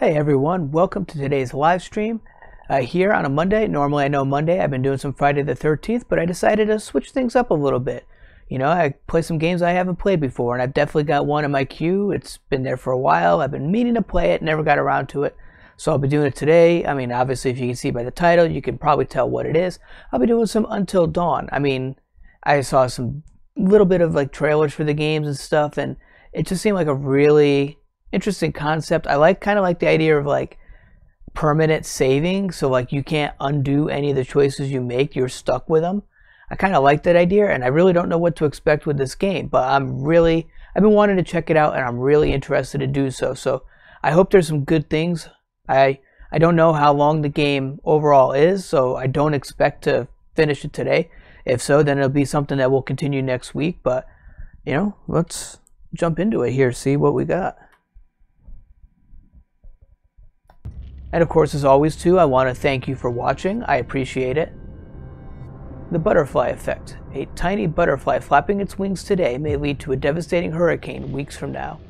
Hey everyone, welcome to today's live stream here on a Monday. Normally I know Monday I've been doing some Friday the 13th, but I decided to switch things up a little bit. You know, I play some games I haven't played before, and I've definitely got one in my queue. It's been there for a while. I've been meaning to play it, never got around to it. So I'll be doing it today. I mean, obviously if you can see by the title, you can probably tell what it is. I'll be doing some Until Dawn. I mean, I saw some little bit of like trailers for the games and stuff, and it just seemed like a really interesting concept. I kind of like the idea of like permanent saving, so like you can't undo any of the choices you make, you're stuck with them. I kind of like that idea, and I really don't know what to expect with this game, but I've been wanting to check it out, and I'm really interested to do so. So I hope there's some good things. I don't know how long the game overall is, so I don't expect to finish it today. If so, then it'll be something that will continue next week, but you know, let's jump into it here, see what we got. And of course, as always too, I want to thank you for watching. I appreciate it. The Butterfly Effect. A tiny butterfly flapping its wings today may lead to a devastating hurricane weeks from now.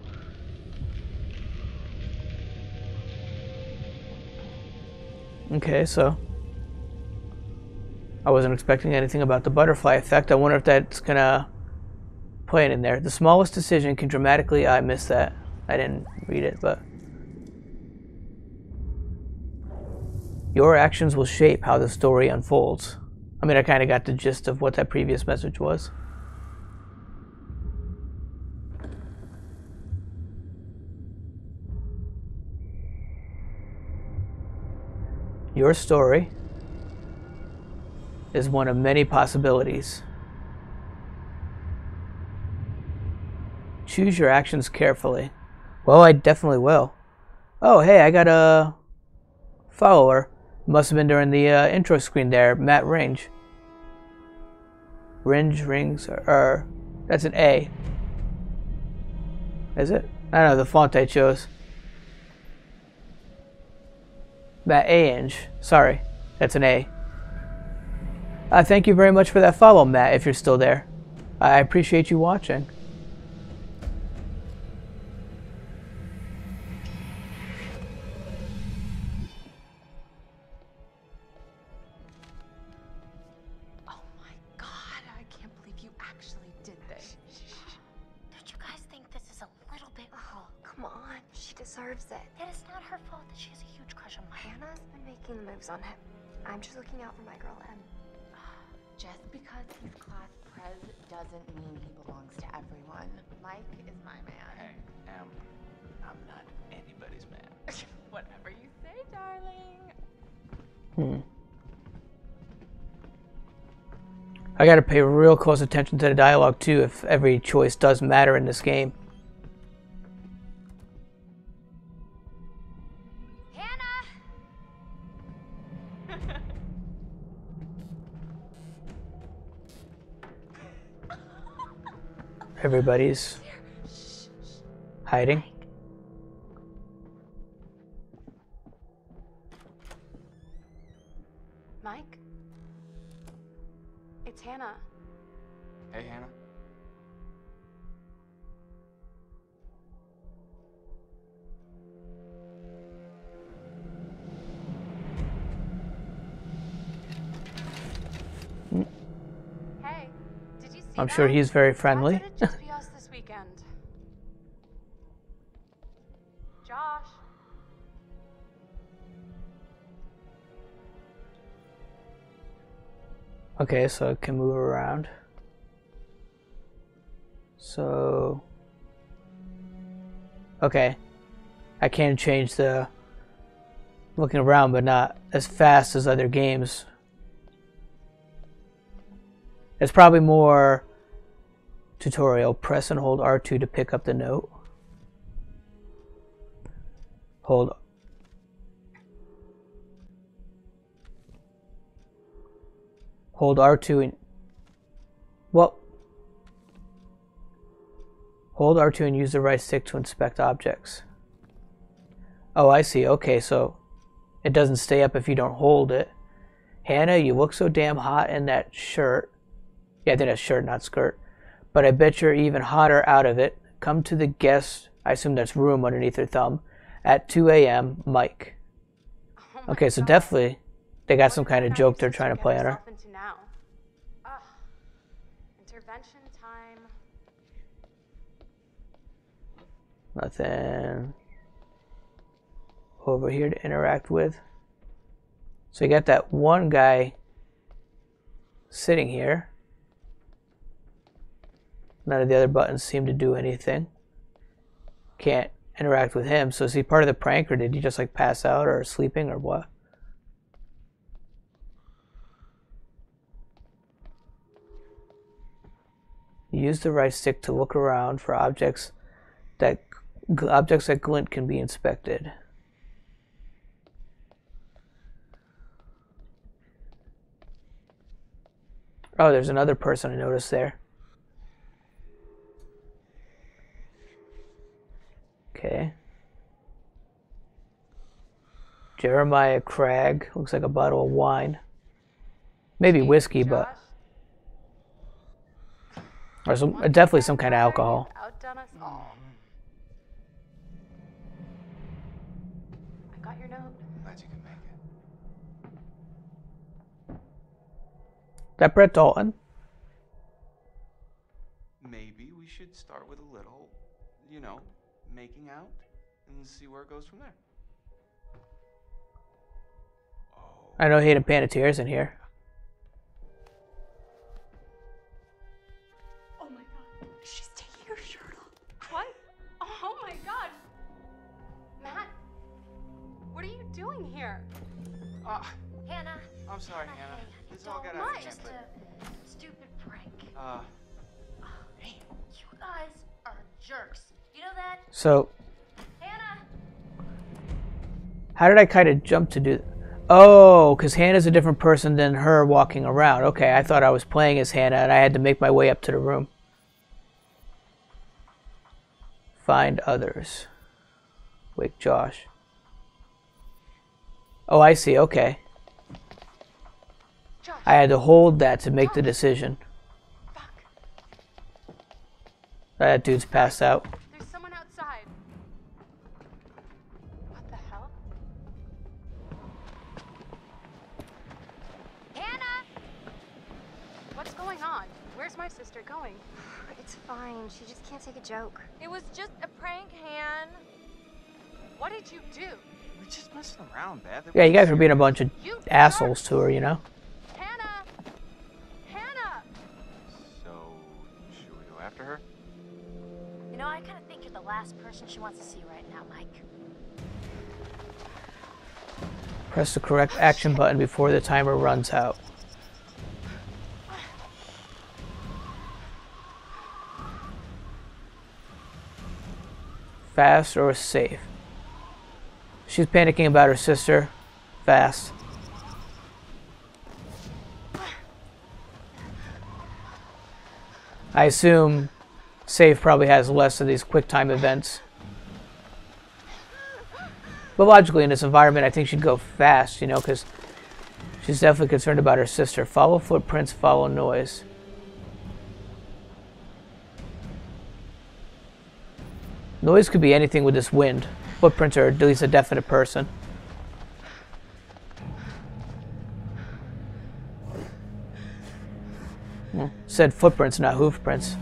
Okay, so I wasn't expecting anything about the butterfly effect. I wonder if that's gonna play it in there. The smallest decision can dramatically... I missed that. I didn't read it, but... Your actions will shape how the story unfolds. I mean, I kind of got the gist of what that previous message was. Your story is one of many possibilities. Choose your actions carefully. Well, I definitely will. Oh, hey, I got a follower. Must have been during the intro screen there. Matt Ringe. That's an A. Is it? I don't know the font I chose. Matt Ainge. Sorry, that's an A. Thank you very much for that follow, Matt, if you're still there. I appreciate you watching. On him. I'm just looking out for my girl, Em. Just because he's class prez doesn't mean he belongs to everyone. Mike is my man. Hey, Em, I'm not anybody's man. Whatever you say, darling. I gotta pay real close attention to the dialogue, too, if every choice does matter in this game. Everybody's hiding. Mike? It's Hannah. Hey, Hannah. Hey, did you see that? I'm sure he's very friendly. Josh. Okay, so it can move around. So okay, I can change the looking around, but not as fast as other games. It's probably more tutorial. Press and hold R2 to pick up the note. Hold. Hold R2 and... Well. Hold R2 and use the right stick to inspect objects. Oh, I see. Okay, so it doesn't stay up if you don't hold it. Hannah, you look so damn hot in that shirt. Yeah, I think that's shirt, not skirt. But I bet you're even hotter out of it. Come to the guest, I assume that's room underneath her thumb, At 2 a.m., Mike. Oh okay, so God. Definitely they got some kind of joke they're trying to play on her. Intervention time. Nothing over here to interact with. So you got that one guy sitting here. None of the other buttons seem to do anything. Can't interact with him. So is he part of the prank, or did he just like pass out or sleeping or what? Use the right stick to look around for objects that glint can be inspected. Oh, there's another person I noticed there. Okay. Jeremiah Craig. Looks like a bottle of wine. Maybe whiskey, but... or some, definitely some kind of alcohol. Outdone us all. I got your note. Glad you could make it. That Brett Dalton? Maybe we should start with a little, you know, making out and see where it goes from there. Oh. I know Hayden Panettiere is in here. She's taking her shirt off. What? Oh my God. Matt, what are you doing here? Hannah. I'm sorry, Hannah. This all got out of hand. Just a stupid prank. Hey. You guys are jerks. You know that? So. Hannah. How did I kind of jump to do that? Oh, because Hannah's a different person than her walking around. Okay, I thought I was playing as Hannah and I had to make my way up to the room. Find others. Wake Josh. Oh, I see. Okay. Josh. I had to hold that to make the decision. Fuck. That dude's passed out. There's someone outside. What the hell? Hannah! What's going on? Where's my sister going? It's fine. She just can't take a joke. It was just a prank, Han. What did you do? We're just messing around, Beth. Yeah, you guys were being a bunch of assholes to her, you know? Hannah! Hannah! So, should we go after her? You know, I kind of think you're the last person she wants to see right now, Mike. Press the correct action button before the timer runs out. Fast or safe. She's panicking about her sister. Fast. I assume safe probably has less of these quick time events. But logically in this environment I think she'd go fast, you know, because she's definitely concerned about her sister. Follow footprints, follow noise. Noise could be anything with this wind. Footprints are at least a definite person. Yeah. Said footprints, not hoof prints.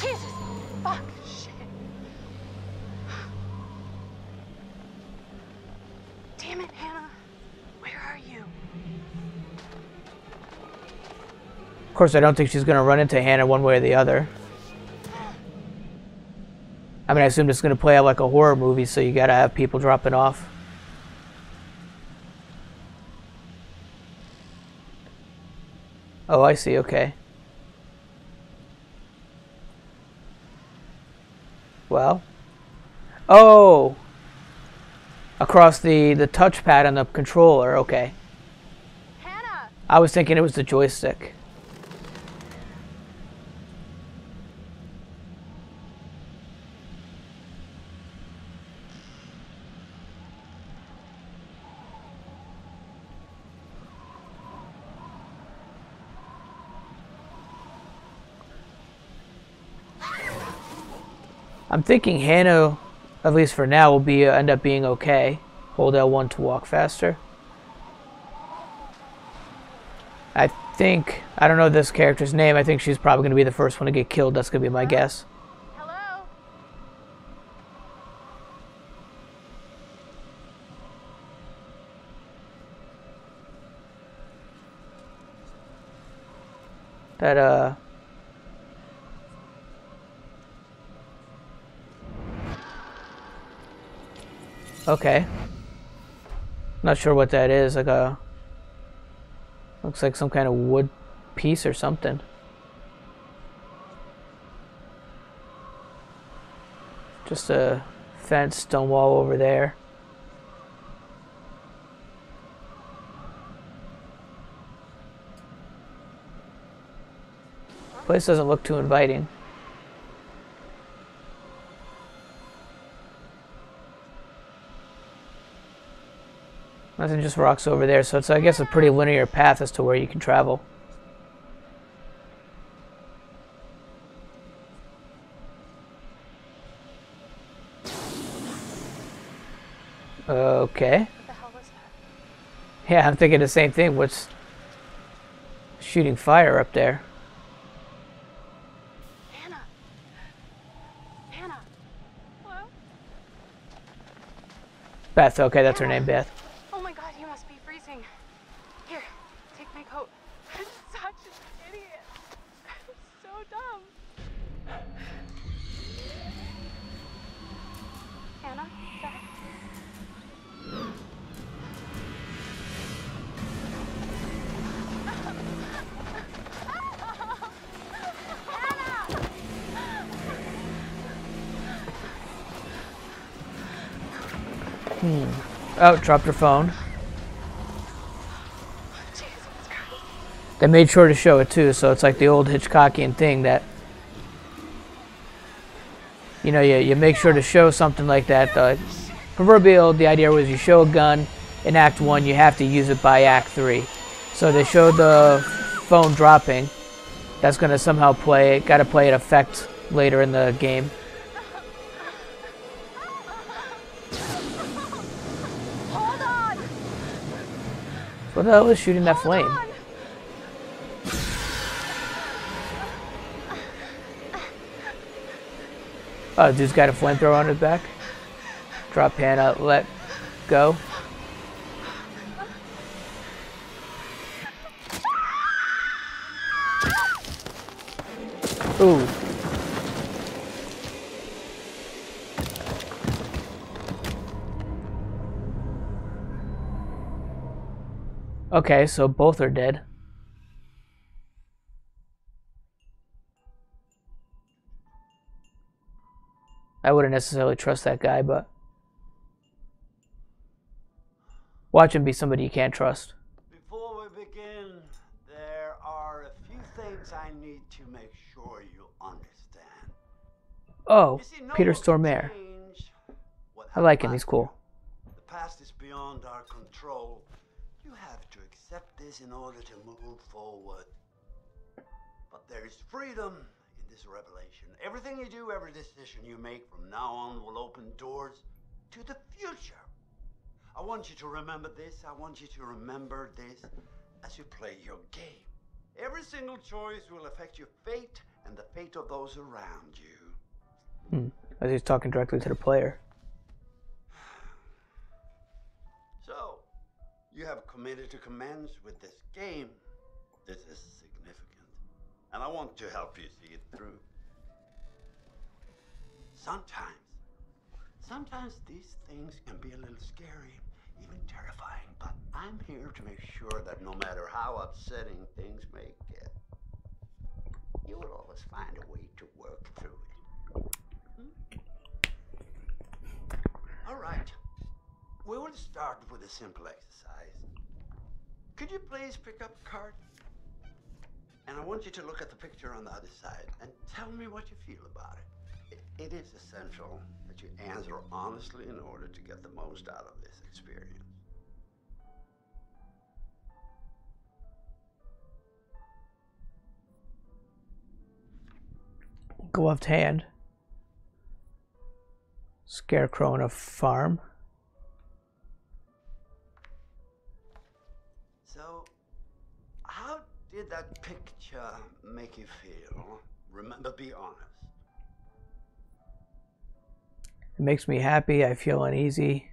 Jesus! Fuck! Shit! Damn it, Hannah! Where are you? Of course, I don't think she's going to run into Hannah one way or the other. I mean, I assume it's going to play out like a horror movie, so you got to have people dropping off. Oh, I see. Okay. Well. Oh! Across the touchpad on the controller. Okay. Hannah! I was thinking it was the joystick. I'm thinking Hannah, at least for now, will be end up being okay. Hold L1 to walk faster. I think, I don't know this character's name, I think she's probably going to be the first one to get killed. That's going to be my guess. Hello? That, okay. Not sure what that is, like a... Looks like some kind of wood piece or something. Just a fence, stone wall over there. Place doesn't look too inviting. Nothing, just rocks over there, so it's, I guess, a pretty linear path as to where you can travel. Okay. What the hell was that? Yeah, I'm thinking the same thing. What's shooting fire up there? Hannah. Hello? Beth, okay, that's her name, Beth. Oh, dropped her phone. They made sure to show it too, so it's like the old Hitchcockian thing that, you know, you make sure to show something like that. Proverbial, the idea was you show a gun in Act 1, you have to use it by Act 3. So they showed the phone dropping. That's going to somehow play, gotta play an effect later in the game. What the hell is shooting that flame? Oh, dude's got a flamethrower on his back. Drop Hannah, let go. Ooh. Okay, so both are dead. I wouldn't necessarily trust that guy, but... Watch him be somebody you can't trust. Before we begin, there are a few things I need to make sure you understand. Oh, you see, no Peter Stormare. I like him, he's cool. The past is beyond our control. You have to accept this in order to move forward. But there is freedom in this revelation. Everything you do, every decision you make from now on will open doors to the future. I want you to remember this. I want you to remember this as you play your game. Every single choice will affect your fate and the fate of those around you. As he's talking directly to the player. You have committed to commence with this game. This is significant, and I want to help you see it through. Sometimes these things can be a little scary, even terrifying, but I'm here to make sure that no matter how upsetting things may get, you will always find a way to work through it. All right. We will start with a simple exercise. Could you please pick up a card? And I want you to look at the picture on the other side and tell me what you feel about it. It is essential that you answer honestly in order to get the most out of this experience. Gloved hand. Scarecrow on a farm. So, how did that picture make you feel? Remember, be honest. It makes me happy. I feel uneasy.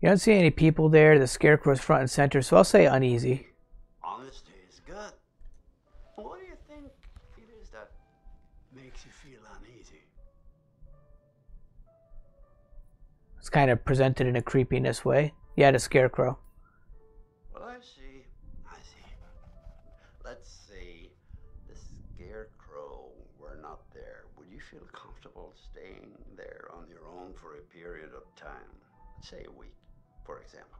You don't see any people there. The scarecrow's front and center, so I'll say uneasy. Honesty is good. What do you think it is that makes you feel uneasy? It's kind of presented in a creepiness way. Yeah, the scarecrow. Well, I see. I see. Let's see. The scarecrow were not there. Would you feel comfortable staying there on your own for a period of time? Let's say a week, for example.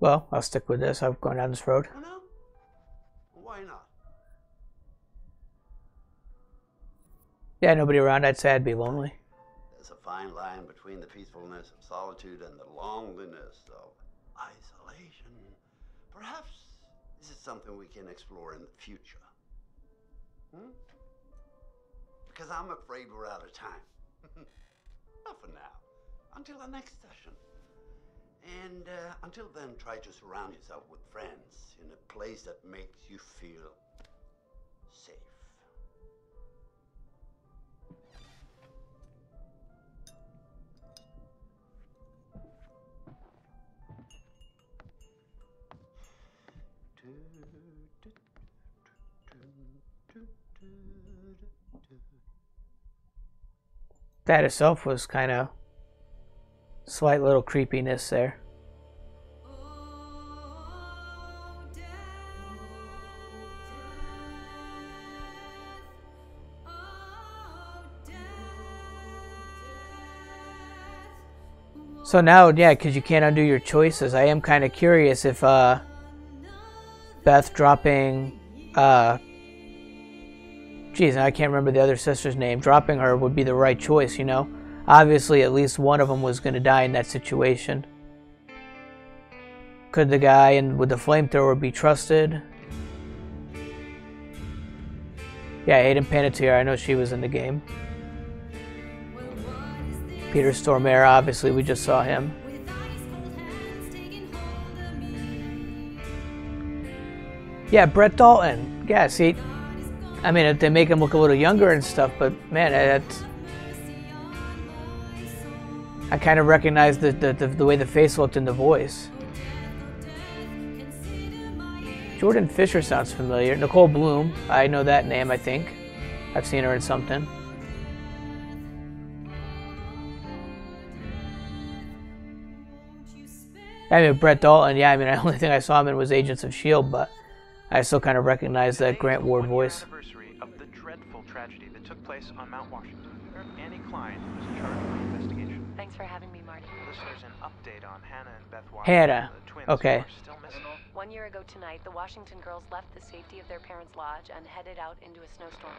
Well, I'll stick with this. I'm going down this road. Oh, no? Why not? Yeah, nobody around. I'd say I'd be lonely. There's a fine line between the peacefulness of solitude and the loneliness of isolation. Perhaps this is something we can explore in the future. Hmm? Because I'm afraid we're out of time. Not for now. Until our next session. And until then, try to surround yourself with friends in a place that makes you feel safe. That itself was kind of slight little creepiness there. So now, yeah, because you can't undo your choices, I am kind of curious if Beth dropping geez, I can't remember the other sister's name. Dropping her would be the right choice, you know? Obviously, at least one of them was going to die in that situation. Could the guy with the flamethrower be trusted? Yeah, Hayden Panettiere, I know she was in the game. Peter Stormare, obviously, we just saw him. Yeah, Brett Dalton. Yeah, see... I mean, if they make him look a little younger and stuff, but man, that's... I kind of recognize the way the face looked in the voice. Jordan Fisher sounds familiar. Nicole Bloom, I know that name, I think. I've seen her in something. I mean, Brett Dalton, yeah, I mean, the only thing I saw him in was Agents of S.H.I.E.L.D., but I still kind of recognize that Grant Ward voice. Of the dreadful tragedy that took place on Mount Washington. Annie Klein was in charge of the investigation. Thanks for having me, Marty. Listeners, an update on Hannah and Beth Washington. Hannah. The twins okay. Who are still missing. 1 year ago tonight, the Washington girls left the safety of their parents' lodge and headed out into a snowstorm.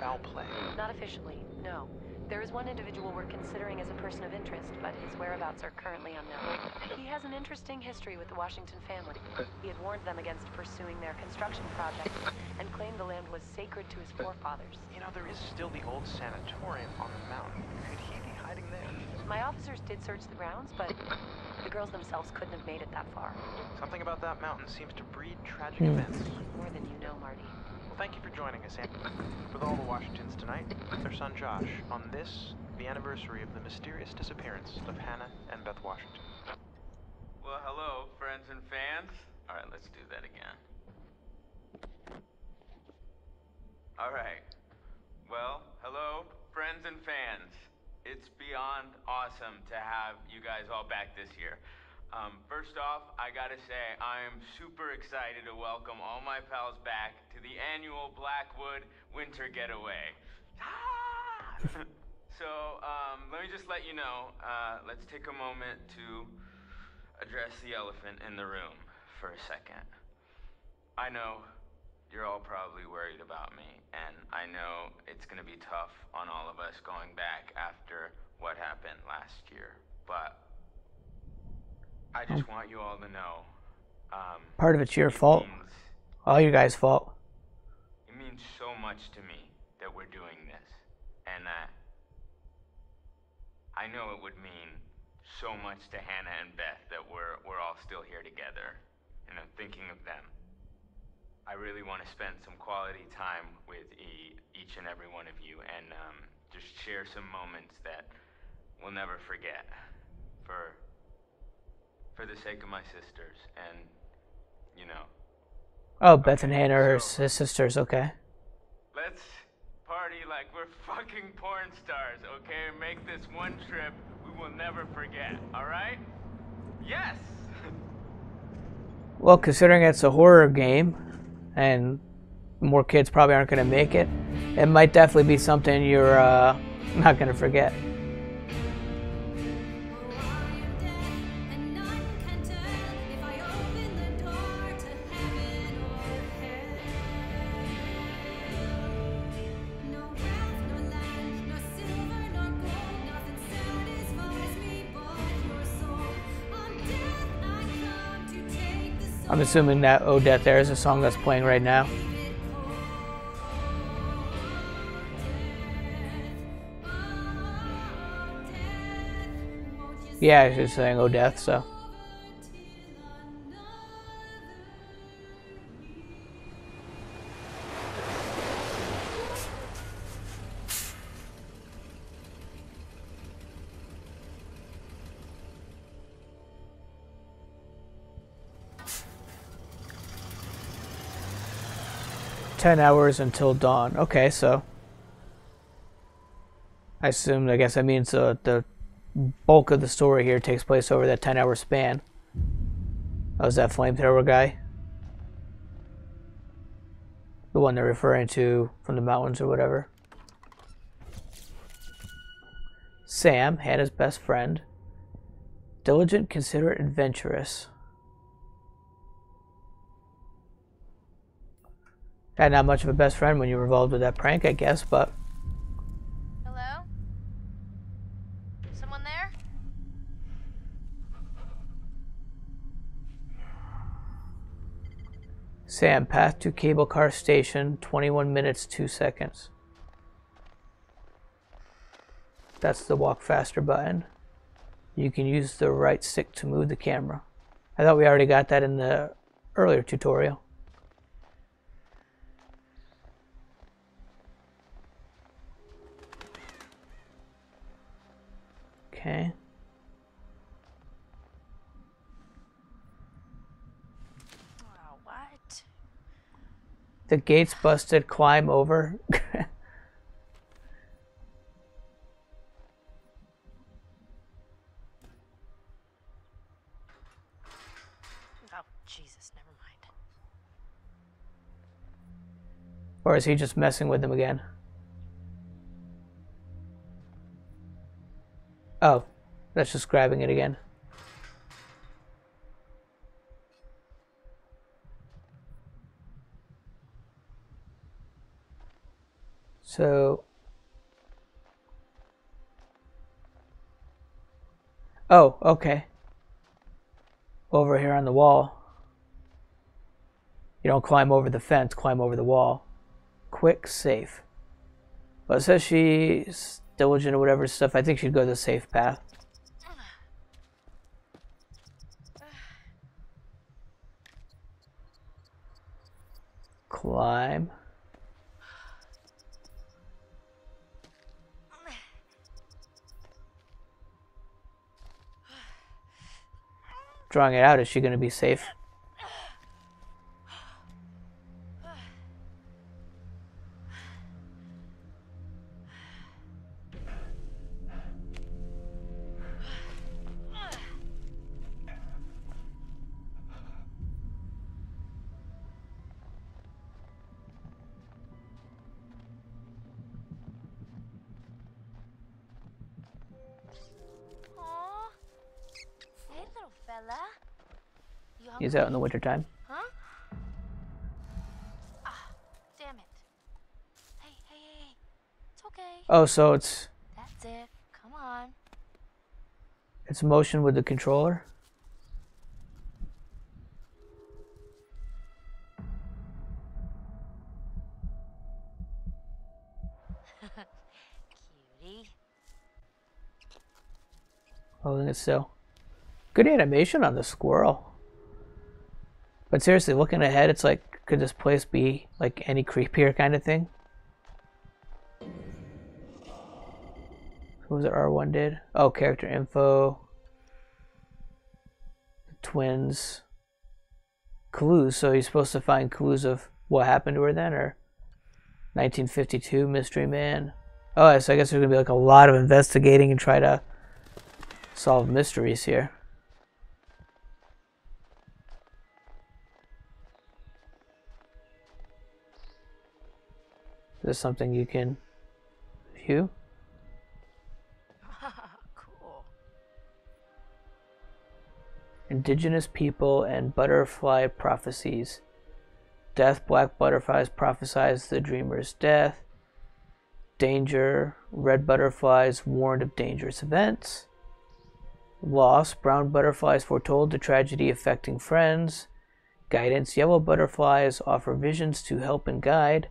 Foul play. Not officially, no. There is one individual we're considering as a person of interest, but his whereabouts are currently unknown. He has an interesting history with the Washington family. He had warned them against pursuing their construction project and claimed the land was sacred to his forefathers. You know, there is still the old sanatorium on the mountain. Could he be hiding there? My officers did search the grounds, but the girls themselves couldn't have made it that far. Something about that mountain seems to breed tragic events. More than you know, Marty. Thank you for joining us, Andy. With all the Washingtons tonight, their son Josh, on this, the anniversary of the mysterious disappearance of Hannah and Beth Washington. Well, hello, friends and fans. All right, let's do that again. All right. Well, hello, friends and fans. It's beyond awesome to have you guys all back this year. First off, I gotta say, I'm super excited to welcome all my pals back to the annual Blackwood Winter Getaway. Ah! So, let me just let you know, let's take a moment to address the elephant in the room for a second. I know you're all probably worried about me, and I know it's gonna be tough on all of us going back after what happened last year, but... I just want you all to know. Part of it's your fault. All your guys' fault. much to me that we're doing this, and I know it would mean so much to Hannah and Beth that we're all still here together, and I'm thinking of them. I really want to spend some quality time with each and every one of you, and just share some moments that we'll never forget for the sake of my sisters, and, you know. Oh, Beth and Hannah are his sisters, okay. Let's party like we're fucking porn stars, okay? Make this one trip we will never forget, alright? Yes! Well, considering it's a horror game, and more kids probably aren't going to make it, it might definitely be something you're not going to forget. I'm assuming that Odette there is a song that's playing right now. Yeah, she's saying Odette, so. Ten hours until dawn. Okay, so I assume, I guess that means the bulk of the story here takes place over that 10-hour span. Oh, is that flamethrower guy? The one they're referring to from the mountains or whatever. Sam, Hannah's best friend. Diligent, considerate, adventurous. Had not much of a best friend when you were involved with that prank, I guess, but... Hello? Someone there? Sam, path to cable car station, 21 minutes, 2 seconds. That's the walk faster button. You can use the right stick to move the camera. I thought we already got that in the earlier tutorial. Okay. Oh, what? The gate's busted, climb over. Oh, Jesus, never mind. Or is he just messing with them again? Oh, that's just grabbing it again. So... Oh, okay. Over here on the wall. You don't climb over the fence, climb over the wall. Quick, safe. But it says she's... diligent or whatever stuff, I think she'd go the safe path. Climb. Drawing it out, is she going to be safe? He's out in the wintertime. Huh? Ah, damn it. Hey, hey, hey. It's okay. Oh, so it's... That's it. Come on. It's motion with the controller? Hey. Holding it still. Good animation on the squirrel. But seriously, looking ahead, it's like, could this place be like any creepier kind of thing? What was it R1 did? Oh, character info. The twins. Clues. So you're supposed to find clues of what happened to her then, or 1952 Mystery Man. Oh, so I guess there's gonna be like a lot of investigating and try to solve mysteries here. Is this something you can view? Indigenous people and butterfly prophecies. Death, black butterflies prophesize the dreamer's death. Danger, red butterflies warned of dangerous events. Loss, brown butterflies foretold the tragedy affecting friends. Guidance, yellow butterflies offer visions to help and guide.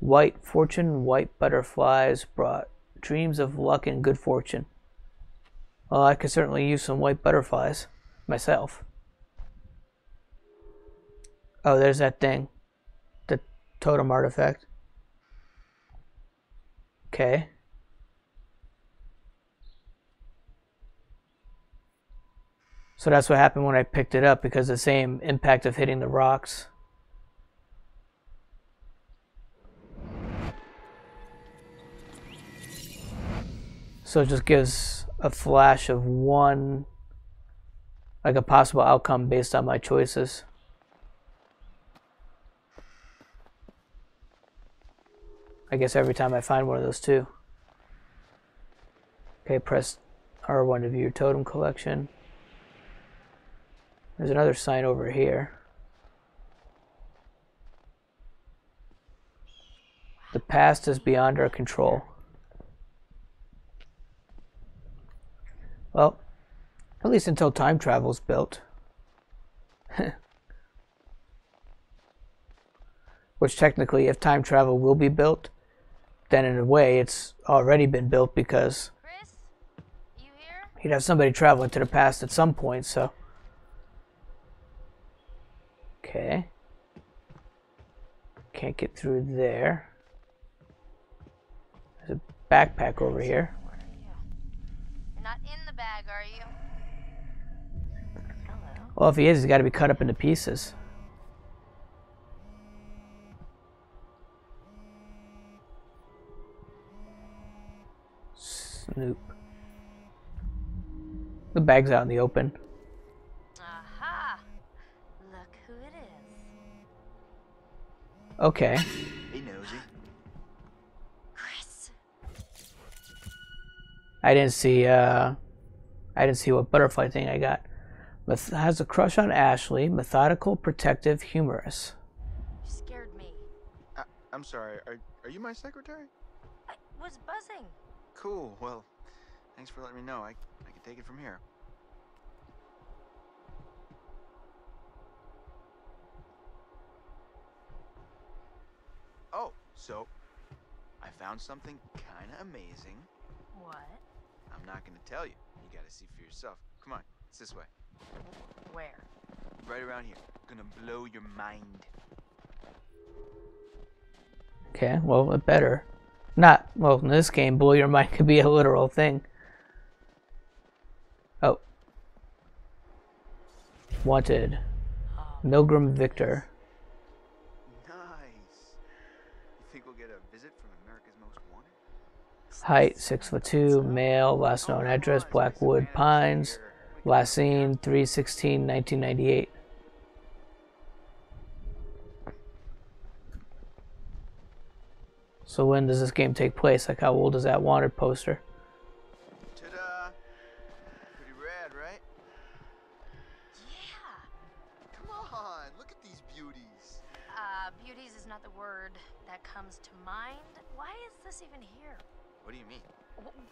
White fortune, white butterflies brought dreams of luck and good fortune. Well, I could certainly use some white butterflies myself. Oh, there's that thing. The totem artifact. Okay. So that's what happened when I picked it up, because the same impact of hitting the rocks. So it just gives a flash of one, like a possible outcome based on my choices. I guess every time I find one of those two. Okay, press R1 to view your totem collection. There's another sign over here. The past is beyond our control. Well, at least until time travel's built. Which technically, if time travel will be built, then in a way it's already been built, because Chris, you here? He'd have somebody traveling to the past at some point, so. Okay. Can't get through there. There's a backpack over here. You're not in the bag, are you? Well, if he is, he's got to be cut up into pieces. Snoop. The bag's out in the open. Aha! Look who it is. Okay. He knows you. Chris. I didn't see what butterfly thing I got. Has a crush on Ashley. Methodical, protective, humorous. You scared me. I'm sorry. Are you my secretary? I was buzzing. Cool. Well, thanks for letting me know. I can take it from here. Oh, so I found something kind of amazing. What? I'm not going to tell you. You got to see for yourself. Come on. It's this way. Where? Right around here. Gonna blow your mind. Okay, well, it better. Not, well, in this game, blow your mind could be a literal thing. Oh. Wanted. Milgram Victor. Nice. You think we'll get a visit from America's Most Wanted? Height, 6'2", male, last known address, Blackwood Pines. Last seen 3/16/1998. So when does this game take place? Like, how old is that wanted poster? Ta-da! Pretty rad, right? Yeah! Come on, look at these beauties. Beauties is not the word that comes to mind. Why is this even here? What do you mean?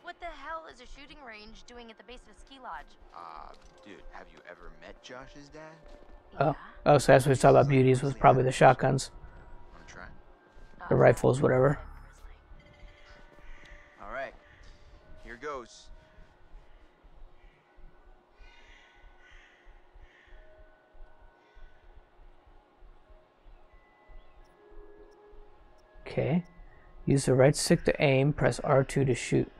What the hell is a shooting range doing at the base of a ski lodge? Dude, have you ever met Josh's dad? Yeah. Oh, so that's what we talk about beauties with probably the shotguns. I'm trying. The rifles, whatever. Alright. gross. Okay. Use the right stick to aim, press R2 to shoot.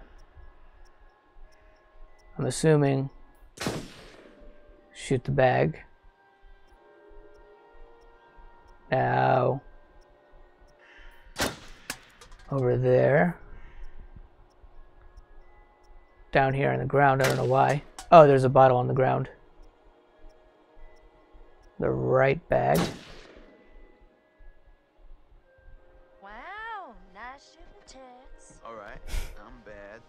I'm assuming shoot the bag. Now over there. Down here on the ground, I don't know why. Oh, there's a bottle on the ground. The right bag. Wow, nice shooting, Tex. Alright, I'm bad.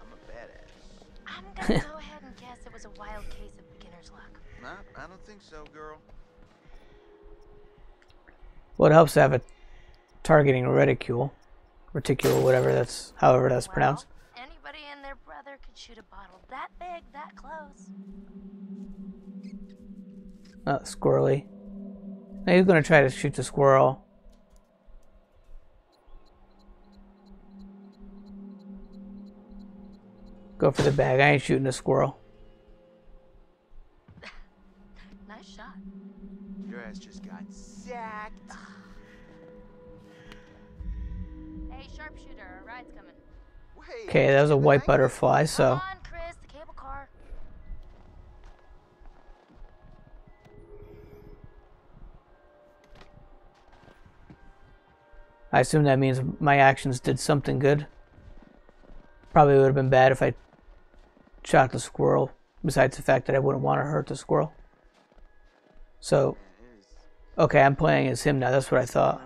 I'm a badass. I'm gonna go ahead and guess it was a wild case of beginner's luck. Nah, I don't think so, girl. Well, it helps to have a targeting reticule. Reticule, whatever that's, however that's pronounced. Shoot a bottle that big, that close. Squirrely. Now he's gonna try to shoot the squirrel. Go for the bag. I ain't shooting the squirrel. Nice shot. Your ass just got sacked. Hey, sharpshooter, a ride's coming. Okay, that was a white butterfly, so... Come on, Chris, the cable car. I assume that means my actions did something good. Probably would have been bad if I shot the squirrel, besides the fact that I wouldn't want to hurt the squirrel. So, okay, I'm playing as him now, that's what I thought.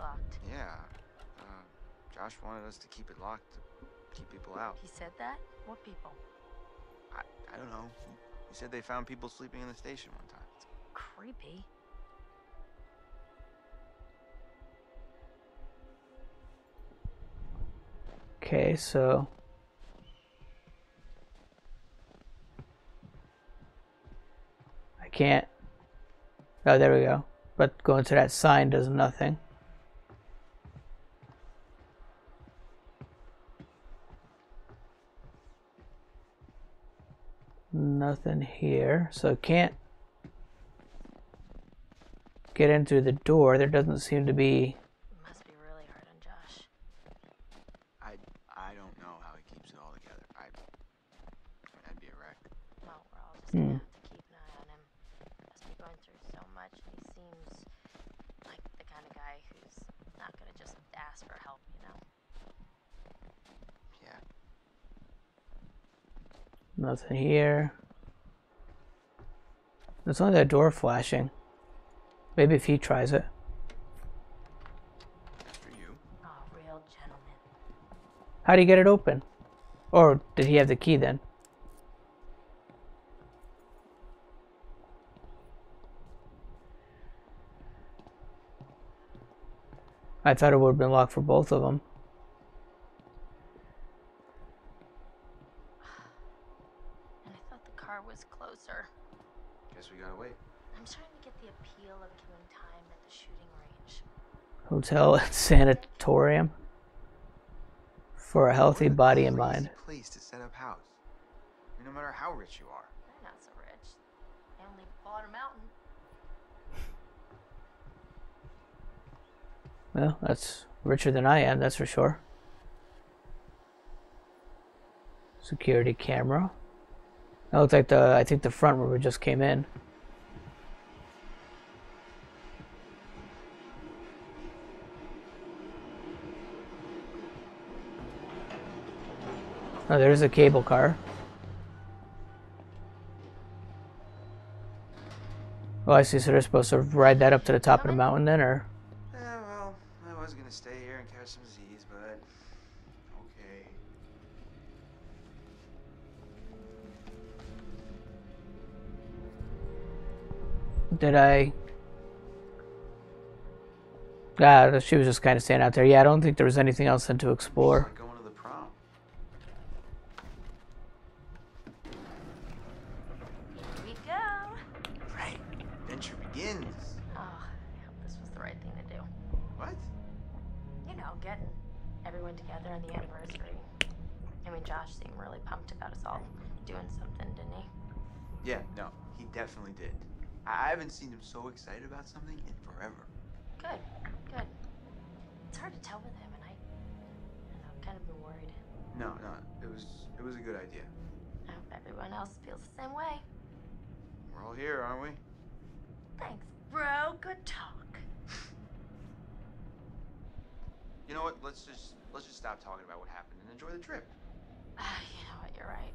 Locked. Yeah. Josh wanted us to keep it locked to keep people out. He said that? What people? I don't know. He said they found people sleeping in the station one time. It's creepy. Okay, so... I can't... Oh, there we go. But going to that sign does nothing. Nothing here, so can't get in through the door. There doesn't seem to be. It must be really hard on Josh. I don't know how he keeps it all together. I'd be a wreck. Well, we're all just gonna have to keep an eye on him. Must be going through so much. He seems like the kind of guy who's not gonna just ask for help, you know. Yeah. Nothing here. It's only that door flashing. Maybe if he tries it. After you. Oh, real gentleman. How do you get it open? Or did he have the key then? I thought it would have been locked for both of them. Hotel and sanatorium for a healthy body and mind. Place to set up house. No matter how rich you are. They're not so rich. They only bought a mountain. Well, that's richer than I am, that's for sure. Security camera. That looks like the, I think the front where we just came in. Oh, there's a cable car. Oh, I see. So they're supposed to ride that up to the top of the mountain then, or? Yeah, well, I was going to stay here and catch some Z's, but... Okay. Did I... Ah, she was just kind of standing out there. Yeah, I don't think there was anything else then to explore. about getting everyone together on the anniversary. I mean, Josh seemed really pumped about us all doing something, didn't he? Yeah, no, he definitely did. I haven't seen him so excited about something in forever. Good, good. It's hard to tell with him, and I've kind of been worried. No, it was a good idea. I hope everyone else feels the same way. We're all here, aren't we? Thanks, bro. Good talk. You know what? Let's just stop talking about what happened and enjoy the trip. You know what? You're right.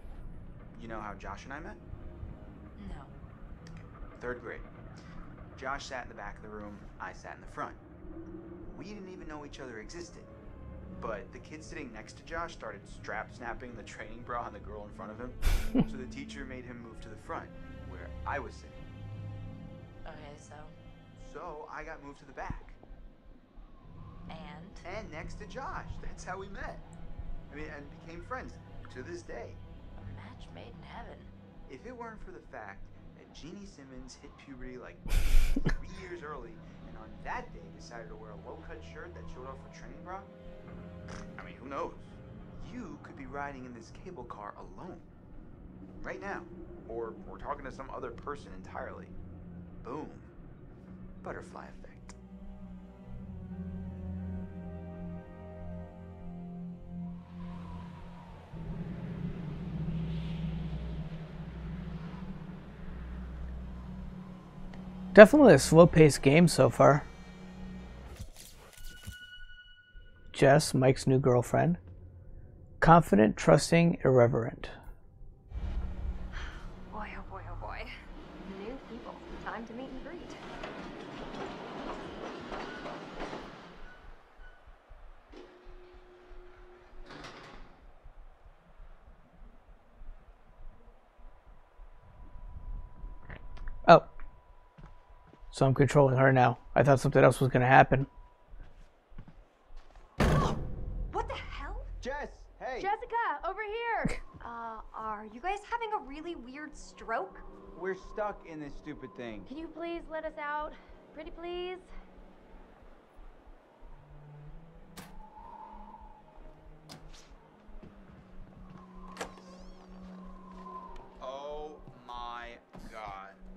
You know how Josh and I met? No. 3rd grade. Josh sat in the back of the room. I sat in the front. We didn't even know each other existed. But the kid sitting next to Josh started strap-snapping the training bra on the girl in front of him, so the teacher made him move to the front, where I was sitting. Okay, so? So I got moved to the back. And next to Josh. That's how we met. I mean, and became friends to this day. A match made in heaven. If it weren't for the fact that Jeannie Simmons hit puberty like 3 years early, and on that day decided to wear a low-cut shirt that showed off her training bra, I mean, who knows? You could be riding in this cable car alone. Right now. Or we're talking to some other person entirely. Boom. Butterfly effect. Definitely a slow-paced game so far. Jess, Mike's new girlfriend. Confident, trusting, irreverent. Boy, oh boy, oh boy. New people. Time to meet and greet. Oh. So I'm controlling her now. I thought something else was going to happen. What the hell? Jess, hey! Jessica, over here! Are you guys having a really weird stroke? We're stuck in this stupid thing. Can you please let us out? Pretty please?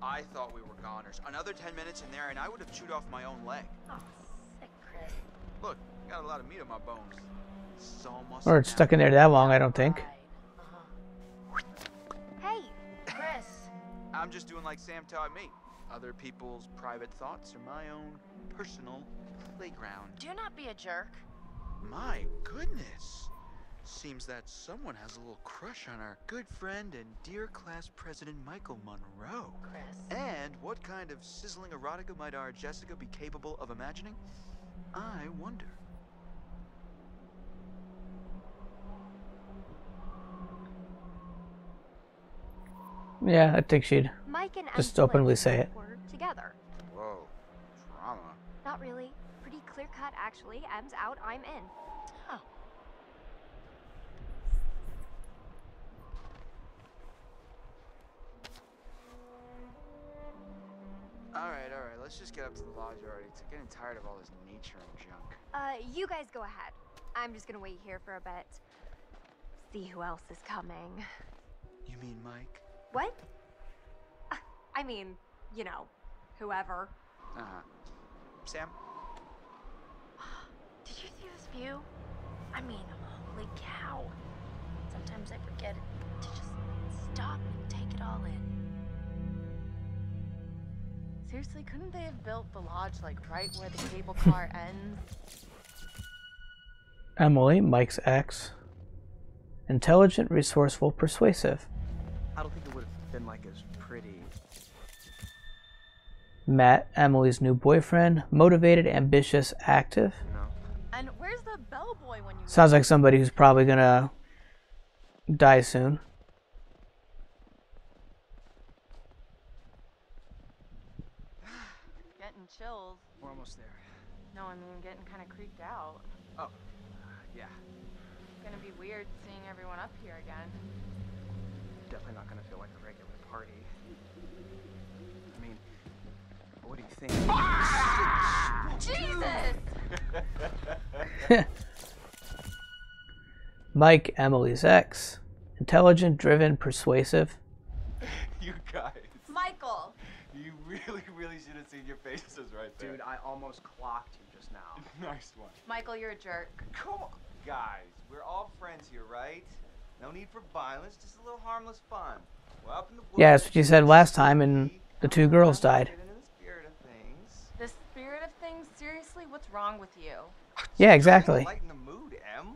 I thought we were goners. Another 10 minutes in there and I would have chewed off my own leg. Oh, sick, Chris. Look, got a lot of meat on my bones. So much. Or it's stuck in there that long, I don't think. Hey, Chris. I'm just doing like Sam taught me. Other people's private thoughts are my own personal playground. Do not be a jerk. My goodness. Seems that someone has a little crush on our good friend and dear class president Michael Monroe. Chris. And what kind of sizzling erotica might our Jessica be capable of imagining? I wonder. Yeah, I think she'd just openly say it. Together. Whoa, drama. Not really. Pretty clear cut, actually. M's out, I'm in. Huh. All right. Let's just get up to the lodge already. It's getting tired of all this nature and junk. You guys go ahead. I'm just gonna wait here for a bit. See who else is coming. You mean Mike? What? I mean, you know, whoever. Uh-huh. Sam? Did you see this view? I mean, holy cow. Sometimes I forget to just stop and take it all in. Seriously, couldn't they have built the lodge, like, right where the cable car ends? Emily, Mike's ex. Intelligent, resourceful, persuasive. I don't think it would have been, like, as pretty. Matt, Emily's new boyfriend. Motivated, ambitious, active. No. And where's the bellboy when you... Sounds like somebody who's probably gonna die soon. Chills. We're almost there. No, I mean, I'm getting kind of creeped out. Oh, yeah. It's gonna be weird seeing everyone up here again. Definitely not gonna feel like a regular party. I mean, what do you think? Ah! Jesus! Mike, Emily's ex. Intelligent, driven, persuasive. You guys. Michael. You really should have seen your faces right there. Dude, I almost clocked you just now. Nice one. Michael, you're a jerk. Come on. Guys, we're all friends here, right? No need for violence, just a little harmless fun. We're up in the woods. Yeah, that's what you said last time, and the two girls died. The spirit of things? Seriously, what's wrong with you? Yeah, exactly. Lighten the mood, Em.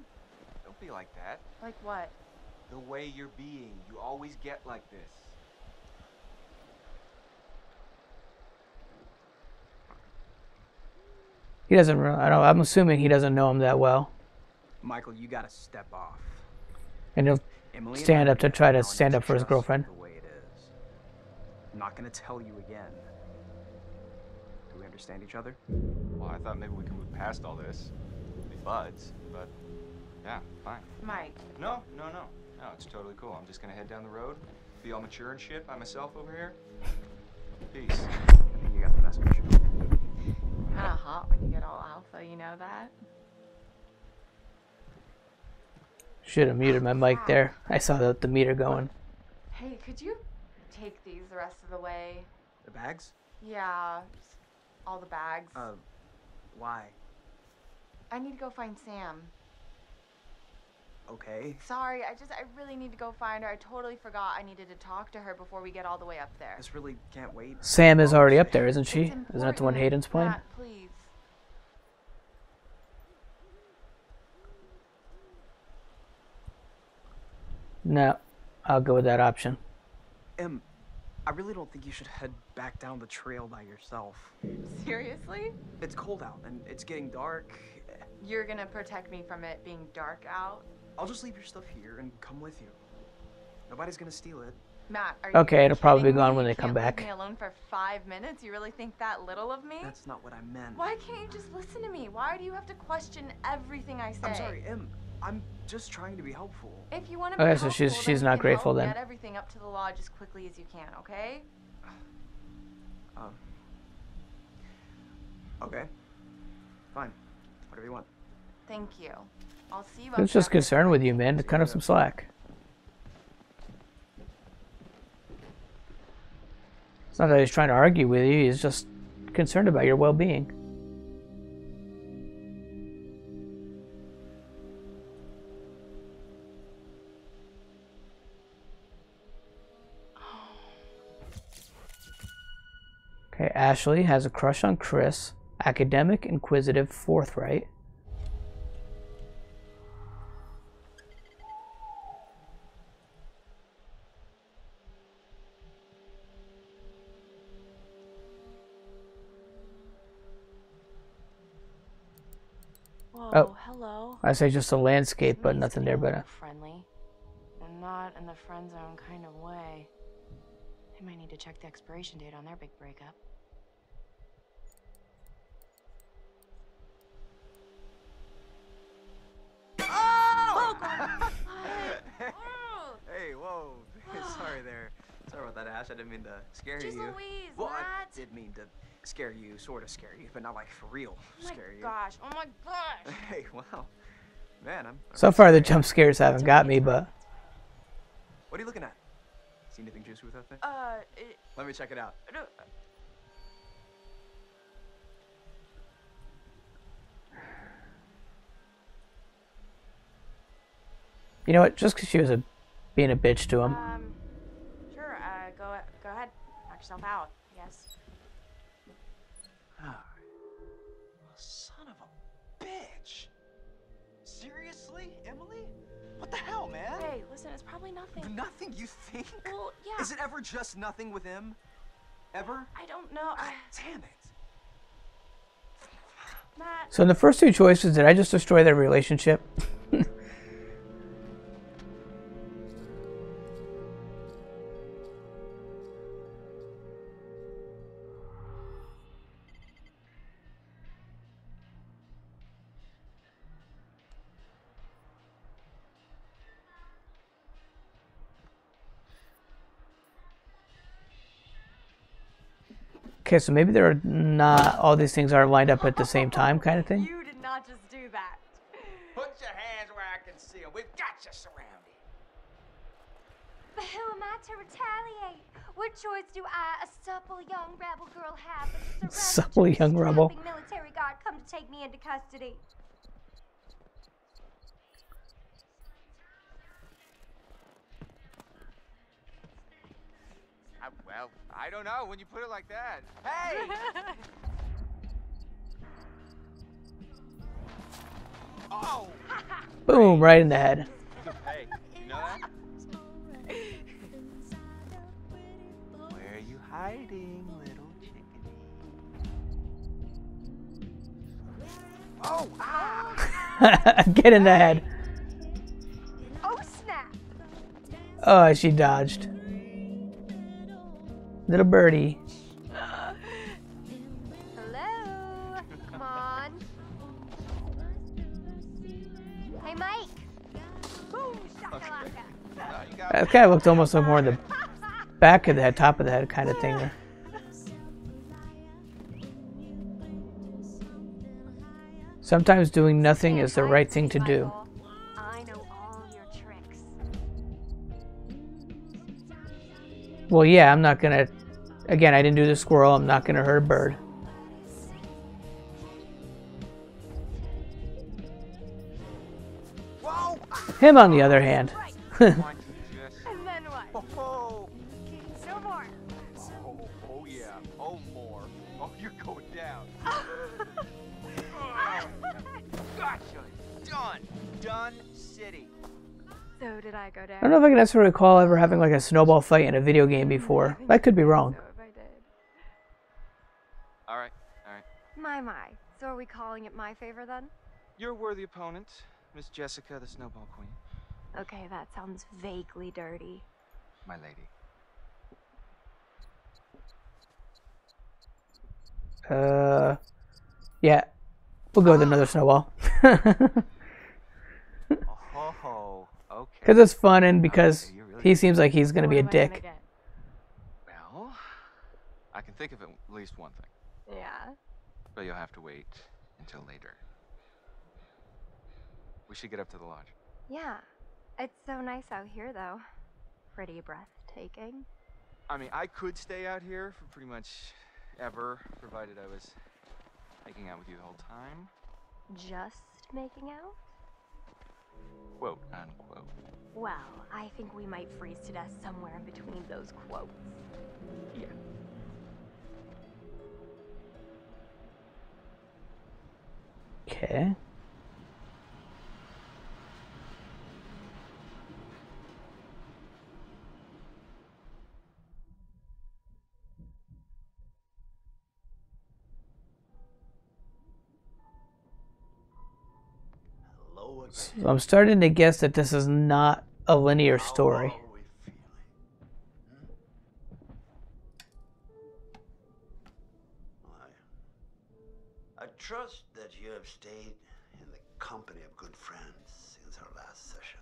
Don't be like that. Like what? The way you're being. You always get like this. He doesn't. I don't. I'm assuming he doesn't know him that well. Michael, you gotta step off. And he'll stand up to try to stand up for his girlfriend. The way it is. I'm not gonna tell you again. Do we understand each other? Well, I thought maybe we could move past all this. Be buds, but yeah, fine. Mike. No, it's totally cool. I'm just gonna head down the road, be all mature and shit by myself over here. Peace. I think you got the message. Kinda hot when you get all alpha, you know that? Should have muted my mic there. I saw the meter going. Hey, could you take these the rest of the way? The bags? Yeah, just all the bags. Why? I need to go find Sam. Okay. Sorry, I really need to go find her. I totally forgot I needed to talk to her before we get all the way up there. This really can't wait. Sam is already up there, isn't she? Isn't that the one Hayden's playing? Matt, please. No, I'll go with that option. Em, I really don't think you should head back down the trail by yourself. Seriously? It's cold out and it's getting dark. You're gonna protect me from it being dark out? I'll just leave your stuff here and come with you. Nobody's gonna steal it. Matt, are you okay, it'll probably be gone when they come back. Leave me alone for 5 minutes? You really think that little of me? That's not what I meant. Why can't you just listen to me? Why do you have to question everything I say? I'm sorry, Em. I'm just trying to be helpful. If you want to be helpful, so she's not grateful then. Get everything up to the lodge as quickly as you can, okay? Okay. Fine. Whatever you want. Thank you. I'll see you. I was just concerned with you, man. To cut off some slack. It's not that he's trying to argue with you. He's just concerned about your well-being. Okay, Ashley has a crush on Chris. Academic, inquisitive, forthright. Whoa, oh, hello. I say just a landscape, but nothing there but a... friendly, and not in the friend zone kind of way. They might need to check the expiration date on their big breakup. Hey, whoa. Sorry there. Sorry about that, Ash. I didn't mean to scare you. Louise, well, I did mean to scare you, sort of scare you, but not like for real scare you. Oh my gosh. Hey, wow. Man, I'm... So far the jump scares haven't got me, but... What are you looking at? See anything juicy with that thing? Let me check it out. You know what? Just because she was being a bitch to him. Sure. Go ahead. Knock yourself out. Yes. Ah. Well, son of a bitch. Seriously, Emily? What the hell, man? Hey, listen. It's probably nothing. Nothing, you think? Well, yeah. Is it ever just nothing with him? Ever? I don't know. Damn it. Matt. So in the first two choices, did I just destroy their relationship? Okay, so maybe there are not all these things are lined up at the same time, kind of thing. You did not just do that. Put your hands where I can see them. We've got you surrounded. But who am I to retaliate? What choice do I, a supple young rebel girl, have? But supple young rebel. Military guard come to take me into custody. Well, I don't know when you put it like that. Hey! Oh! Boom, right in the head. Hey, you know that? Where are you hiding, little chickadee? Oh! Ah! Get in the head. Oh, snap! Oh, she dodged. Little birdie. Hello. Come on. Hey, Mike. Ooh, that kind of looked almost like more in the back of the head, top of the head kind of thing. There. Sometimes doing nothing is the right thing to do. Well, yeah, I'm not gonna. Again, I didn't do the squirrel. I'm not gonna hurt a bird. Whoa. Him, on the other hand. And then what? Oh, no more. Oh, oh yeah. Oh, more. Oh, you're going down. Gotcha. Done. Done city. So did I go down? I don't know if I can actually recall ever having like a snowball fight in a video game before. That could be wrong. Alright, alright. My. So are we calling it my favor then? You're a worthy opponent, Miss Jessica, the Snowball Queen. Okay, that sounds vaguely dirty. My lady. Yeah. We'll go with another snowball. Because it's fun and because he seems like he's going to be a dick. Well, I can think of at least one thing. Yeah. But you'll have to wait until later. We should get up to the lodge. Yeah. It's so nice out here, though. Pretty breathtaking. I mean, I could stay out here for pretty much ever, provided I was making out with you the whole time. Just making out? Quote, unquote. Well, I think we might freeze to death somewhere in between those quotes. Yeah. Okay. So I'm starting to guess that this is not a linear story. I trust that you have stayed in the company of good friends since our last session.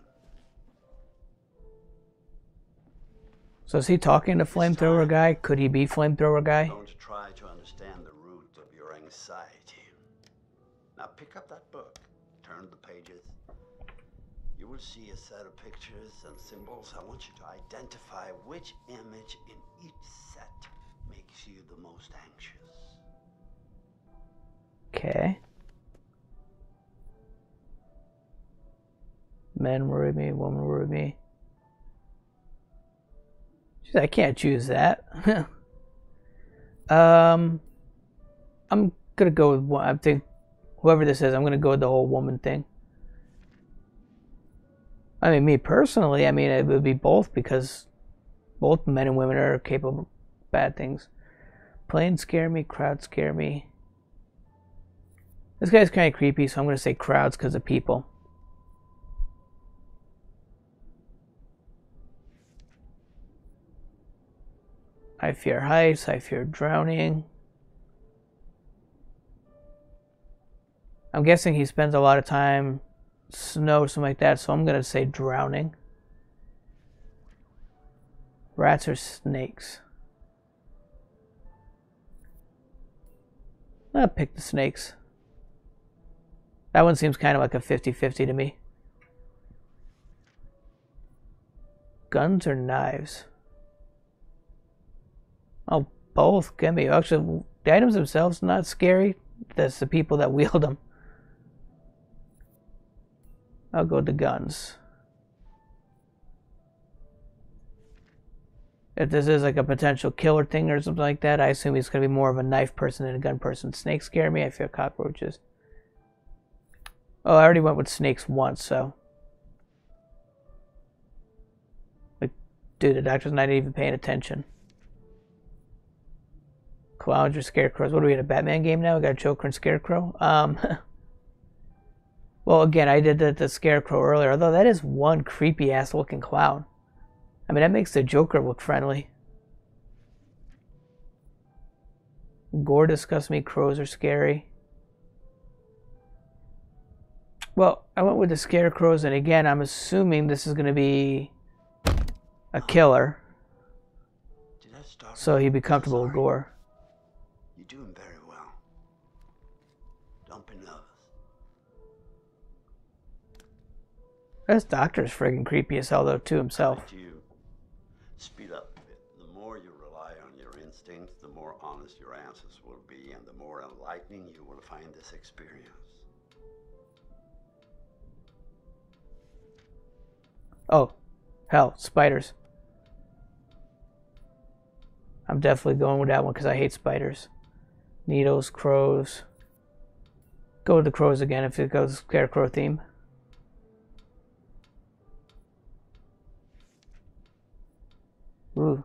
So is he talking to Flamethrower Guy? Could he be Flamethrower Guy? Don't try to understand the root of your anxiety. Now pick up that book. Turn the pages. You will see a set of pictures and symbols. I want you to identify which image in each set makes you the most anxious. Okay. Men worry me, woman worry me. Jeez, I can't choose that. I'm gonna go with one. I think whoever this is, I'm going to go with the whole woman thing. I mean, me personally, I mean, it would be both because both men and women are capable of bad things. Planes scare me, crowds scare me. This guy's kind of creepy, so I'm going to say crowds because of people. I fear heights, I fear drowning. I'm guessing he spends a lot of time snow or something like that, so I'm gonna say drowning. Rats or snakes? I'll pick the snakes. That one seems kind of like a 50-50 to me. Guns or knives? Oh, both can be. Actually, the items themselves not scary. That's the people that wield them. I'll go with the guns. If this is like a potential killer thing or something like that, I assume he's going to be more of a knife person than a gun person. Snakes scare me. I fear cockroaches. Oh, I already went with snakes once, so... Like, dude, the doctor's not even paying attention. Clowns or scarecrows? What are we in, a Batman game now? We got a Joker and Scarecrow? Well, again, I did the Scarecrow earlier, although that is one creepy-ass looking clown. I mean, that makes the Joker look friendly. Gore disgusts me. Crows are scary. Well, I went with the scarecrows, and again, I'm assuming this is going to be a killer. So he'd be comfortable with gore. You're doing very well. Dumping love. This doctor's friggin' creepy as hell, though, too, himself. Speed up a bit. The more you rely on your instincts, the more honest your answers will be, and the more enlightening you will find this experience. Oh, hell, spiders. I'm definitely going with that one because I hate spiders. Needles, crows. Go with the crows again if it goes scarecrow theme. Ooh.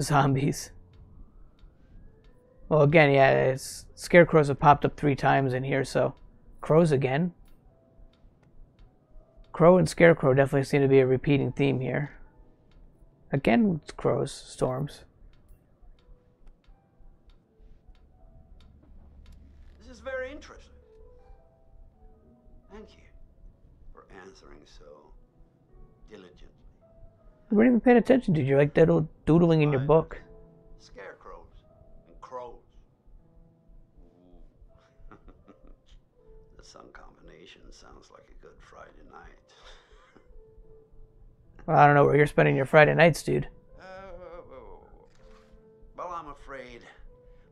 Zombies. Well, again, yeah, it's, scarecrows have popped up 3 times in here, so crows again. Crow and scarecrow definitely seem to be a repeating theme here. Again, it's crows, storms. This is very interesting. Thank you for answering so diligently. You weren't even paying attention, dude. You're like that old doodling in your book. Scarecrows and crows. The sun combination sounds like a good Friday night. Well, I don't know where you're spending your Friday nights, dude. Well, I'm afraid,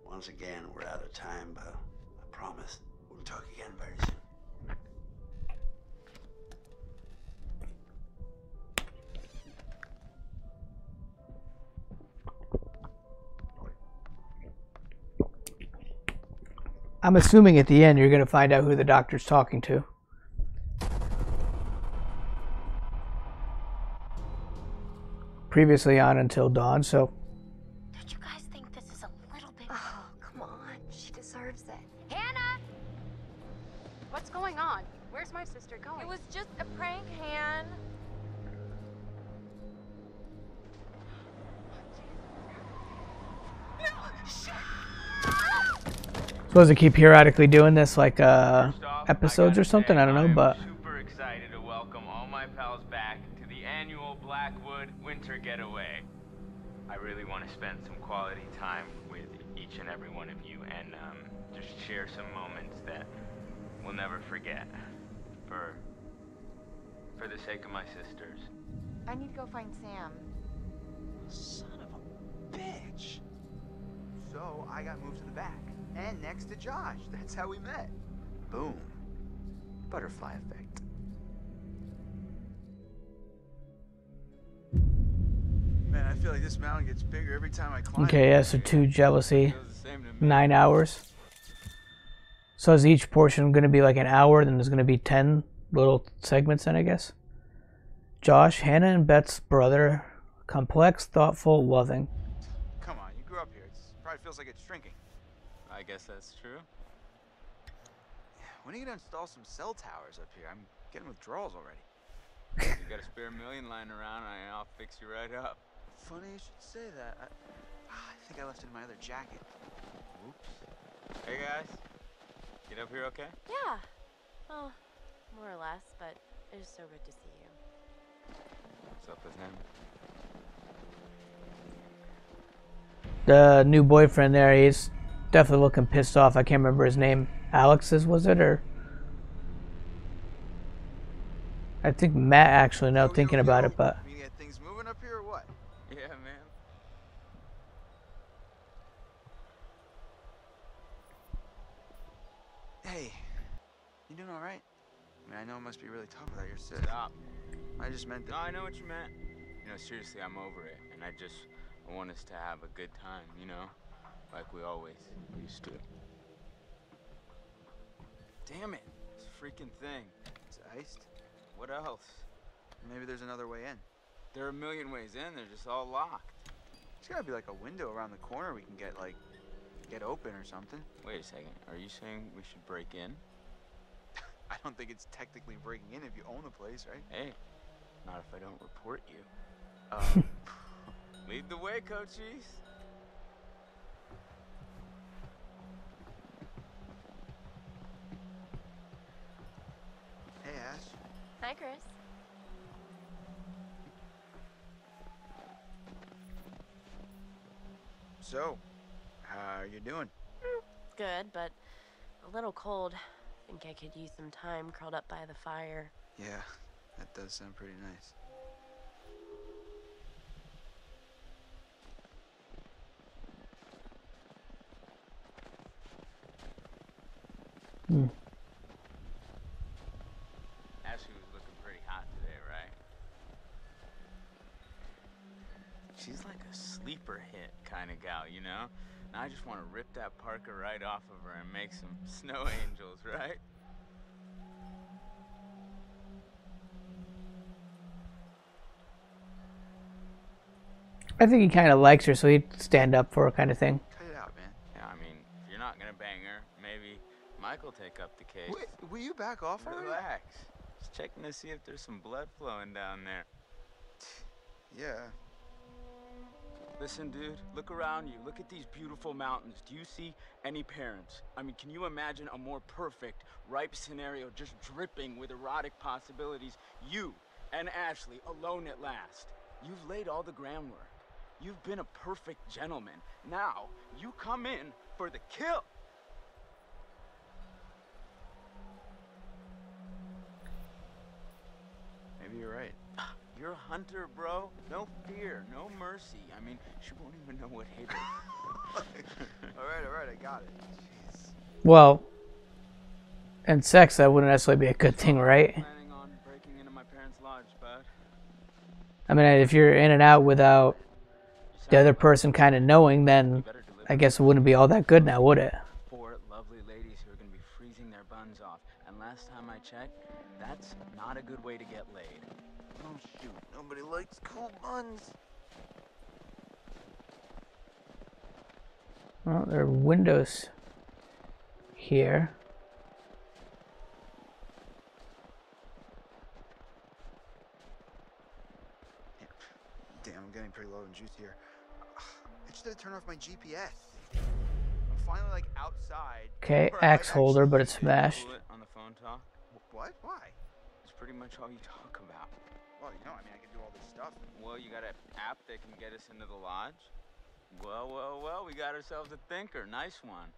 once again, we're out of time, but I promise we'll talk again very soon. I'm assuming at the end you're going to find out who the doctor's talking to. Previously on Until Dawn, so... Don't you guys think this is a little bit... Oh, come on. She deserves it. Hannah! What's going on? Where's my sister going? It was just a prank, Han. No! Shut up! Supposed to keep periodically doing this, like, episodes or something? I don't know, but... super excited to welcome all my pals back to the annual Blackwood Winter Getaway. I really want to spend some quality time with each and every one of you and just share some moments that we'll never forget for the sake of my sisters. I need to go find Sam. Son of a bitch. So I got moved to the back and next to Josh. That's how we met. Boom. Butterfly effect. Man, I feel like this mountain gets bigger every time I climb. Okay, yeah, so 2 jealousy, 9 hours. So is each portion going to be like an hour, then there's going to be 10 little segments then, I guess. Josh, Hannah and Beth's brother, complex, thoughtful, loving. Come on, you grew up here. It probably feels like it's shrinking. I guess that's true. When are you going to install some cell towers up here? I'm getting withdrawals already. You got a spare $1 million lying around, and I'll fix you right up. Funny you should say that. I think I left it in my other jacket. Oops. Hey guys, get up here okay? Yeah. Well, more or less, but it is so good to see you. What's up with him? The new boyfriend there, he's definitely looking pissed off. I can't remember his name. Alex's, was it? Or I think Matt actually, now thinking about it, but... You got things moving up here or what? Yeah, man. Hey, you doing all right? I mean, I know it must be really tough without your sister. Stop. I just meant that... No, I know what you meant. You know, seriously, I'm over it, and I want us to have a good time, you know? Like we always used to. Damn it, this freaking thing. It's iced. What else? Maybe there's another way in. There are a million ways in, they're just all locked. There's gotta be like a window around the corner we can get open or something. Wait a second, are you saying we should break in? I don't think it's technically breaking in if you own the place, right? Hey, not if I don't report you. Lead the way, coaches. Hey, Ash. Hi, Chris. So, how are you doing? Good, but a little cold. I think I could use some time curled up by the fire. Yeah, that does sound pretty nice. Hmm. Ashley was looking pretty hot today, right? She's like a sleeper hit kind of gal, you know? And I just want to rip that Parker right off of her and make some snow angels, right? I think he kind of likes her, so he'd stand up for her kind of thing. Cut it out, man. Yeah, I mean, if you're not going to bang her, maybe... Michael, take up the case. Wait, will you back off already? Relax. Just checking to see if there's some blood flowing down there. Yeah. Listen, dude, look around you. Look at these beautiful mountains. Do you see any parents? I mean, can you imagine a more perfect, ripe scenario just dripping with erotic possibilities? You and Ashley alone at last. You've laid all the groundwork. You've been a perfect gentleman. Now, you come in for the kill. You're right. You're a hunter, bro. No fear, no mercy. I mean, she won't even know what hit her. All right, I got it. Jeez. Well, and sex, that wouldn't necessarily be a good thing, right? I'm planning on breaking into my parents' lodge, bud. I mean, if you're in and out without the other person kind of knowing, then I guess it wouldn't be all that good now, would it? Poor lovely ladies who are going to be freezing their buns off. And last time I checked, that's not a good way to get laid. Oh shoot, nobody likes cool buns. Well, there are windows here. Damn, I'm getting pretty low in juice here. I just had to turn off my GPS. I'm finally like outside. Okay, axe holder, but it's smashed. On the phone talk. What? Why? It's pretty much all you talk about. Well, you know, I mean, I can do all this stuff. Well, you got an app that can get us into the lodge? Well, well, well, we got ourselves a thinker. Nice one.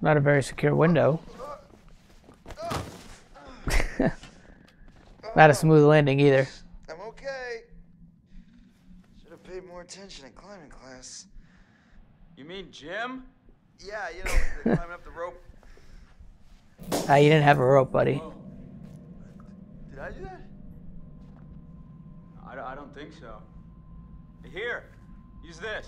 Not a very secure window. Not a smooth landing either. I'm okay. Should have paid more attention in climbing class. You mean Jim? Yeah, you know, climbing up the rope. Ah, you didn't have a rope, buddy. Whoa. Did I do that? I don't think so. Here, use this.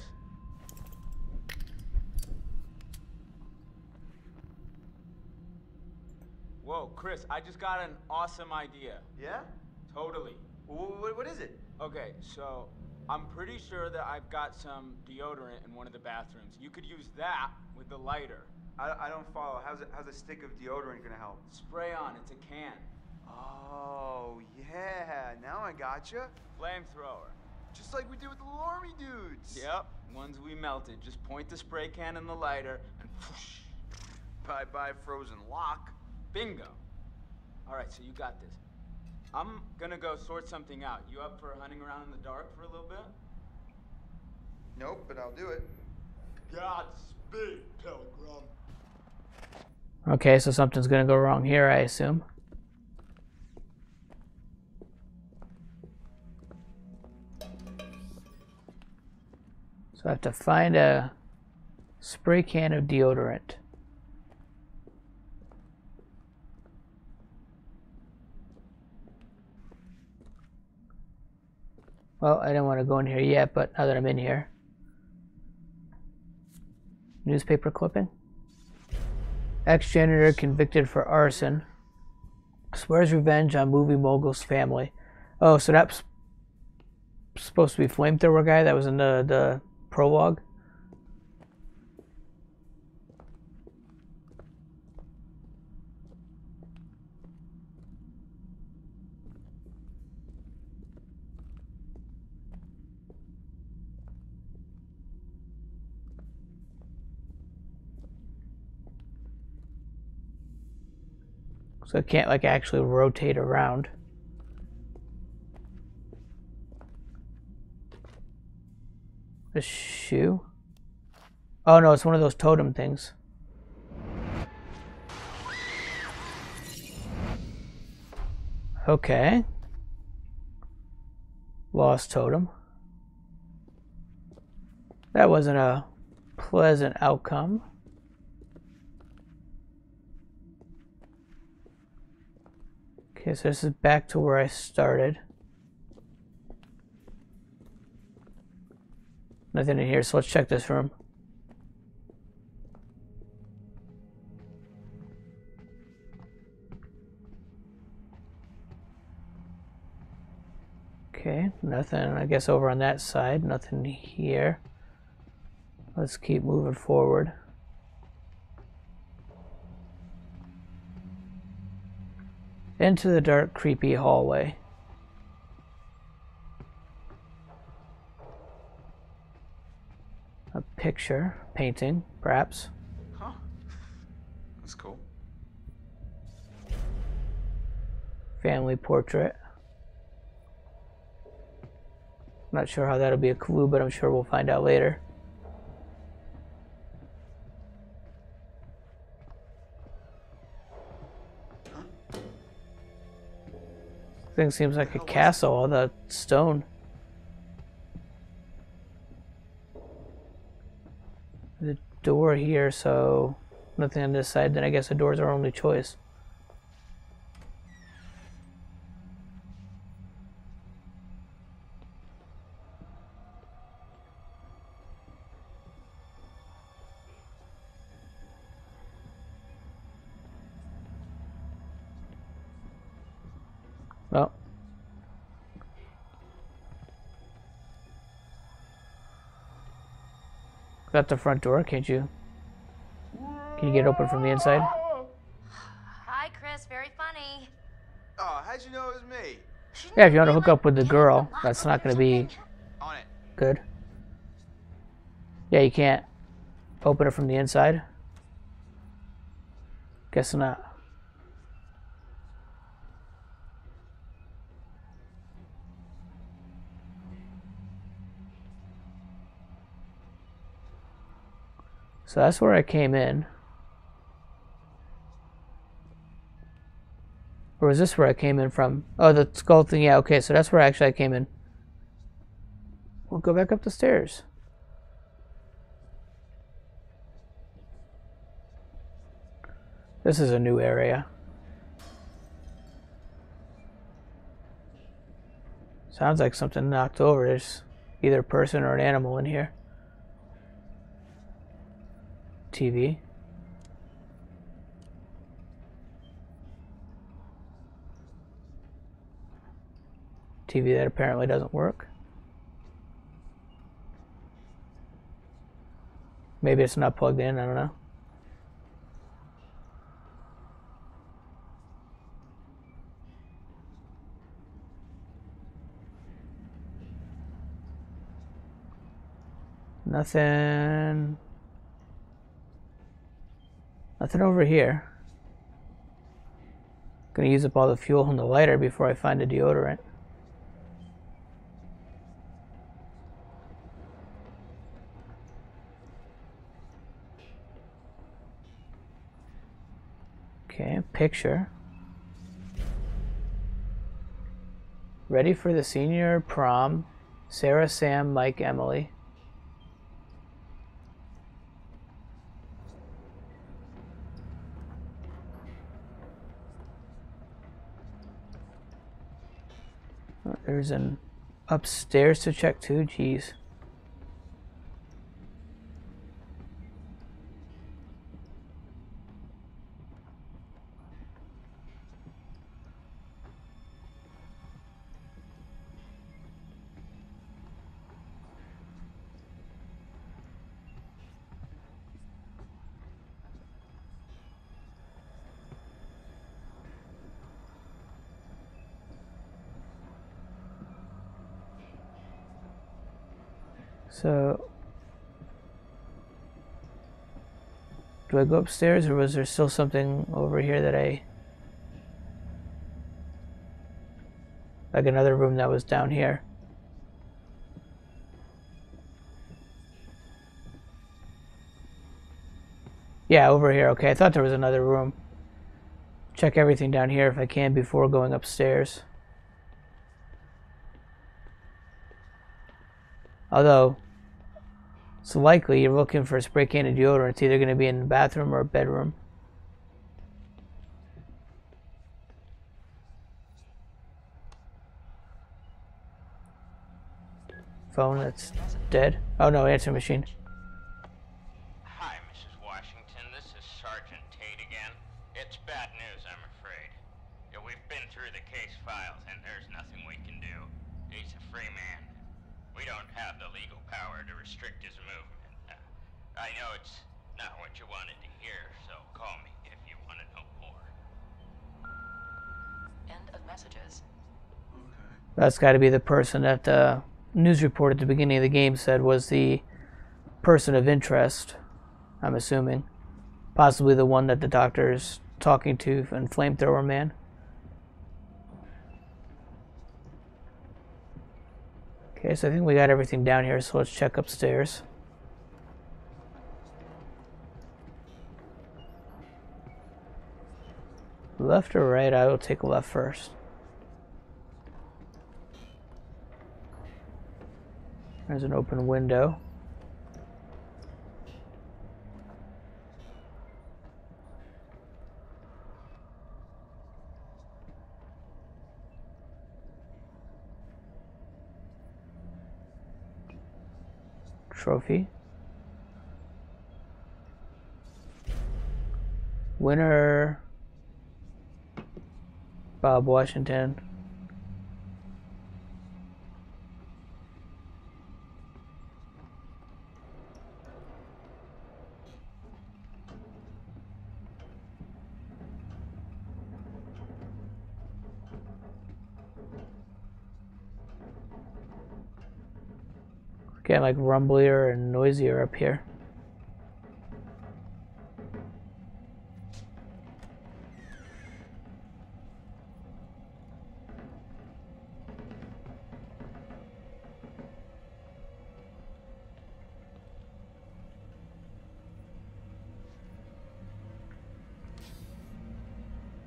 Whoa, Chris, I just got an awesome idea. Yeah? Totally. What is it? Okay, so I'm pretty sure that I've got some deodorant in one of the bathrooms. You could use that with the lighter. I don't follow. How's a stick of deodorant gonna help? Spray on. It's a can. Oh, yeah. Now I gotcha. Flamethrower. Just like we did with the Lorry dudes. Yep, ones we melted. Just point the spray can in the lighter and whoosh. Bye-bye frozen lock. Bingo. All right, so you got this. I'm gonna go sort something out. You up for hunting around in the dark for a little bit? Nope, but I'll do it. Godspeed, Pilgrim. Okay, so something's gonna go wrong here, I assume. So I have to find a spray can of deodorant. Well, I didn't want to go in here yet, but now that I'm in here. Newspaper clipping. Ex-janitor convicted for arson. Swears revenge on movie mogul's family. Oh, so that's supposed to be flamethrower guy that was in the prologue? So it can't like actually rotate around. A shoe? Oh no, it's one of those totem things. Okay. Lost totem. That wasn't a pleasant outcome. Okay, so this is back to where I started. Nothing in here, so let's check this room. Okay, nothing, I guess, over on that side. Nothing here. Let's keep moving forward. Into the dark, creepy hallway. A picture, painting, perhaps. Huh. That's cool. Family portrait. Not sure how that'll be a clue, but I'm sure we'll find out later. Thing seems like a castle, all that stone. The door here, so nothing on this side, then I guess the door's our only choice. At the front door, can't you? Can you get open from the inside? Hi, Chris. Very funny. Oh, how'd you know it was me? Yeah, if you want to hook up with the girl, that's not going to be good. Yeah, you can't open it from the inside. Guess not. So that's where I came in. Or was this where I came in from? Oh, the skull thing. Yeah, okay, so that's where actually I came in. We'll go back up the stairs. This is a new area. Sounds like something knocked over. There's either a person or an animal in here. TV. TV that apparently doesn't work. Maybe it's not plugged in, I don't know. Nothing. Nothing over here. Gonna use up all the fuel on the lighter before I find a deodorant. Okay, picture. Ready for the senior prom. Sarah, Sam, Mike, Emily. Oh, there's an upstairs to check too, jeez. So, do I go upstairs, or was there still something over here that I... like another room that was down here? Yeah, over here, okay. I thought there was another room. Check everything down here if I can before going upstairs. Although... so likely you're looking for a spray can and deodorant. It's either going to be in the bathroom or a bedroom. Phone that's dead. Oh no, answering machine. Hi, Mrs. Washington. This is Sergeant Tate again. It's bad news, I'm afraid. Yeah, we've been through the case files and there's nothing we can do. He's a free man. We don't have the legal power to restrict his movement. I know it's not what you wanted to hear, so call me if you want to know more. End of messages. Okay. That's got to be the person that the news report at the beginning of the game said was the person of interest, I'm assuming. Possibly the one that the doctor is talking to and flamethrower man. Okay, so I think we got everything down here, so let's check upstairs. Left or right? I will take left first. There's an open window. Trophy. Winner Bob Washington. Getting like rumblier and noisier up here.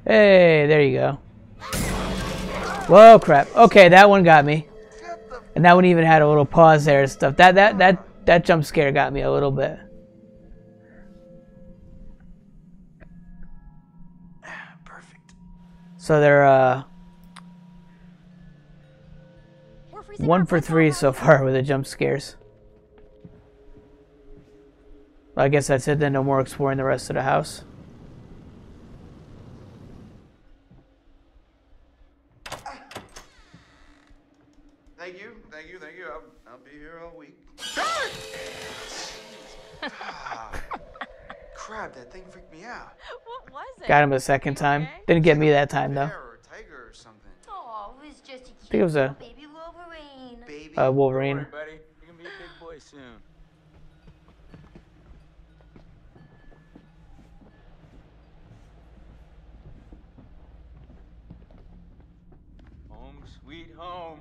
Hey, there you go. Whoa, crap. Okay, that one got me. And that one even had a little pause there and stuff. That jump scare got me a little bit. Perfect. So they're 1 for 3 so far with the jump scares. Well, I guess that's it then. No more exploring the rest of the house. That thing freaked me out. What was it? Got him a second time. Didn't get me that time though. Oh, it was just a cute, I think it was a baby Wolverine. Wolverine. Don't worry, buddy. You're gonna be a big boy soon. home.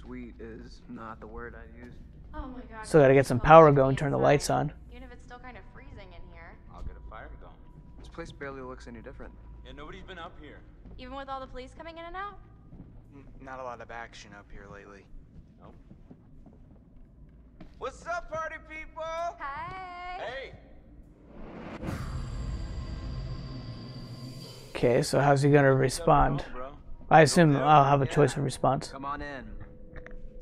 Sweet is not the word I used. Oh my God. Still gotta get some power going, turn the lights on. Even if it's still kind of freezing in here. I'll get a fire going. This place barely looks any different. Yeah, nobody's been up here. Even with all the police coming in and out? Not a lot of action up here lately. Nope. What's up, party people? Hi. Hey. Okay, so how's he gonna respond? I assume I'll have a choice in response. Come on in.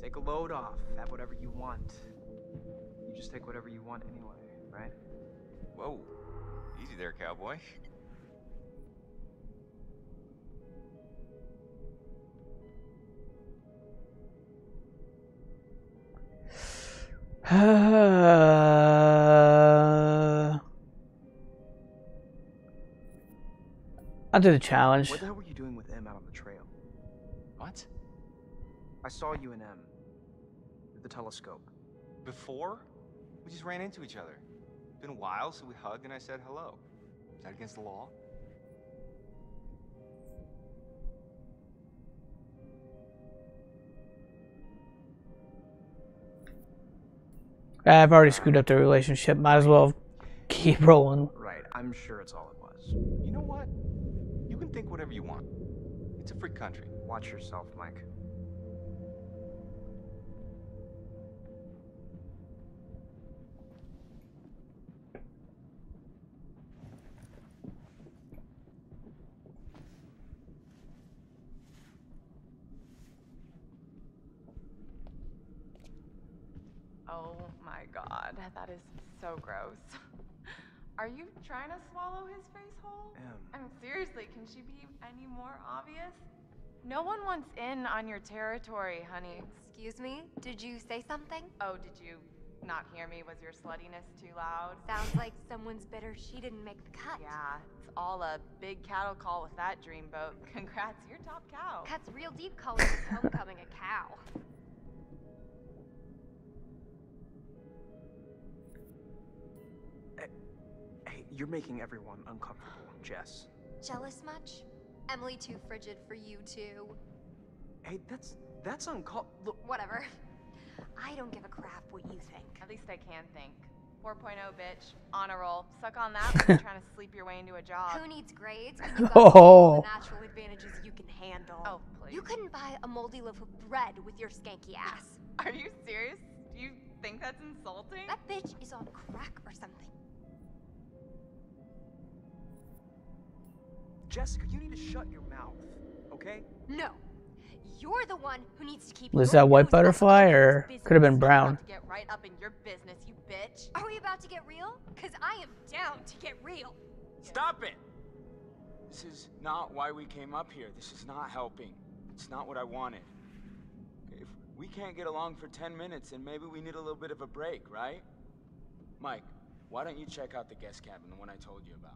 Take a load off. Have whatever you want. You just take whatever you want anyway, right? Whoa. Easy there, cowboy. I'll do the challenge. What the hell were you doing with M out on the trail? What? I saw you and M. At the telescope. Before? We just ran into each other. It's been a while, so we hugged and I said hello. Is that against the law? I've already screwed up the relationship. Might as well keep rolling. Right, I'm sure it's all it was. You know what? You can think whatever you want. It's a free country. Watch yourself, Mike. Oh my God, that is so gross. Are you trying to swallow his face whole? I mean, seriously, can she be any more obvious? No one wants in on your territory, honey. Excuse me? Did you say something? Oh, did you not hear me? Was your sluttiness too loud? Sounds like someone's bitter she didn't make the cut. Yeah, it's all a big cattle call with that dreamboat. Congrats, you're top cow. Cuts real deep calling his homecoming a cow. You're making everyone uncomfortable, Jess. Jealous much? Emily too frigid for you too. Hey, that's uncalled. Whatever. I don't give a crap what you think. At least I can think. 4.0 bitch, on a roll. Suck on that when you're trying to sleep your way into a job. Who needs grades when you got all the natural advantages you can handle? Oh, please. You couldn't buy a moldy loaf of bread with your skanky ass. Are you serious? Do you think that's insulting? That bitch is on crack or something. Jessica, you need to shut your mouth, okay? No, you're the one who needs to keep. Was that white butterfly, or could have been brown? Get right up in your business, you bitch. Are we about to get real? Cause I am down to get real. Stop it! This is not why we came up here. This is not helping. It's not what I wanted. If we can't get along for 10 minutes, then maybe we need a little bit of a break, right? Mike, why don't you check out the guest cabin, the one I told you about?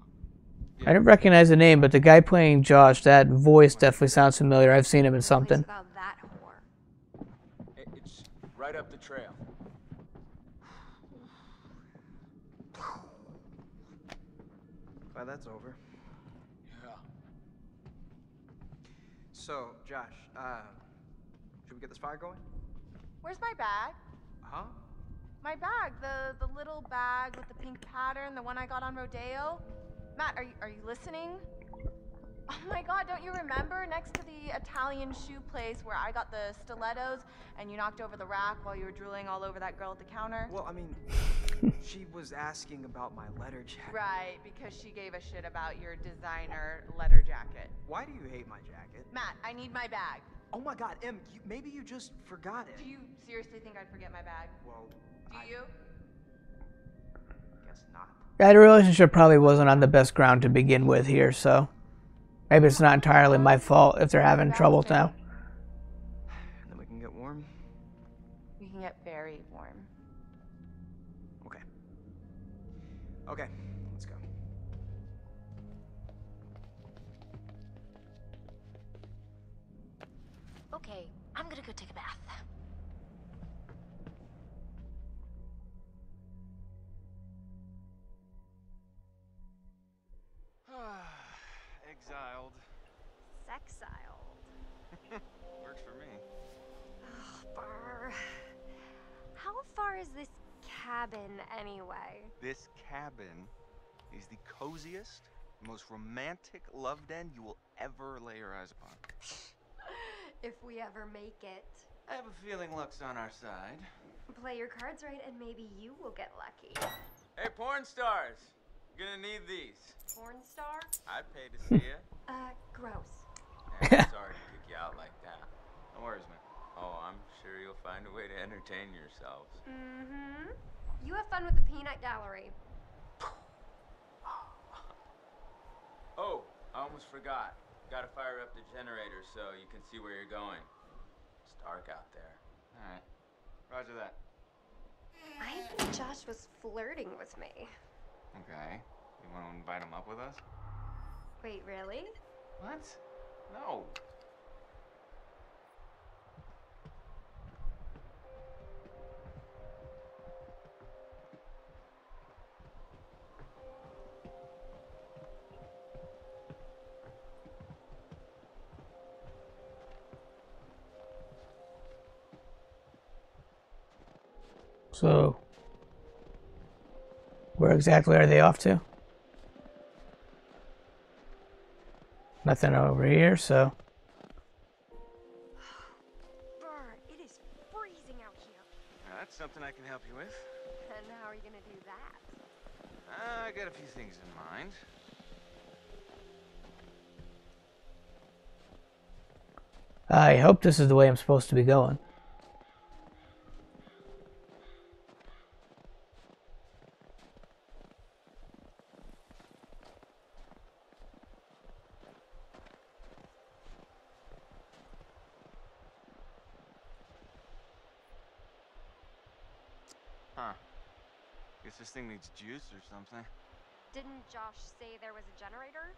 I didn't recognize the name, but the guy playing Josh, that voice definitely sounds familiar. I've seen him in something. It's right up the trail. Well, that's over. Yeah. So, Josh, should we get this fire going? Where's my bag? Huh? My bag, the little bag with the pink pattern, the one I got on Rodeo. Matt, are you listening? Oh my God, don't you remember? Next to the Italian shoe place where I got the stilettos and you knocked over the rack while you were drooling all over that girl at the counter? Well, I mean, she was asking about my letter jacket. Right, because she gave a shit about your designer letter jacket. Why do you hate my jacket? Matt, I need my bag. Oh my God, Em, maybe you just forgot it. Do you seriously think I'd forget my bag? Well, do you? Guess not. That relationship probably wasn't on the best ground to begin with here, so maybe it's not entirely my fault if they're having trouble now. And then we can get warm. We can get very warm. Okay. Okay, let's go. Okay, I'm gonna go take a bath. Exiled. Sexiled. Works for me. is this cabin anyway? This cabin is the coziest, most romantic love den you will ever lay your eyes upon. If we ever make it. I have a feeling luck's on our side. Play your cards right and maybe you will get lucky. Hey, porn stars! You're gonna need these. Porn star? I'd pay to see it. Gross. Man, I'm sorry to kick you out like that. No worries, man. Oh, I'm sure you'll find a way to entertain yourselves. Mm-hmm. You have fun with the peanut gallery. Oh, I almost forgot. Gotta fire up the generator so you can see where you're going. It's dark out there. Alright. Roger that. I think Josh was flirting with me. Okay. You want to invite him up with us? Wait, really? What? No. So, where exactly are they off to? Nothing over here, so. Burr, it is freezing out here. Now that's something I can help you with. And how are you gonna do that? I got a few things in mind. I hope this is the way I'm supposed to be going. This thing needs juice or something. Didn't Josh say there was a generator?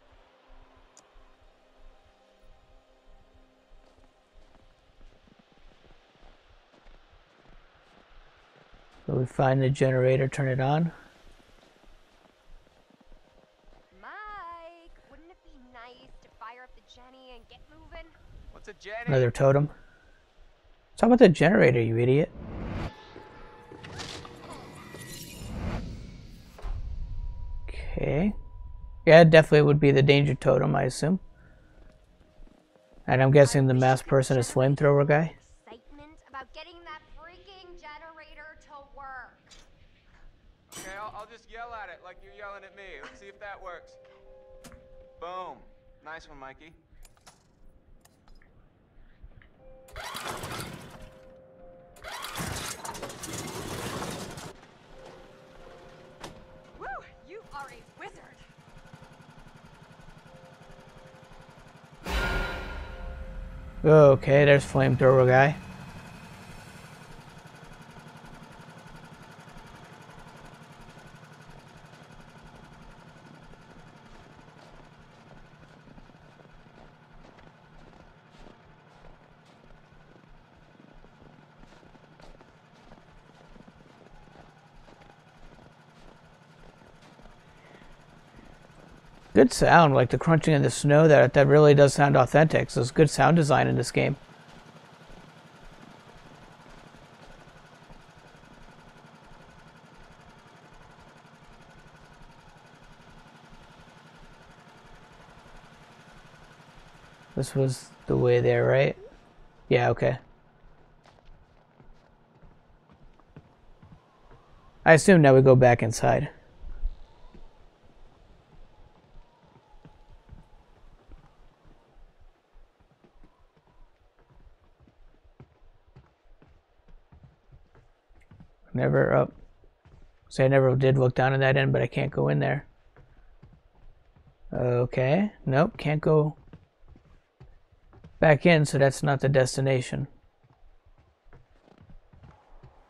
So we find the generator, turn it on. Mike, wouldn't it be nice to fire up the Jenny and get moving? What's a Jenny? Another totem. Talk about the generator, you idiot. Okay. Yeah, it definitely would be the danger totem, I assume. And I'm guessing the masked person is flamethrower guy. Excitement about getting that freaking generator to work. Okay, I'll just yell at it like you're yelling at me. Let's see if that works. Boom. Nice one, Mikey. Okay, there's flamethrower guy. Good sound, like the crunching of the snow, that really does sound authentic. So it's good sound design in this game. This was the way there, right? Yeah, okay. I assume now we go back inside. Never up. So I never did look down in that end, but I can't go in there. Okay. Nope, can't go back in, so that's not the destination.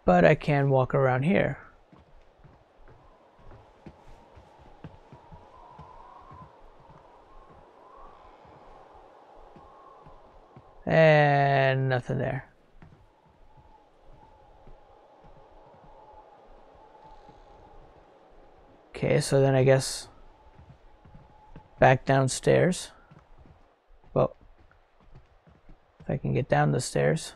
But I can walk around here. And nothing there. Okay, so then I guess back downstairs. Well, if I can get down the stairs.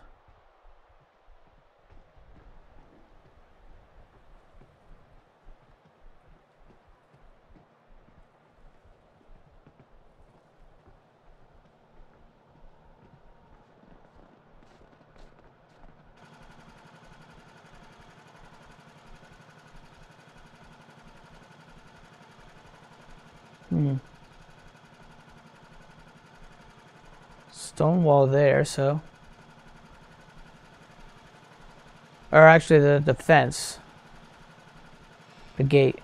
Stone wall there, so. Or actually the fence. The gate.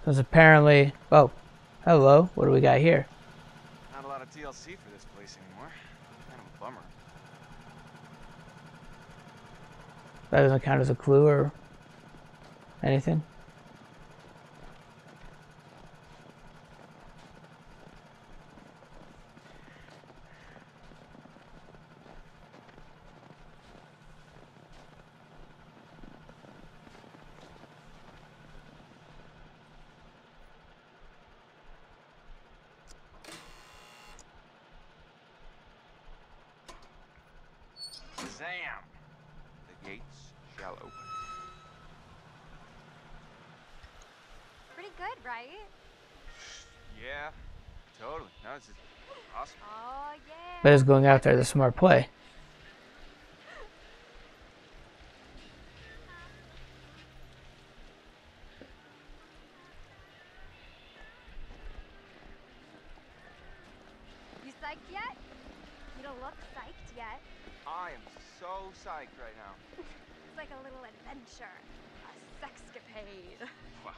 Because apparently, oh, hello, what do we got here? Not a lot of DLC for this place anymore. Kind of a bummer. That doesn't count as a clue or anything. But it's going out there, the smart play. You psyched yet? You don't look psyched yet. I am so psyched right now. It's like a little adventure, a sexcapade. Wow.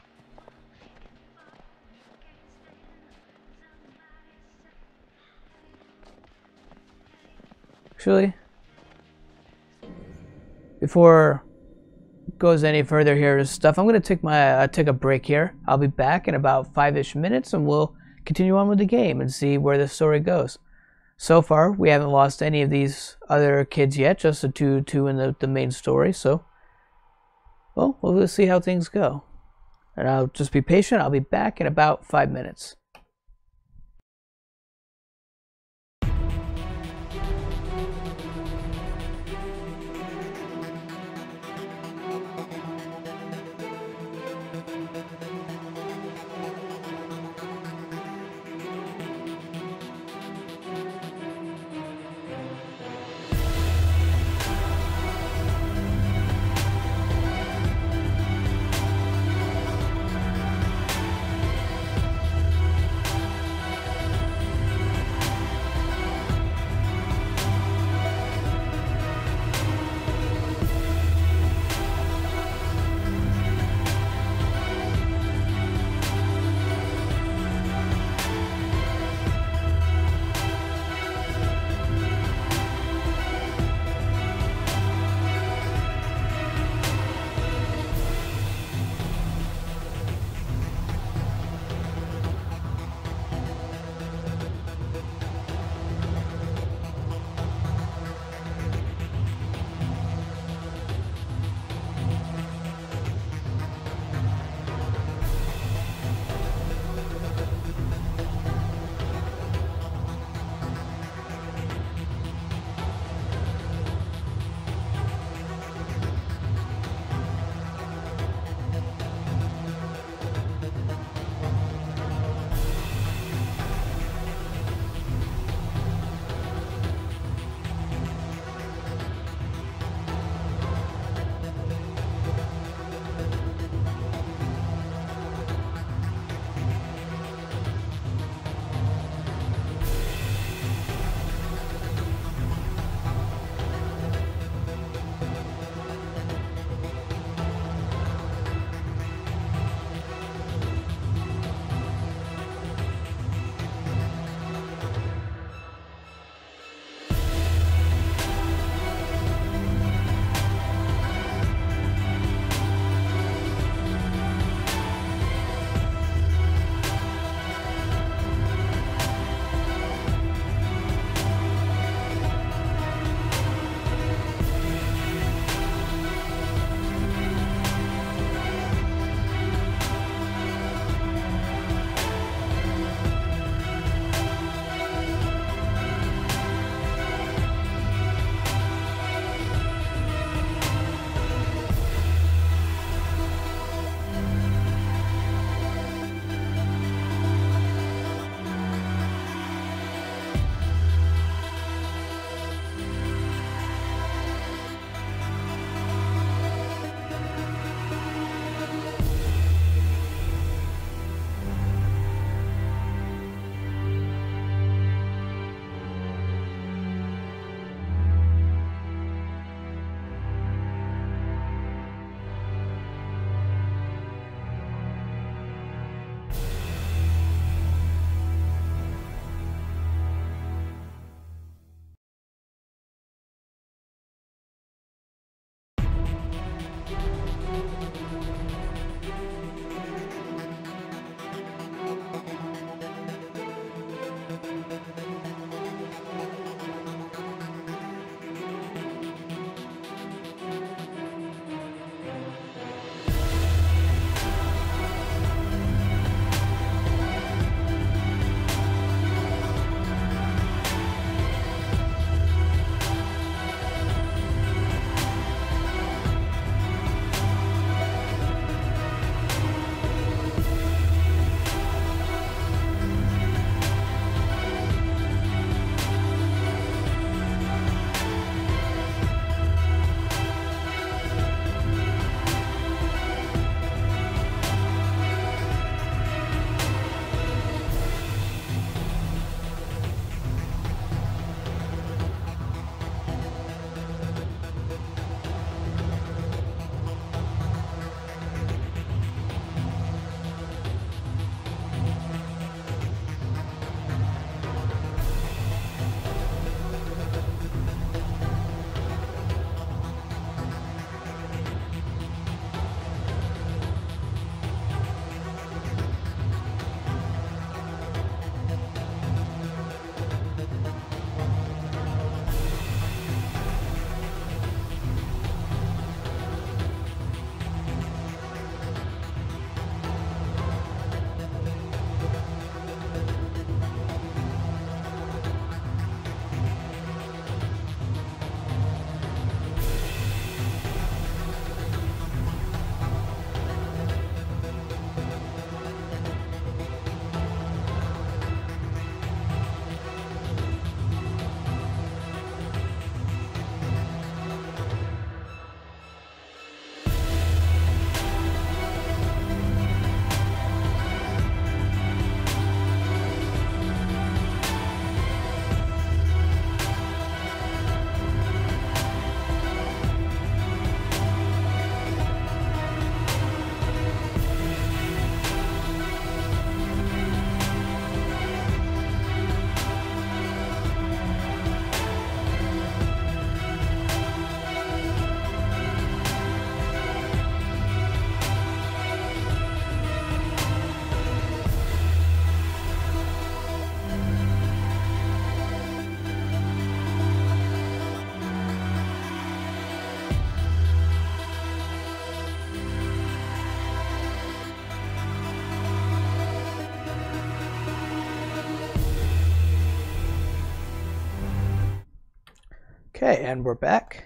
Actually, before it goes any further here to stuff, I'm gonna take take a break here. I'll be back in about 5-ish minutes, and we'll continue on with the game and see where the story goes. So far, we haven't lost any of these other kids yet, just the two in the main story. So, well, we'll see how things go, and I'll just be patient. I'll be back in about 5 minutes. Okay, and we're back.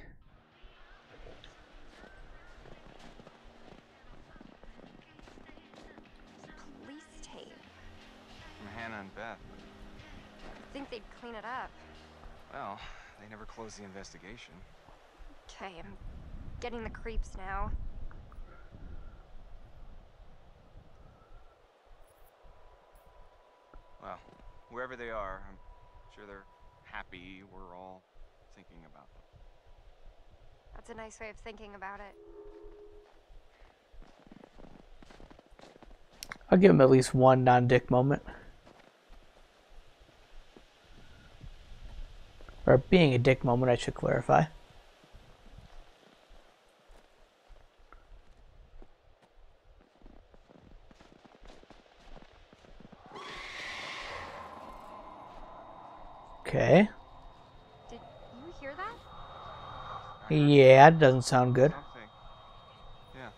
Police tape. From Hannah and Beth. I think they'd clean it up. Well, they never closed the investigation. Okay, I'm getting the creeps now. Well, wherever they are, I'm sure they're happy we're all thinking about them. That's a nice way of thinking about it. I'll give him at least one non-dick moment. Or being a dick moment, I should clarify. Okay. Did you hear that? Yeah, it doesn't sound good. Something. Yeah.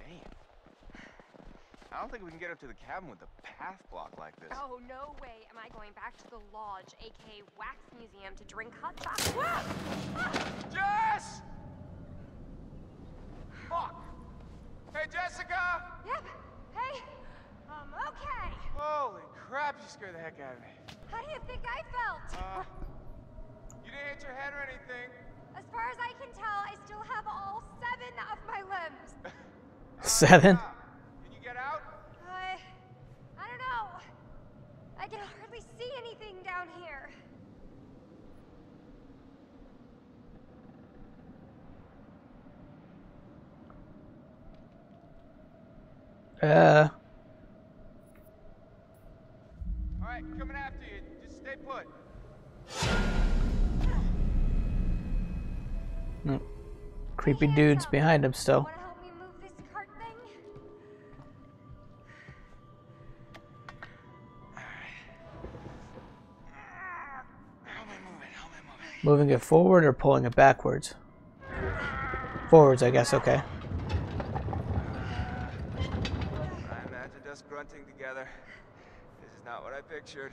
Damn. I don't think we can get up to the cabin with a path block like this. Oh, no way am I going back to the lodge, aka Wax Museum, to drink hot chocolate. Jess! Fuck. Hey, Jessica! Yep. Hey. Okay. Holy crap, you scared the heck out of me. How do you think I felt? You didn't hit your head or anything. As far as I can tell, I still have all 7 of my limbs. 7? Can you get out? I don't know. I can hardly see anything down here. All right, coming after you. Just stay put. Creepy dudes behind him still. Wanna help me move this cart thing? How am I moving? Moving it forward or pulling it backwards? Forwards, I guess. Okay. Together. This is not what I pictured.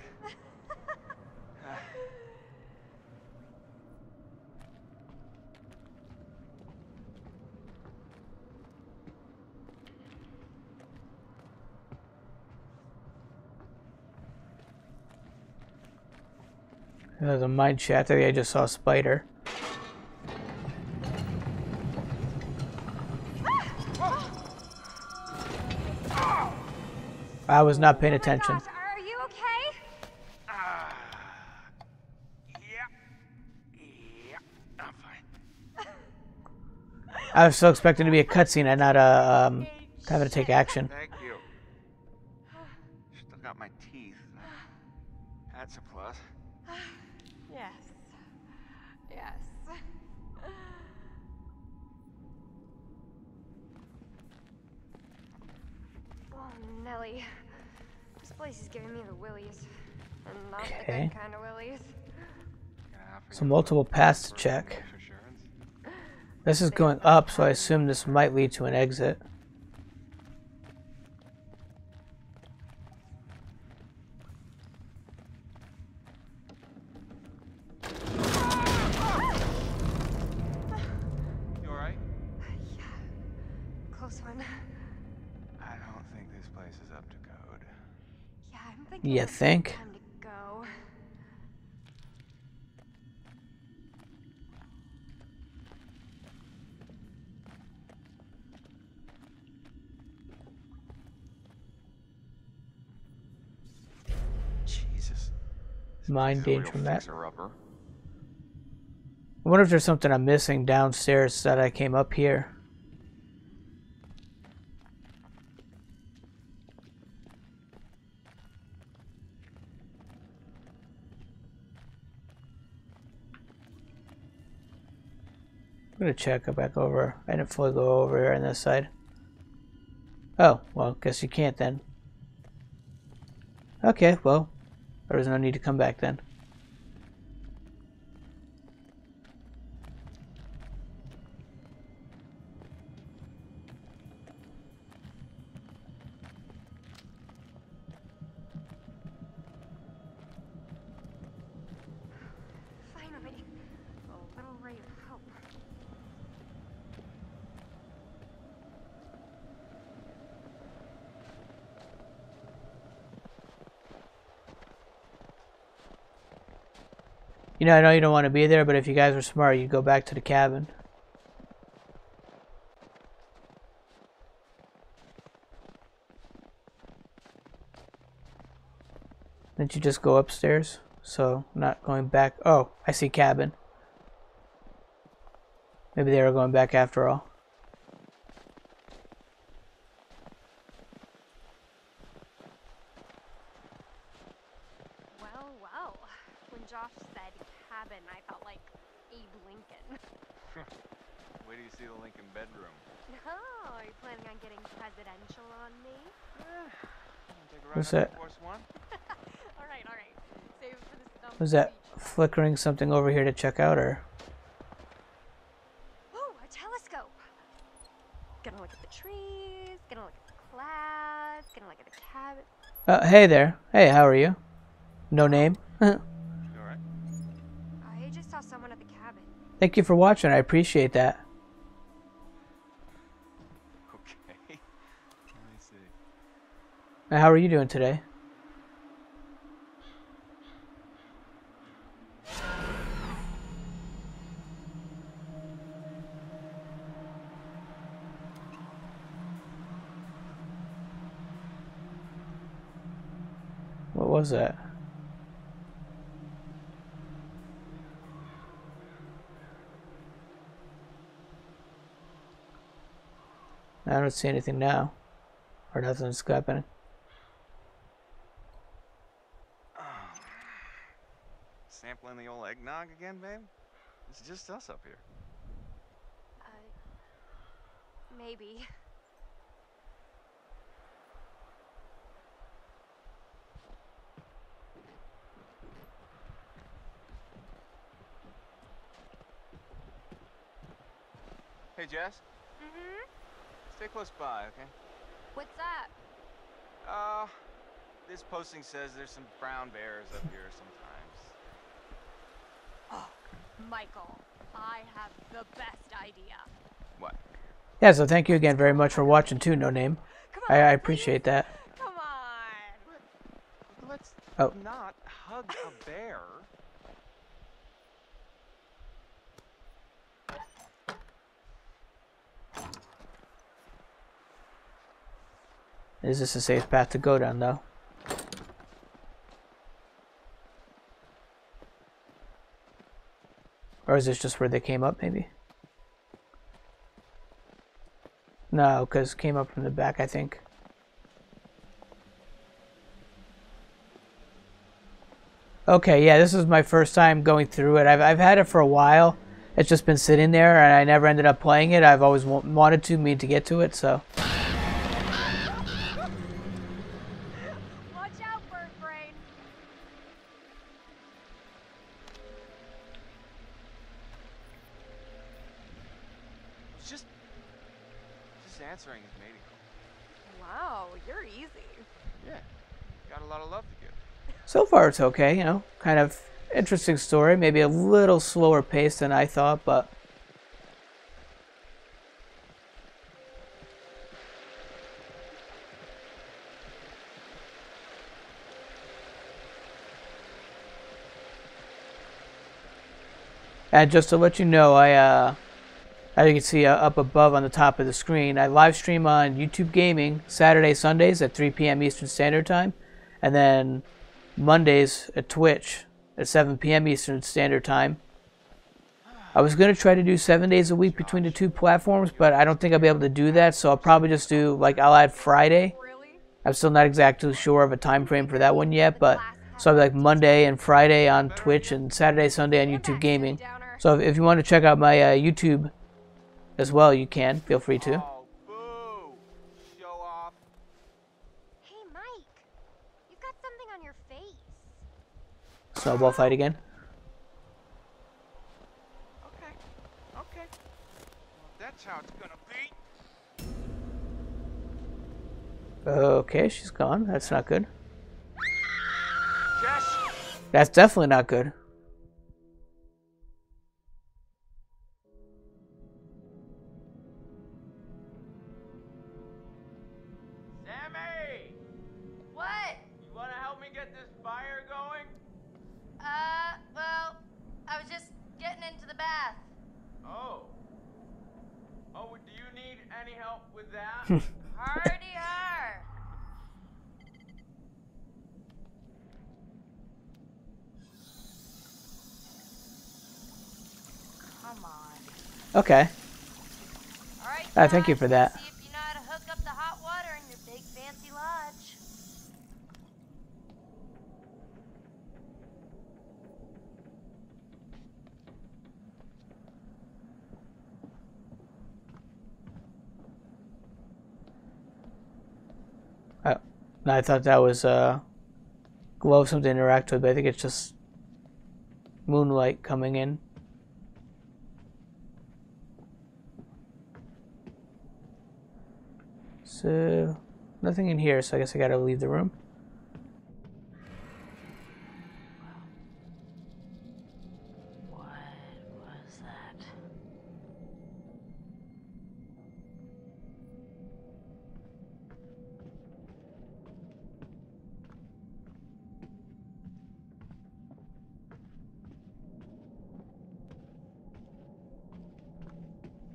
There's a mind shatter. I just saw a spider. I was not paying attention. Gosh, are you okay? Yeah, I'm fine. I was so expecting to be a cutscene and not a having to take action. Thank you. Still got my teeth. That's a plus. Yes. Yes. Oh, Nelly. This place is giving me the willies. And not the good kind of willies. So multiple paths to check. This is going up, so I assume this might lead to an exit. You alright? Yeah. Close one. I don't think this place is up to code. Yeah, I'm thinking. You think? Time to go. Jesus. Mind game from that. I wonder if there's something I'm missing downstairs that I came up here. I'm gonna check it back over. I didn't fully go over here on this side. Oh, well, guess you can't then. Okay, well, there was no need to come back then. You know, I know you don't want to be there, but if you guys were smart, you'd go back to the cabin. Didn't you just go upstairs? So, not going back. Oh, I see cabin. Maybe they were going back after all. Well, well. When Josh said cabin, I felt like Abe Lincoln. Where do you see the Lincoln bedroom? Oh, are you planning on getting presidential on me? What's that? Was that flickering something over here to check out, or? Ooh, a telescope! Gonna look at the trees, gonna look at the clouds, gonna look at the cabin. Hey there. Hey, how are you? No name. Alright. I just saw someone at the cabin. Thank you for watching, I appreciate that. Okay. Let me see. Now, how are you doing today? What was that? I don't see anything now. Or nothing's happening. Sampling the old eggnog again, babe? It's just us up here. Maybe. Hey, Jess? Mm-hmm? Stay close by, okay? What's up? This posting says there's some brown bears up here sometimes. Oh, Michael, I have the best idea. What? Yeah, so thank you again very much for watching, too, No Name. Come on, I appreciate that. Come on. Let's not hug a bear. Is this a safe path to go down, though? Or is this just where they came up, maybe? No, because it came up from the back, I think. Okay, yeah, this is my first time going through it. I've had it for a while. It's just been sitting there, and I never ended up playing it. I've always wanted to, mean to get to it, so... So far it's okay, you know, kind of interesting story, maybe a little slower pace than I thought, but... And just to let you know, as you can see up above on the top of the screen, I live stream on YouTube Gaming Saturday, Sundays at 3 p.m. Eastern Standard Time, and then... Mondays at Twitch at 7 p.m. Eastern Standard Time. I was going to try to do 7 days a week between the two platforms, but I don't think I'll be able to do that, so I'll probably just do, like, I'll add Friday. I'm still not exactly sure of a time frame for that one yet, but so I'll be like Monday and Friday on Twitch and Saturday, Sunday on YouTube Gaming. So if you want to check out my YouTube as well, you can. Feel free to. Snowball fight again. Okay. Okay. That's how it's gonna be. Okay, she's gone. That's not good. Josh. That's definitely not good. Sammy. What? You wanna help me get this fire going? Well, I was just getting into the bath. Oh. Oh, do you need any help with that? Hardy har. Come on. Okay. All right. Oh, thank you for that. See if you know how to hook up the hot water in your big fancy lodge. I thought that was gloves, something to interact with, but I think it's just moonlight coming in. So, nothing in here, so I guess I gotta leave the room. What was that?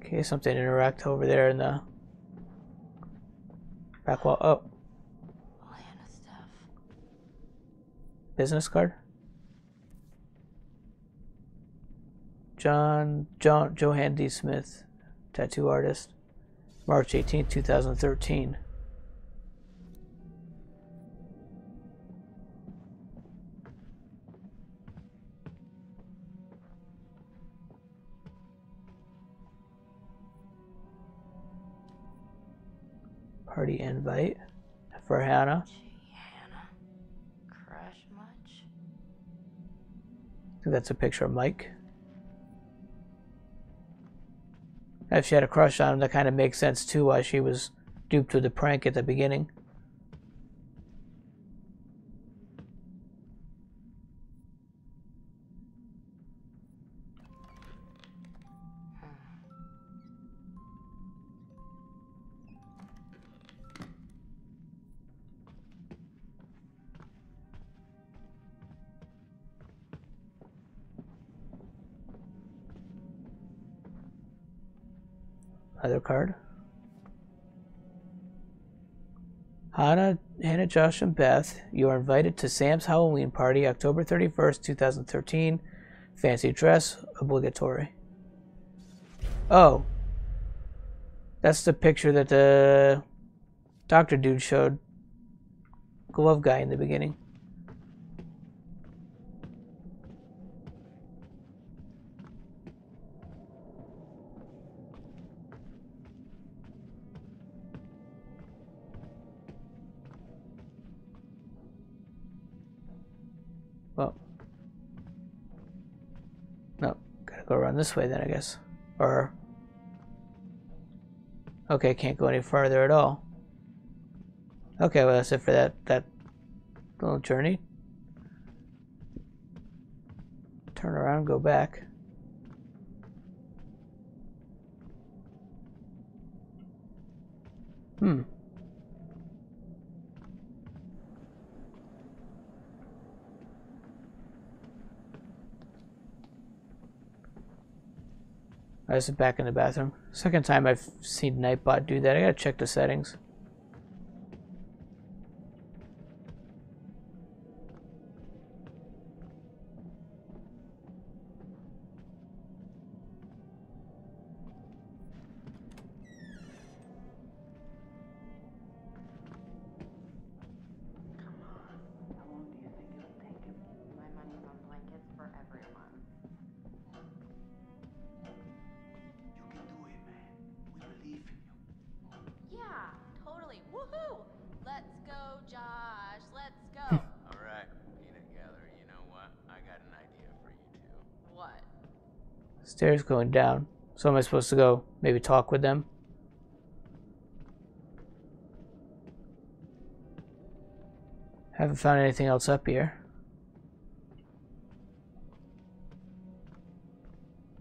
Okay, something to interact over there in the back wall. Oh. All Hannah stuff. Business card. Johann D. Smith, tattoo artist. March 18, 2013. Party invite for Hannah. Gee, Hannah. Crush much? That's a picture of Mike. If she had a crush on him, that kind of makes sense too, why she was duped with the prank at the beginning. Other card. Hannah, Josh, and Beth, you are invited to Sam's Halloween party, October 31st, 2013. Fancy dress, obligatory. Oh. That's the picture that the doctor dude showed. Glove guy in the beginning. Go around this way then, I guess. Or... okay, can't go any farther at all. Okay, well that's it for that little journey. Turn around, go back. I was back in the bathroom. Second time I've seen Nightbot do that. I gotta check the settings. Stairs going down. So am I supposed to go maybe talk with them? Haven't found anything else up here.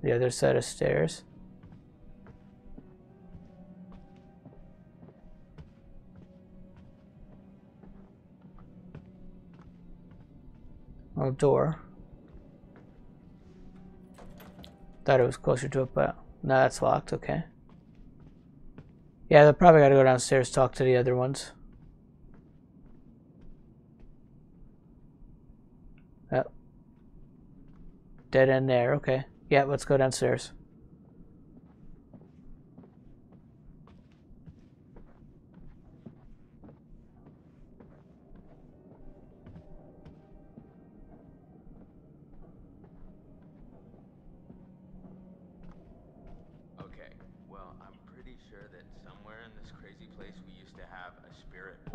The other set of stairs. Door. Thought it was closer to it, but no, that's locked. Okay. Yeah, they'll probably gotta go downstairs, talk to the other ones. Oh. Dead end there. Okay. Yeah, let's go downstairs.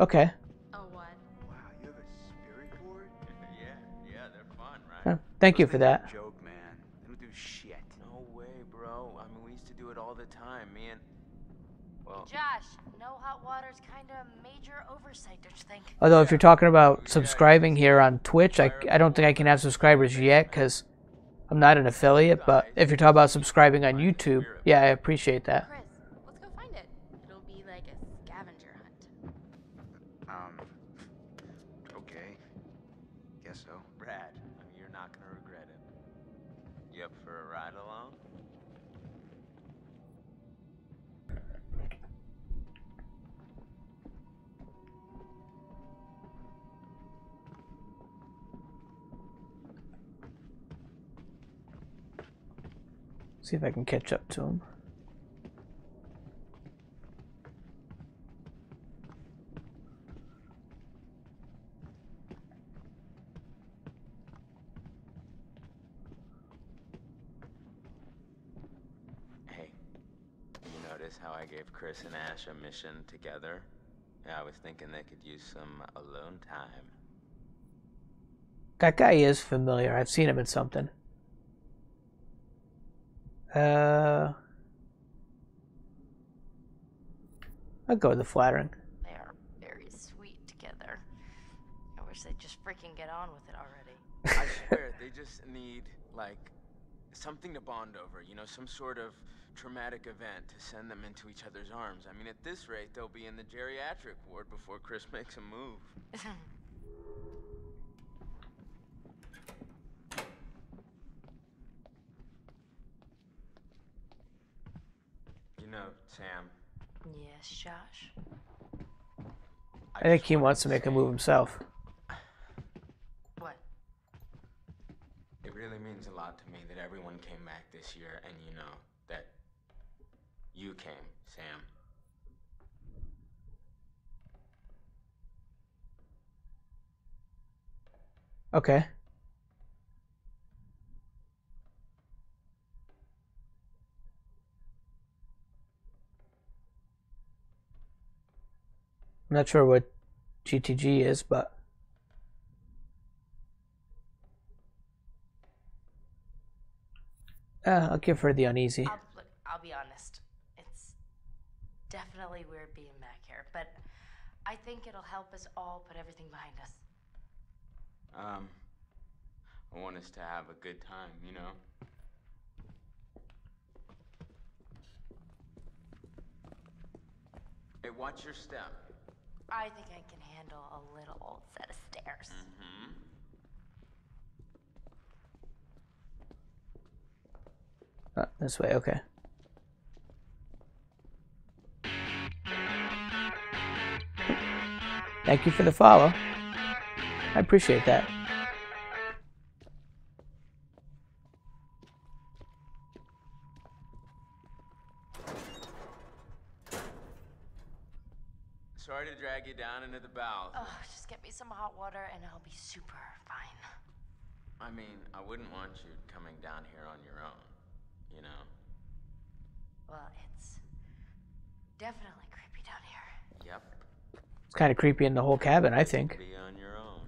Okay. A what? Wow, you have a spirit board? Yeah, they're fun, right? Thank you for that. Joke, man. They don't do shit. No way, bro. I mean, we used to do it all the time, man. Well, hey Josh, no hot water's kind of a major oversight, don't you think? Although, if you're talking about subscribing here on Twitch, I don't think I can have subscribers yet because I'm not an affiliate. But if you're talking about subscribing on YouTube, yeah, I appreciate that. See if I can catch up to him. Hey, you notice how I gave Chris and Ash a mission together? Yeah, I was thinking they could use some alone time. That guy is familiar. I've seen him in something. I'll go with the flattering. They are very sweet together. I wish they'd just freaking get on with it already. I swear, they just need, like, something to bond over, you know, some sort of traumatic event to send them into each other's arms. I mean, at this rate, they'll be in the geriatric ward before Chris makes a move. No, Sam. Yes, Josh. I think he wants to make a move himself. What? It really means a lot to me that everyone came back this year, and you know that you came, Sam. Okay. I'm not sure what GTG is, but I'll give her the uneasy. I'll be honest. It's definitely weird being back here, but I think it'll help us all put everything behind us. I want us to have a good time, you know? Hey, watch your step. I think I can handle a little old set of stairs. Mm-hmm. Oh, this way, okay. Thank you for the follow. I appreciate that. Sorry to drag you down into the bowels. Oh, just get me some hot water and I'll be super fine. I mean, I wouldn't want you coming down here on your own, you know? Well, it's definitely creepy down here. Yep. It's kind of creepy in the whole cabin, I think. Be on your own.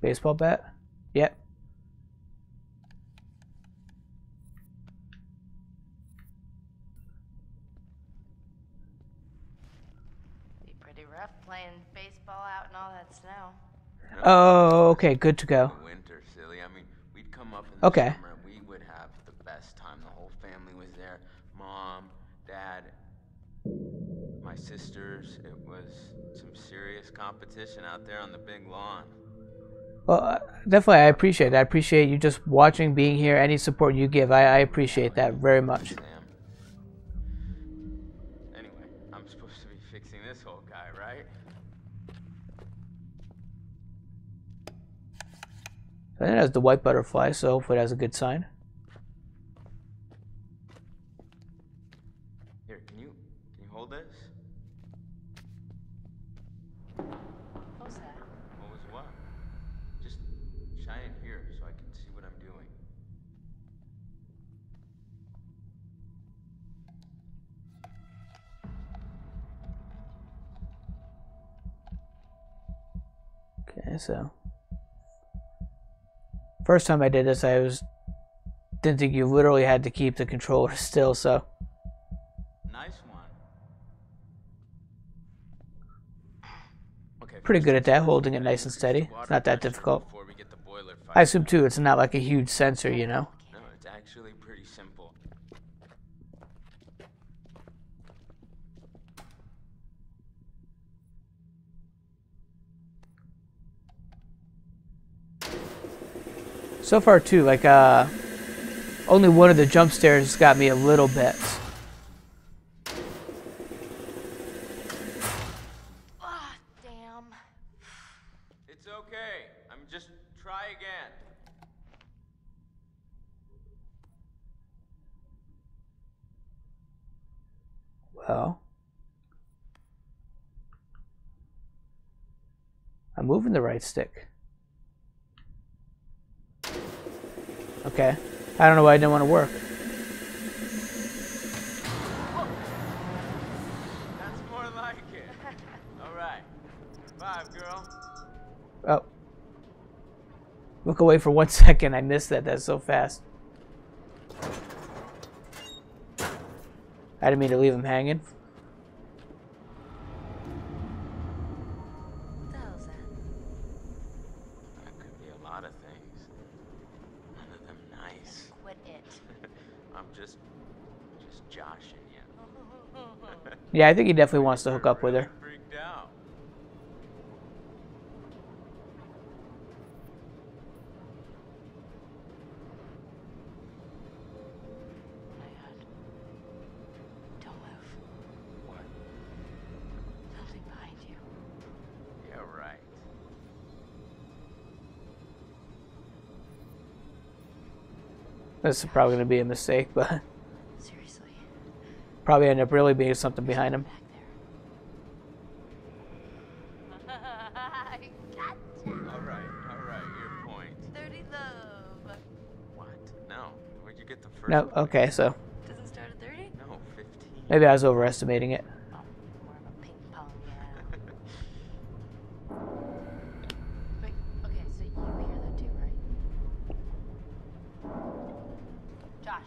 Baseball bat? Yep. Be pretty rough playing baseball out in all that snow. Oh, okay, good to go. Winter, silly. I mean, we'd come up in the summer and we would have the best time. The whole family was there. Mom, Dad, my sister. competition out there on the big lawn. Well, definitely, I appreciate it. I appreciate you just watching, being here, any support you give. I appreciate that very much. Anyway, I'm supposed to be fixing this whole guy, right? And it has the white butterfly, so hopefully that's a good sign. Here, can you hold this? What was that? What was what? Just shine it here so I can see what I'm doing. Okay, so first time I did this, I didn't think you literally had to keep the controller still, so. Nice one. Okay, pretty good at that, holding it nice and steady. It's not that difficult. I assume too, it's not like a huge sensor, you know? No, it's actually pretty simple. So far too, like only one of the jump scares has got me a little bit. Ah, damn. It's okay. I'm just try again. Well, I'm moving the right stick. Okay. I don't know why I didn't want to work. That's more like it. Alright. Five, girl. Oh. Look away for 1 second. I missed that. That's so fast. I didn't mean to leave him hanging. Yeah, I think he definitely wants to hook up with her. Don't move. What? Something behind you. Yeah, right. This is probably going to be a mistake, but probably end up really being something behind him. I gotcha. All right, your point. Dirty love. What? No. Where'd you get the first? No. Okay, so. Doesn't start at 30? No, 15. Maybe I was overestimating it. Oh, more of a ping pong, yeah. Wait, okay, so you hear that too, right? Josh.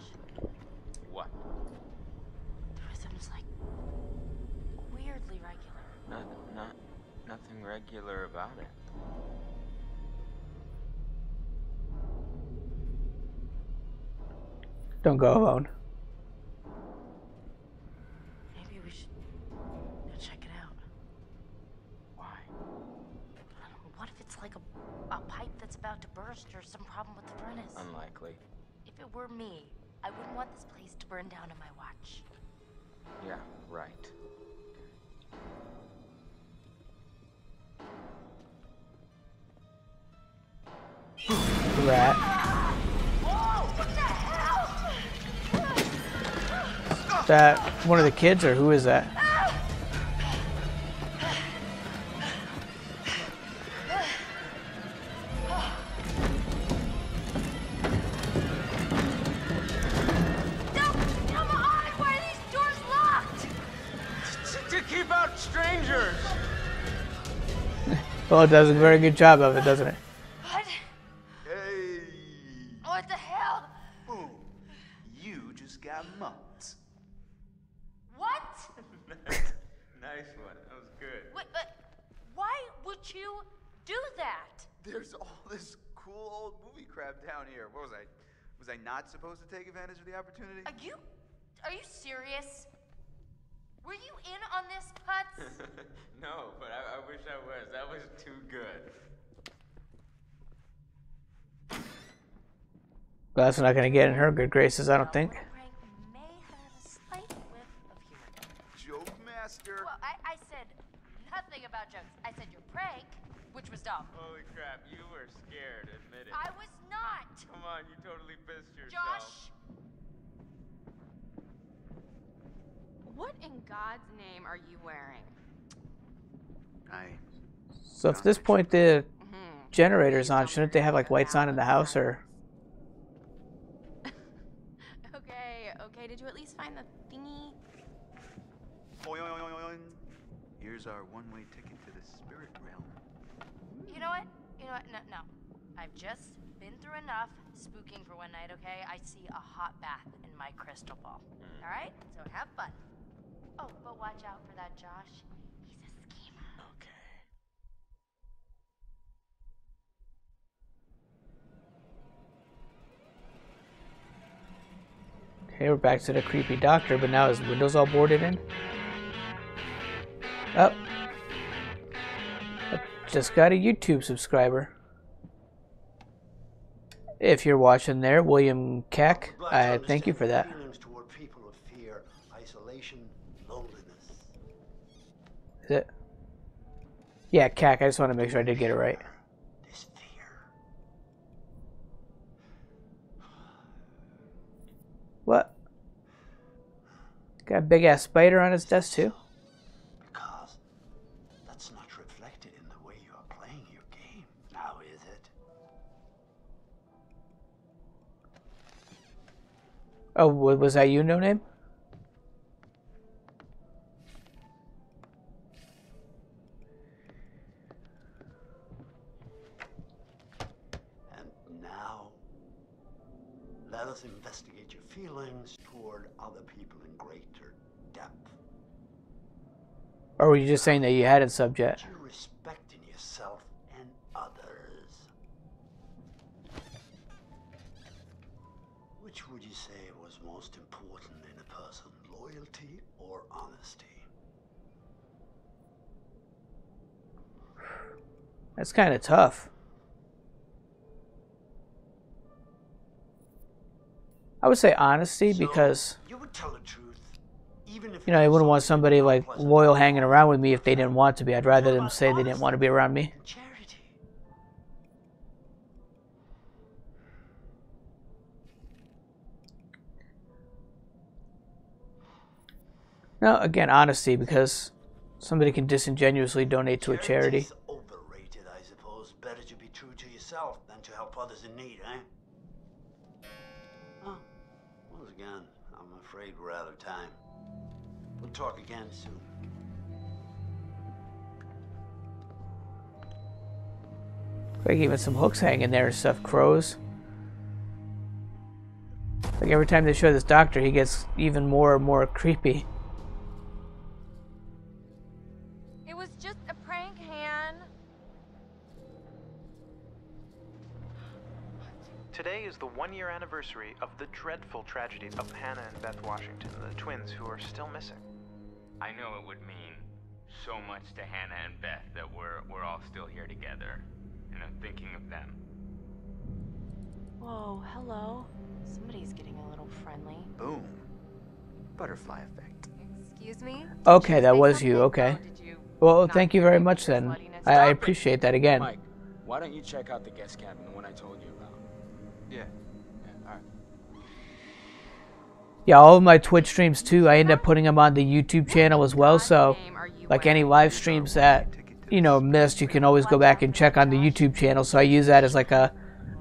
Nothing regular about it. Don't go alone. Maybe we should check it out. Why? I don't know, what if it's like a pipe that's about to burst or some problem with the furnace? Unlikely. If it were me, I wouldn't want this place to burn down on my watch. Yeah, right. Rat. Whoa, what the hell? Is that one of the kids, or who is that? No, come on! Why are these doors locked? To keep out strangers. Well, it does a very good job of it, doesn't it? Supposed to take advantage of the opportunity? Are you serious? Were you in on this, Putz? No, but I wish I was. That was too good. That's not going to get in her good graces, I don't think. Holy crap, you were scared, admit it. I was not! Come on, you totally pissed yourself. Josh! What in God's name are you wearing? So if at this point the generator's on, shouldn't they have like lights on in the house or? Okay, did you at least find the thingy? Here's our one-way ticket to the spirit realm. You know what? No. I've just been through enough spooking for one night, okay? I see a hot bath in my crystal ball. All right? So have fun. Oh, but watch out for that, Josh. He's a schemer. Okay, we're back to the creepy doctor, but now his window's all boarded in. Oh. Just got a YouTube subscriber. If you're watching there, William Keck, I thank you for that. People of fear, isolation, loneliness. Is it? Yeah, Keck. I just want to make sure I did get it right. This fear. What? Got a big ass spider on his desk too. Oh, was that you, No Name? And now, let us investigate your feelings toward other people in greater depth. Or were you just saying that you had a subject? You're respecting yourself and others. Which would you say most important in a person, loyalty or honesty? That's kind of tough. I would say honesty, because you would tell the truth, even if I wouldn't want somebody like loyal hanging around with me if they didn't want to be. I'd rather them say they didn't want to be around me. No, again, honesty, because somebody can disingenuously donate to a charity. Overrated, I suppose. Better to be true to yourself than to help others in need, eh? Oh, once again, I'm afraid we're out of time. We'll talk again soon. Like even some hooks hanging there and stuff, crows. Like every time they show this doctor, he gets even more and more creepy. Today is the one-year anniversary of the dreadful tragedy of Hannah and Beth Washington, the twins who are still missing. I know it would mean so much to Hannah and Beth that we're all still here together, and I'm thinking of them. Whoa, hello. Somebody's getting a little friendly. Boom. Butterfly effect. Excuse me? Okay, that was you, okay. Well, thank you very much then. I appreciate that again. Mike, why don't you check out the guest cabin, the one I told you about? Yeah, all right. Yeah, all of my Twitch streams too, I end up putting them on the YouTube channel as well, so like any live streams that, you know, missed, you can always go back and check on the YouTube channel. So I use that as like a,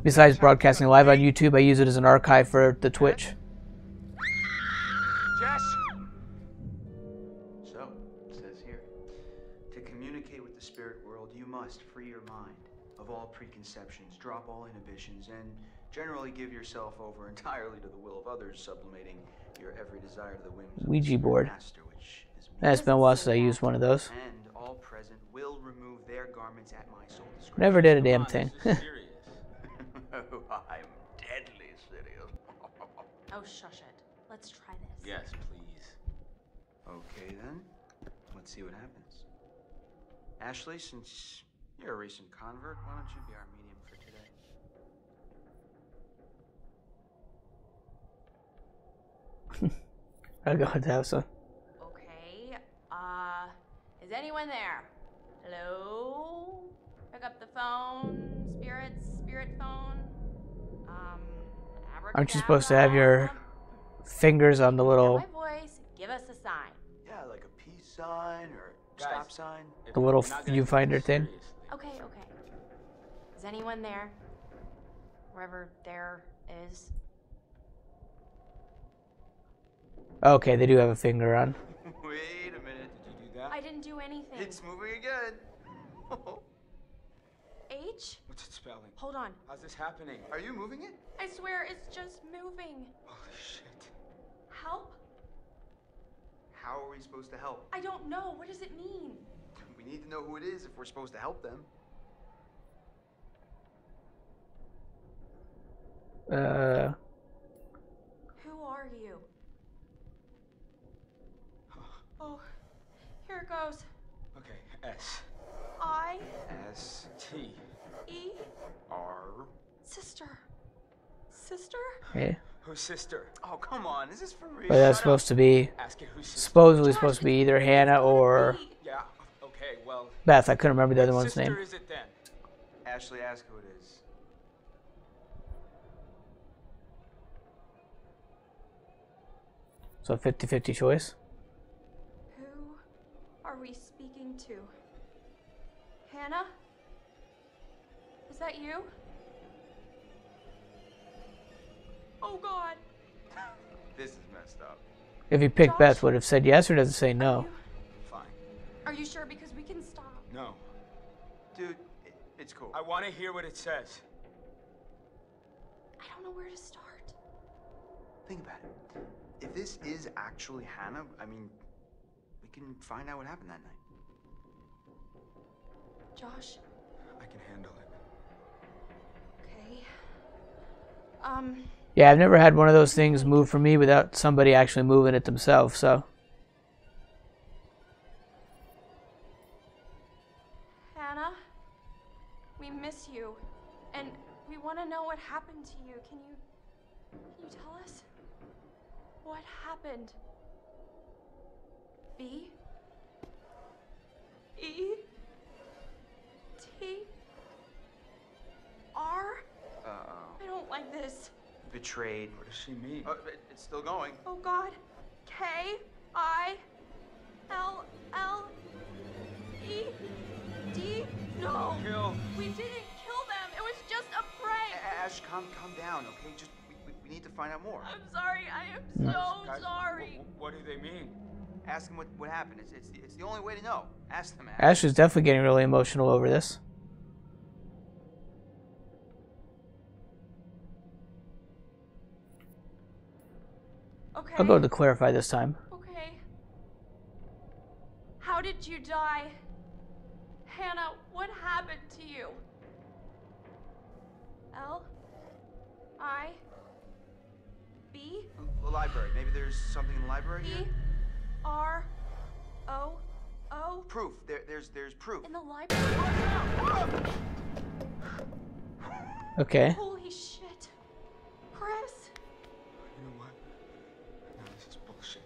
besides broadcasting live on YouTube, I use it as an archive for the Twitch. Jess! So, it says here, to communicate with the spirit world, you must free your mind of all preconceptions, drop all inhibitions, and generally give yourself over entirely to the will of others, sublimating your every desire to the whims of Ouija board. Master, which is it's been a while since I used one of those. And all present will remove their garments at my soul discretion. Never did a damn thing. I'm deadly serious. Oh, shush it. Let's try this. Yes, please. Okay, then. see what happens. Ashley, since you're a recent convert, why don't you be our medium for today? I got that, son. Okay. Is anyone there? Hello? Pick up the phone. Spirit phone. Aren't you supposed to have your fingers on the little... My voice, give us a sign. Yeah, like a peace sign or a stop sign. The little viewfinder thing. Okay, okay. Is anyone there? Wherever there is. Okay, they do have a finger on. Wait a minute, did you do that? I didn't do anything. It's moving again. H? What's it spelling? Hold on. How's this happening? Are you moving it? I swear, it's just moving. Holy shit. Help? How are we supposed to help? I don't know. What does it mean? We need to know who it is if we're supposed to help them. Who are you? Oh, here it goes. Okay, S. I. S. T. E. R. Sister? Hey. Who's sister? Oh, come on, is this for real? But that's supposed to be. Supposedly supposed to be either Hannah or. Yeah, okay, well. Beth, I couldn't remember the other one's name. Sister is it then? Ashley, ask who it is. So 50-50 choice. We speaking to? Hannah? Is that you? Oh God. This is messed up. If you picked Josh, Beth would have said yes or doesn't say no. Fine. Are you sure? Because we can stop. No. Dude, it's cool. I want to hear what it says. I don't know where to start. Think about it. If this is actually Hannah, I mean... We can find out what happened that night. Josh. I can handle it. Okay. Yeah, I've never had one of those things move for me without somebody actually moving it themselves, so. Hannah, we miss you. And we want to know what happened to you. Can you tell us? What happened? B, E, T, R. I don't like this. Betrayed. What does she mean? It's still going. Oh God. K, I, L, L, E, D. No. Kill. We didn't kill them. It was just a prank. Ash, calm down, okay? Just we need to find out more. I'm sorry. I am so guys, sorry. What do they mean? Ask them what happened. It's the only way to know. Ask them. Ash is definitely getting really emotional over this. Okay. I'll go to clarify this time. Okay. How did you die? Hannah, what happened to you? L. I. B. The library. Maybe there's something in the library here? R O O. Proof. There's proof. In the library. Oh, no. Okay. Holy shit, Chris. You know what? No, this is bullshit.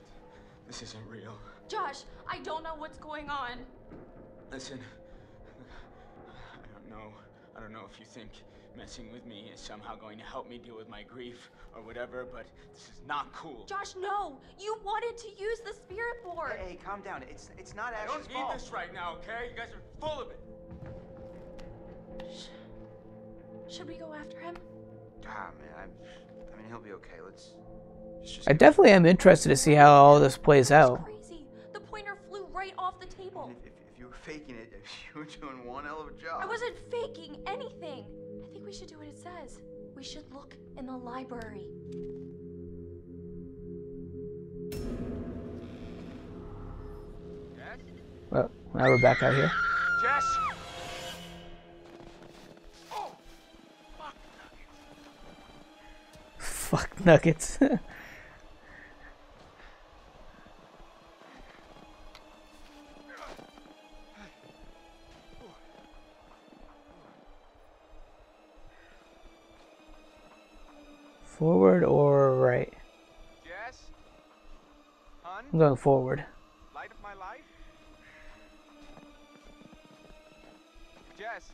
This isn't real. Josh, I don't know what's going on. Listen, I don't know if you think messing with me is somehow going to help me deal with my grief or whatever, but this is not cool. Josh, no! You wanted to use the spirit board! Hey, calm down. It's not Ash's fault. I don't need this right now, okay? You guys are full of it. Should we go after him? Ah, man, I mean, he'll be okay. Let's just... I definitely am interested to see how all this plays out. That's crazy. The pointer flew right off the table. If you were faking it, you were doing one hell of a job. I wasn't faking anything. I think we should do what it says. We should look in the library. Jess? Well, now we're back out here. Jess! Oh! Fuck nuggets. Fuck nuggets. Forward or right? Jess? Hun? I'm going forward. Light of my life? Jess?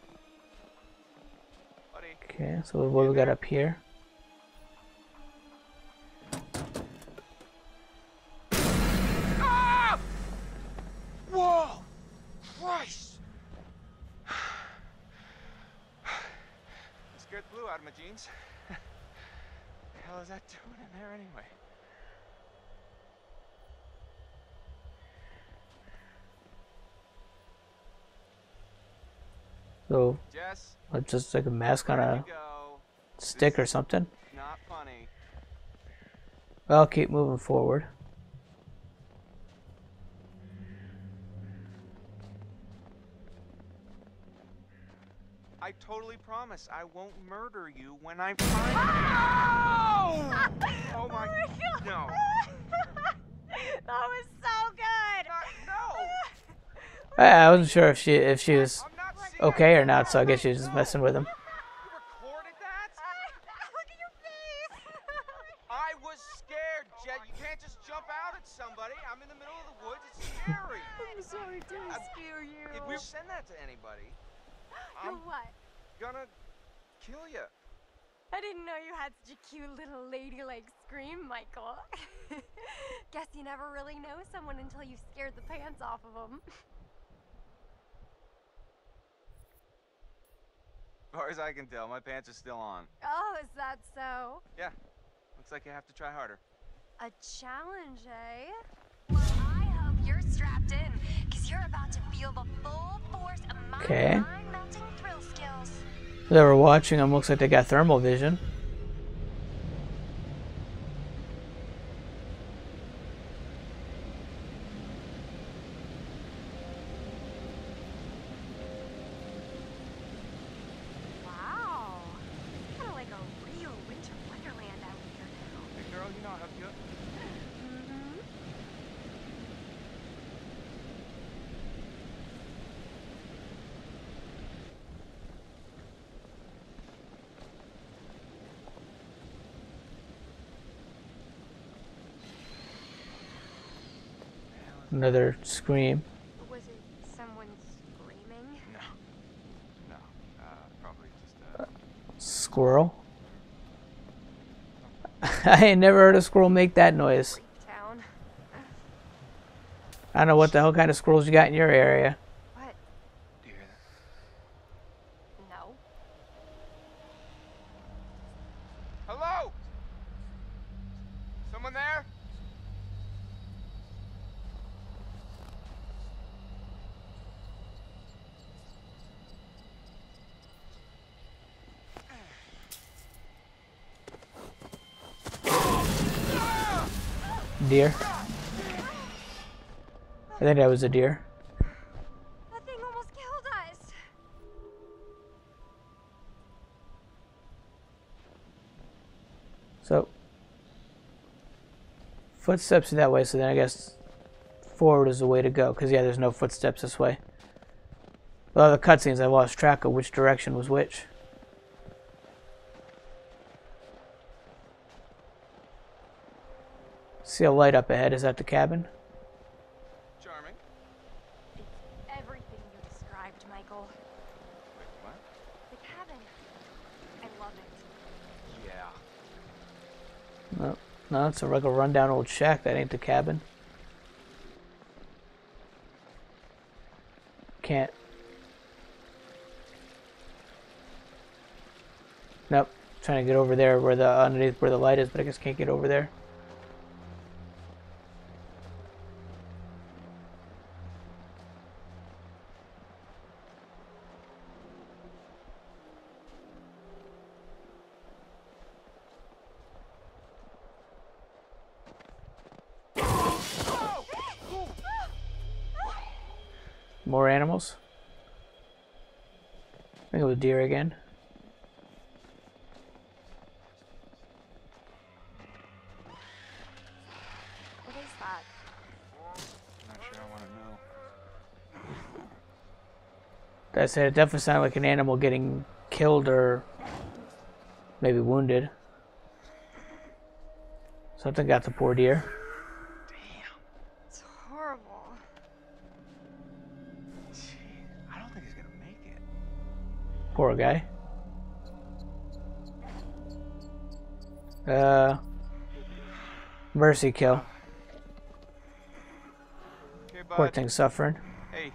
Buddy. Okay, so what we got up here? Ah! Whoa! Christ! I scared the blue out of my jeans. What the hell is that doing in there anyway? So, Jess, let's just like a mask on a stick or something. Not funny. Well, keep moving forward. I totally promise I won't murder you when I find you. Oh my God. No. That was so good. No. I wasn't sure if she was okay or not, so I guess she was just messing with him. You recorded that? Look at your face. I was scared, Jet. You can't just jump out at somebody. I'm in the middle of the woods. It's scary. I'm sorry to scare you. If we send that to anybody, I'm gonna kill you. I didn't know you had such a cute little ladylike scream, Michael. Guess you never really know someone until you've scared the pants off of them. As far as I can tell, my pants are still on. Oh, is that so? Yeah. Looks like you have to try harder. A challenge, eh? Well, I hope you're strapped in, because you're about to feel the full force of my mind-melting thrill skills. They were watching them. Looks like they got thermal vision. Wow, kind of like a real winter wonderland out here now. Hey girl, you know how to do it. Mm-hmm. Another scream. Was it someone screaming? No. Probably just a squirrel. I ain't never heard a squirrel make that noise. I don't know what the hell kind of squirrels you got in your area. What? Do you hear that? No. Hello? Someone there? Deer. I think that was a deer. That thing almost killed us. So footsteps are that way, so then I guess forward is the way to go, because yeah, there's no footsteps this way. Well, the cutscenes, I lost track of which direction was which. See a light up ahead. Is that the cabin? Charming. It's everything you described, Michael. Wait, what? The cabin. I love it. Yeah. No, it's like a rundown old shack. That ain't the cabin. Can't. Nope. Trying to get over there where the underneath where the light is, but I guess can't get over there. More animals. I think it was deer again. What is that? I'm not sure I want to know. That said, it definitely sounded like an animal getting killed or maybe wounded. Something got the poor deer. Damn, it's horrible. Gee, I don't think he's gonna make it. Poor guy. Mercy kill. Here, bud. Poor thing suffering. Hey,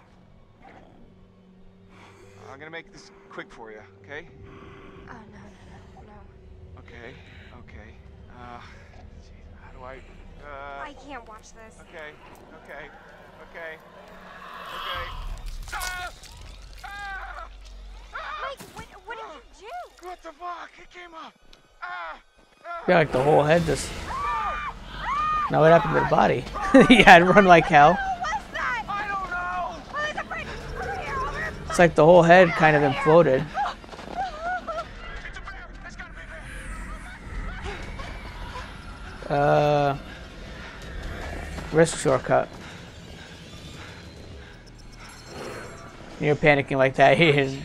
I'm gonna make this quick for you, okay? Oh no, no, no, no. Okay, okay. Geez, how do I can't watch this. Okay, okay, okay, okay. Ah! Ah! Ah! Mike, what did you do? What the fuck? It came up. Ah! I feel like the whole head just... Now what happened to the body? Yeah, it'd run like hell. What's that? I don't know. Well, there's a bridge here. It's like the whole head kind of imploded. It's a bear. That's gotta be a bear. Risk shortcut. When you're panicking like that, he is.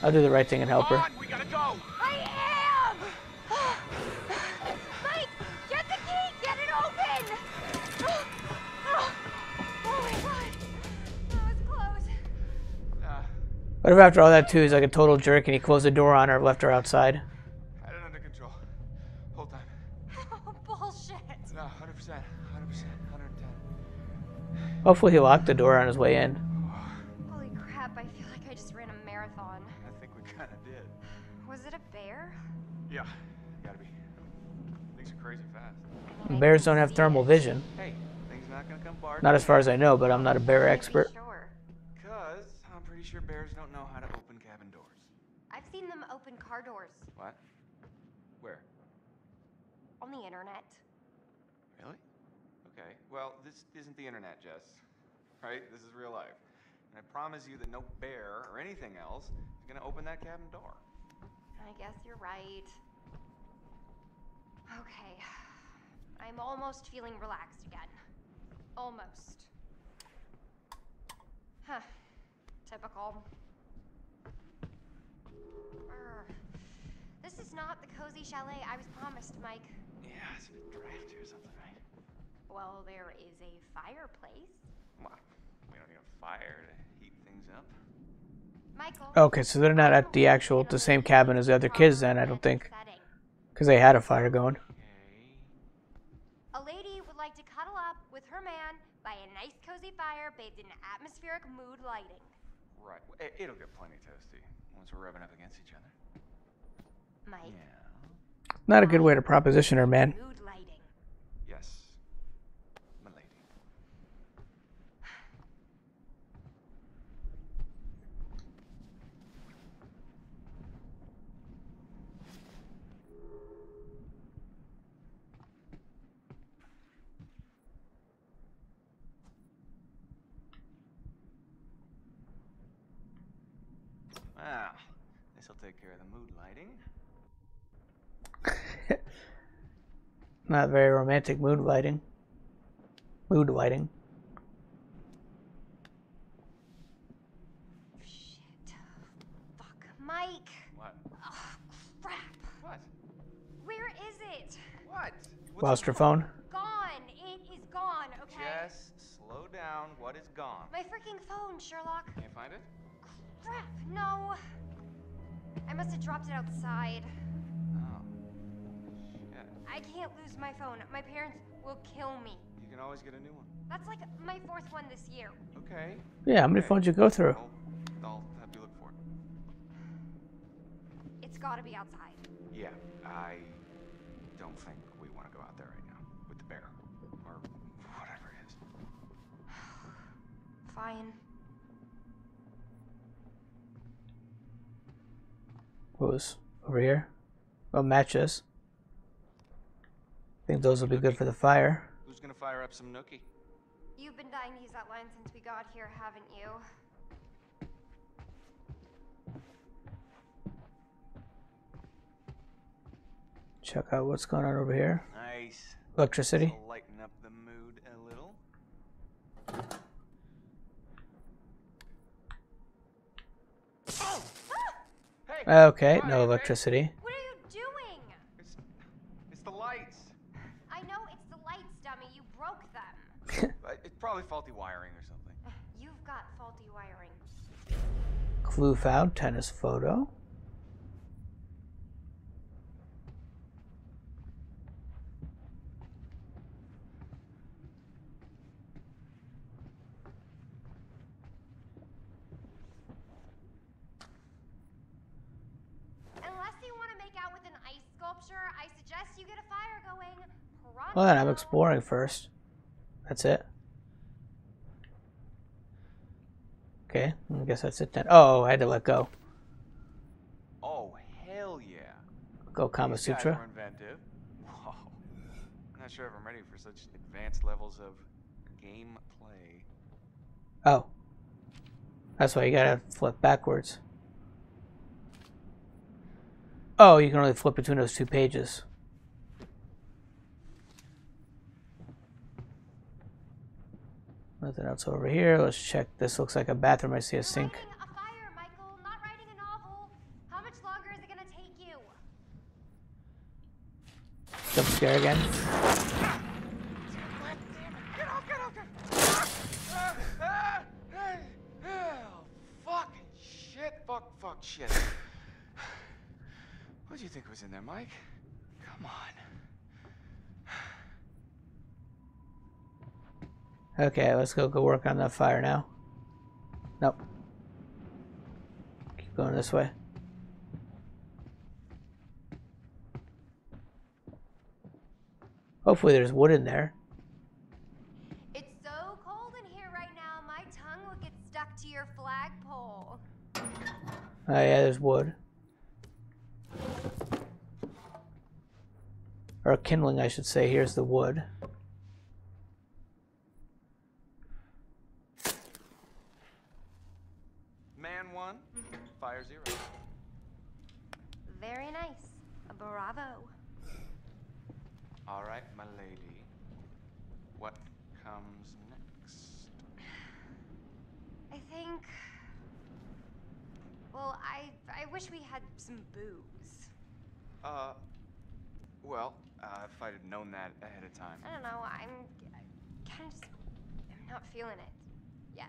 I'll do the right thing and help her. We gotta go. I am. Mike, get the key. Get it open. Oh my God. That was close. What if after all that too, he's like a total jerk and he closed the door on her, left her outside? Had it under control. Whole time. Oh, bullshit. No, 100%, 100%, 110. Hopefully he locked the door on his way in. Holy crap! I feel like I just ran a marathon. Kinda did. Was it a bear? Yeah, gotta be. Things are crazy fast. Bears don't have thermal vision. Hey, things not gonna come barred. Not as far as I know, but I'm not a bear expert. Sure. Cause I'm pretty sure bears don't know how to open cabin doors. I've seen them open car doors. What? Where? On the internet. Really? Okay. Well, this isn't the internet, Jess. Right? This is real life. And I promise you that no bear or anything else is gonna open that cabin door. I guess you're right. Okay. I'm almost feeling relaxed again. Almost. Huh. Typical. This is not the cozy chalet I was promised, Mike. Yeah, it's a bit drafty or something, right? Well, there is a fireplace. Wow. We don't need a fire to heat things up. Michael. Okay, so they're not at the actual, the same cabin as the other kids then, I don't think. Because they had a fire going. Okay. A lady would like to cuddle up with her man by a nice cozy fire bathed in atmospheric mood lighting. Right. It'll get plenty toasty once we're rubbing up against each other. Mike. Yeah. Not a good way to proposition her, man. Ah, this'll take care of the mood lighting. Not very romantic mood lighting. Mood lighting. Shit. Fuck, Mike. What? Oh, crap. What? Where is it? What? Lost your phone? Gone. It is gone, okay? Yes, slow down. What is gone? My freaking phone, Sherlock. Can't find it? Crap, no. I must have dropped it outside. Oh. Shit. I can't lose my phone. My parents will kill me. You can always get a new one. That's like my fourth one this year. Okay. Yeah, how many phones you go through? I'll have you look for it. It's gotta be outside. Yeah, I don't think we want to go out there right now with the bear or whatever it is. Fine. What was over here? Oh, matches. I think those will be good for the fire. Who's gonna fire up some nookie? You've been dying to use that line since we got here, haven't you? check out what's going on over here. Nice. Electricity. Lighten up the mood a little. Oh! Ah! Hey. Okay, no electricity. What are you doing? It's the lights. I know it's the lights, dummy. You broke them. It's probably faulty wiring or something. You've got faulty wiring. Clue found, tennis photo. Well then, I'm exploring first. That's it. Okay, I guess that's it then. Oh, I had to let go. Oh, hell yeah. Go Kama Sutra. These guys were inventive. Whoa. I'm not sure if I'm ready for such advanced levels of gameplay. Oh. That's why you gotta flip backwards. Oh, you can only flip between those two pages. Nothing else over here. Let's check. This looks like a bathroom. I see a sink. You're lighting a fire, Michael. Not writing a novel. How much longer is it gonna take you? Jump scare again. Fucking shit! Fuck! Shit! What do you think was in there, Mike? Come on. Okay, let's go work on that fire now. Nope. Keep going this way. Hopefully there's wood in there. It's so cold in here right now, my tongue will get stuck to your flagpole. Oh yeah, there's wood. Or kindling, I should say. Here's the wood. Zero. Very nice. Bravo. All right, my lady. What comes next? I think... Well, I wish we had some booze. Well, if I'd have known that ahead of time. I don't know. I'm kind of just... I'm not feeling it yet.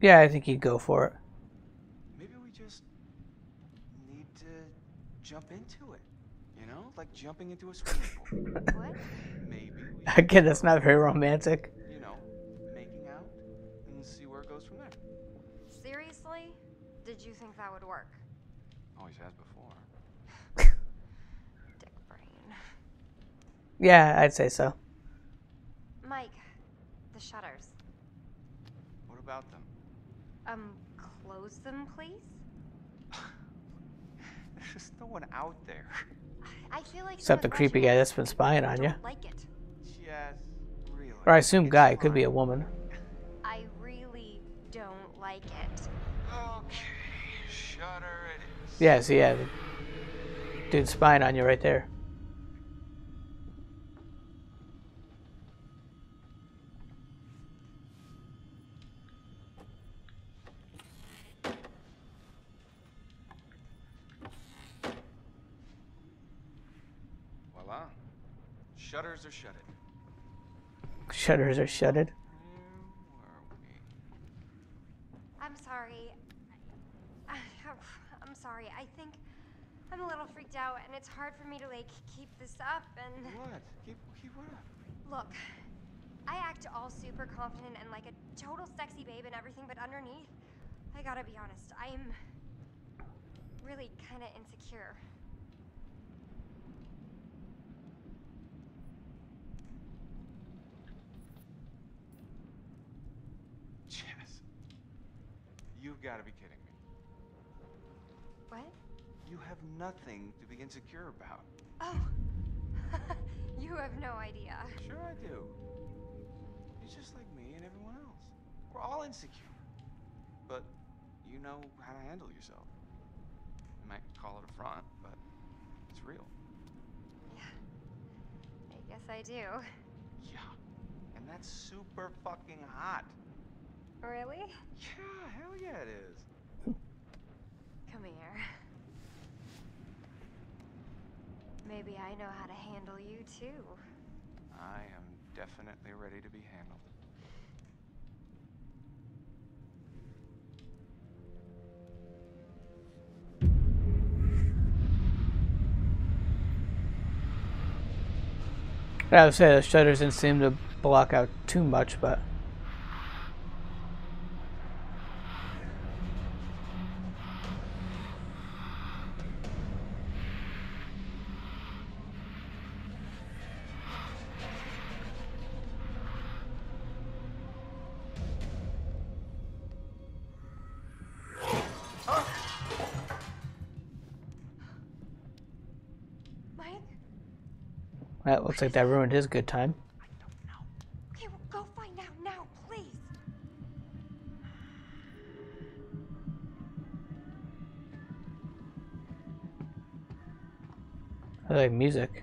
Yeah, I think he'd go for it. Maybe we just need to jump into it, you know, like jumping into a swimming pool. What? Maybe. Again, that's not very romantic. You know, making out and see where it goes from there. Seriously? Did you think that would work? Always has before. Dick brain. Yeah, I'd say so. Mike, the shutters. About them. Close them, please. There's no one out there. I feel like except the creepy guy that's been spying on you. Like it. Yes, really. Or I assume guy. It could be a woman. I really don't like it. Okay, shutter it is. Yeah, see, yeah, dude spying on you right there. Shutters are shutted. Shutters are shutted. I'm sorry. I'm sorry. I think I'm a little freaked out, and it's hard for me to like keep this up. And what? Keep what up? Look, I act all super confident and like a total sexy babe and everything, but underneath, I gotta be honest. I'm really kind of insecure. You've got to be kidding me. What? You have nothing to be insecure about. Oh. You have no idea. Sure I do. You're just like me and everyone else. We're all insecure. But you you know how to handle yourself. You might call it a front, but it's real. Yeah, I guess I do. Yeah, and that's super fucking hot. Really? Yeah, hell yeah it is. Come here. Maybe I know how to handle you too. I am definitely ready to be handled. I would say the shutters didn't seem to block out too much, but looks like that ruined his good time. I don't know. Okay, well, go find out now, please. I like music.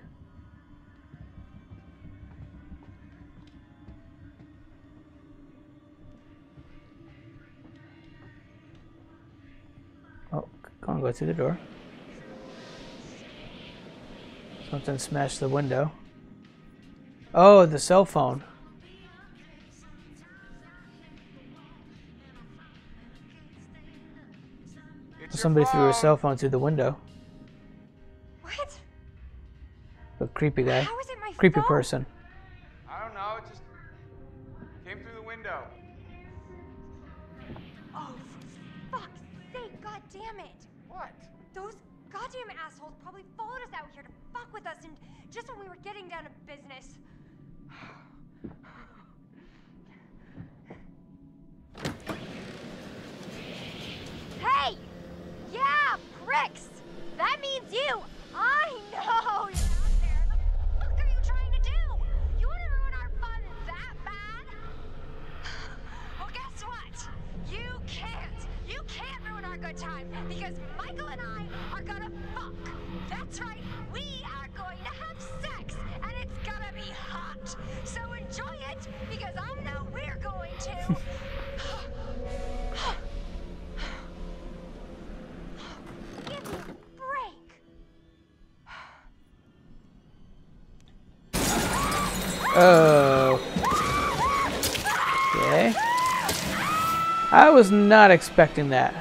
Oh, go on, go through the door. Something smashed the window. Oh, the cell phone. Somebody threw a cell phone through the window. What? The creepy guy. How is it my creepy phone? Person. I don't know. It just came through the window. Oh, for fuck's sake! God damn it! What? Those goddamn assholes probably followed us out here to fuck with us, and just when we were getting down to business. Hey! Yeah, pricks! That means you! I know you're out there! What the fuck are you trying to do? You want to ruin our fun that bad? Well, guess what? You can't! You can't ruin our good time, because Michael and I are gonna fuck! That's right, we are going to have sex, and it's gonna be hot! So enjoy it, because I know we're going to! Give me a break! Oh. Okay. I was not expecting that.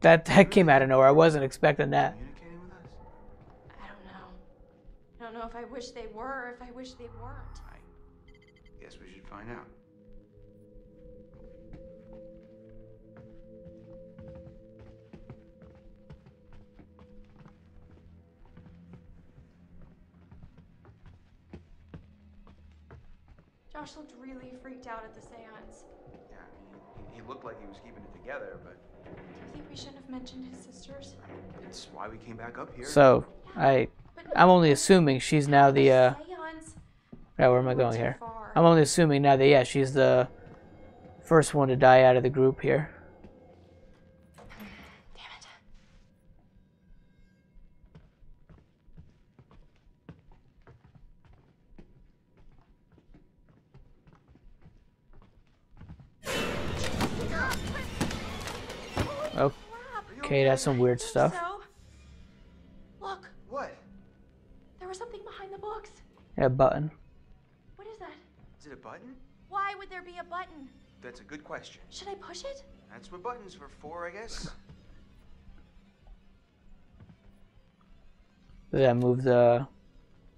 That came out of nowhere. I wasn't expecting that. I don't know. I don't know if I wish they were, or if I wish they weren't. I guess we should find out. Josh looked really freaked out at the seance. Yeah, I mean, he looked like he was keeping it together, but... Do you think we shouldn't have mentioned his sisters? It's why we came back up here. So, I'm only assuming she's now the, yeah, where am I going here? I'm only assuming now that, yeah, she's the first one to die out of the group here. Damn it. Okay, that's some weird stuff. So, look. What? There was something behind the books. Yeah, a button. What is that? Is it a button? Why would there be a button? That's a good question. Should I push it? That's what buttons were for, I guess. Does that move the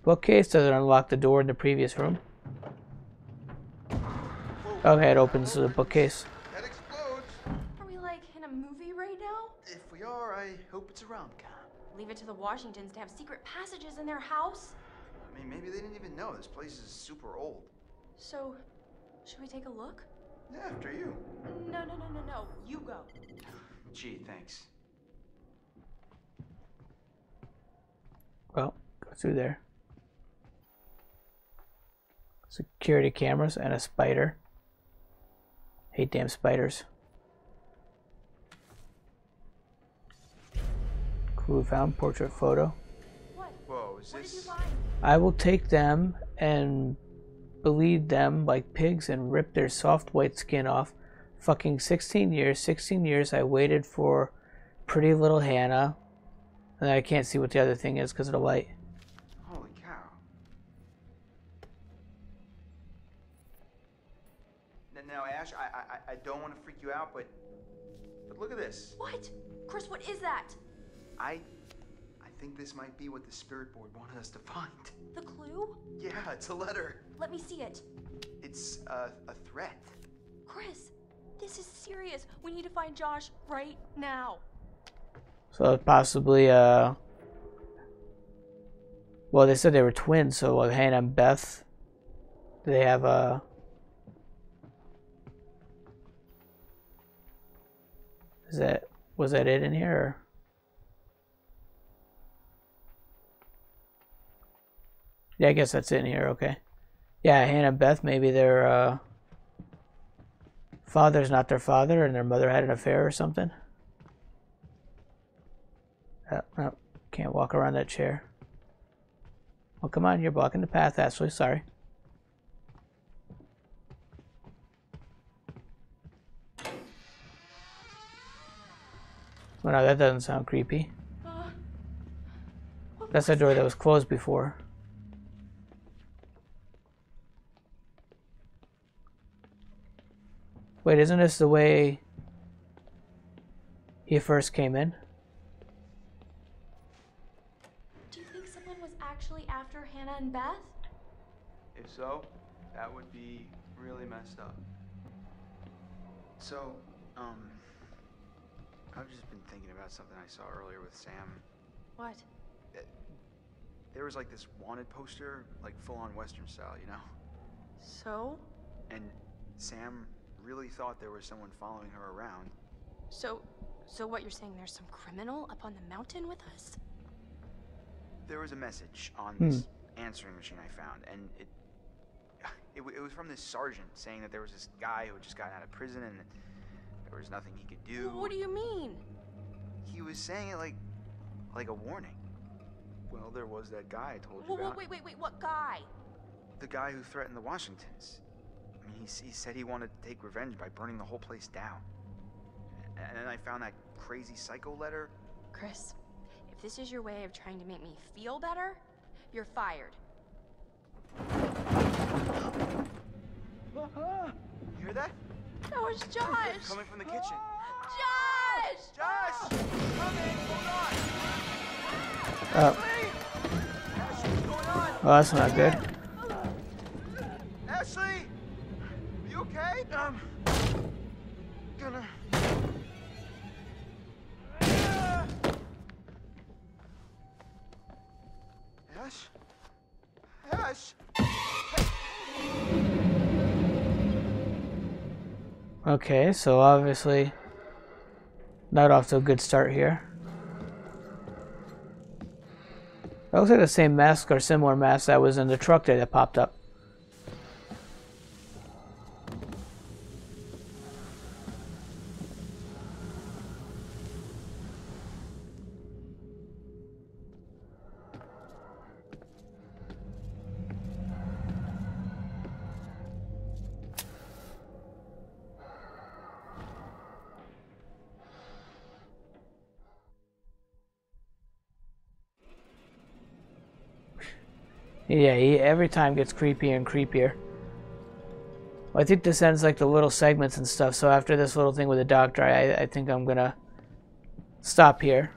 bookcase? Does it unlock the door in the previous room? Okay, it opens the bookcase. I hope it's a rom-com. Leave it to the Washingtons to have secret passages in their house? I mean, maybe they didn't even know. This place is super old. So, should we take a look? Yeah, after you. No. You go. Gee, thanks. Well, go through there. security cameras, and a spider. Hate damn spiders. Clue found, portrait photo. Whoa, is this? I will take them and bleed them like pigs and rip their soft white skin off. Fucking 16 years I waited for pretty little Hannah. And I can't see what the other thing is because of the light. Holy cow. Now Ash, I don't want to freak you out, but look at this. What? Chris, what is that? I think this might be what the spirit board wanted us to find. The clue? Yeah, it's a letter. Let me see it. It's a threat. Chris, this is serious. We need to find Josh right now. So possibly, well, they said they were twins, so Hannah and Beth, do they have a... Is that, was that it in here? Or... Yeah, I guess that's it in here, okay. Yeah, Hannah and Beth, maybe their father's not their father and their mother had an affair or something. Oh, can't walk around that chair. Well, come on, you're blocking the path, Ashley, sorry. Well, no, that doesn't sound creepy. That's a door that was closed before. Wait, isn't this the way he first came in? Do you think someone was actually after Hannah and Beth? If so, that would be really messed up. So, I've just been thinking about something I saw earlier with Sam. What? There was like this wanted poster, like full-on Western style, you know? So? And Sam... really thought there was someone following her around. So what you're saying, there's some criminal up on the mountain with us? There was a message on this answering machine I found, and it was from this sergeant saying that there was this guy who had just gotten out of prison and there was nothing he could do. What do you mean? He was saying it like a warning. Well, there was that guy I told you about. Wait, what guy? The guy who threatened the Washingtons. I mean, he said he wanted to take revenge by burning the whole place down. And then I found that crazy psycho letter. Chris, if this is your way of trying to make me feel better, you're fired. You hear that? That was Josh! Coming from the kitchen. Josh! Josh! Coming! Hold on! Ashley! Ashley, what's going on? Oh, that's not good. Ashley! Okay, I'm gonna... Ash? Ash? Okay, so obviously not off to a good start here. That looks like the same mask or similar mask that was in the truck there that popped up. Yeah, he every time gets creepier and creepier. Well, I think this ends like the little segments and stuff, so after this little thing with the doctor, I think I'm gonna stop here.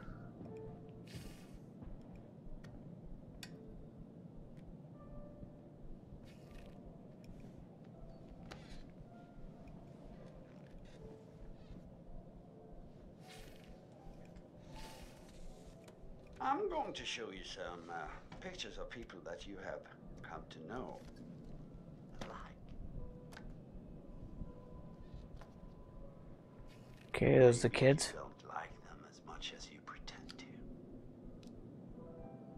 I'm going to show you some pictures of people that you have come to know. Okay, those are the kids. You don't like them as much as you pretend to.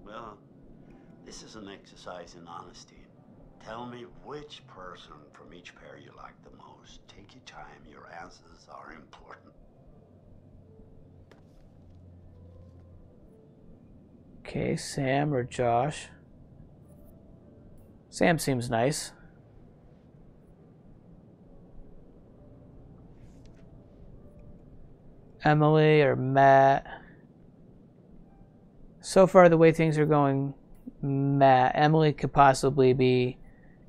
Well, this is an exercise in honesty, Tell me which person from each pair you like the most. Take your time. Your answers are important. Okay, Sam or Josh? Sam seems nice. Emily or Matt? So far, the way things are going, Matt. Emily could possibly be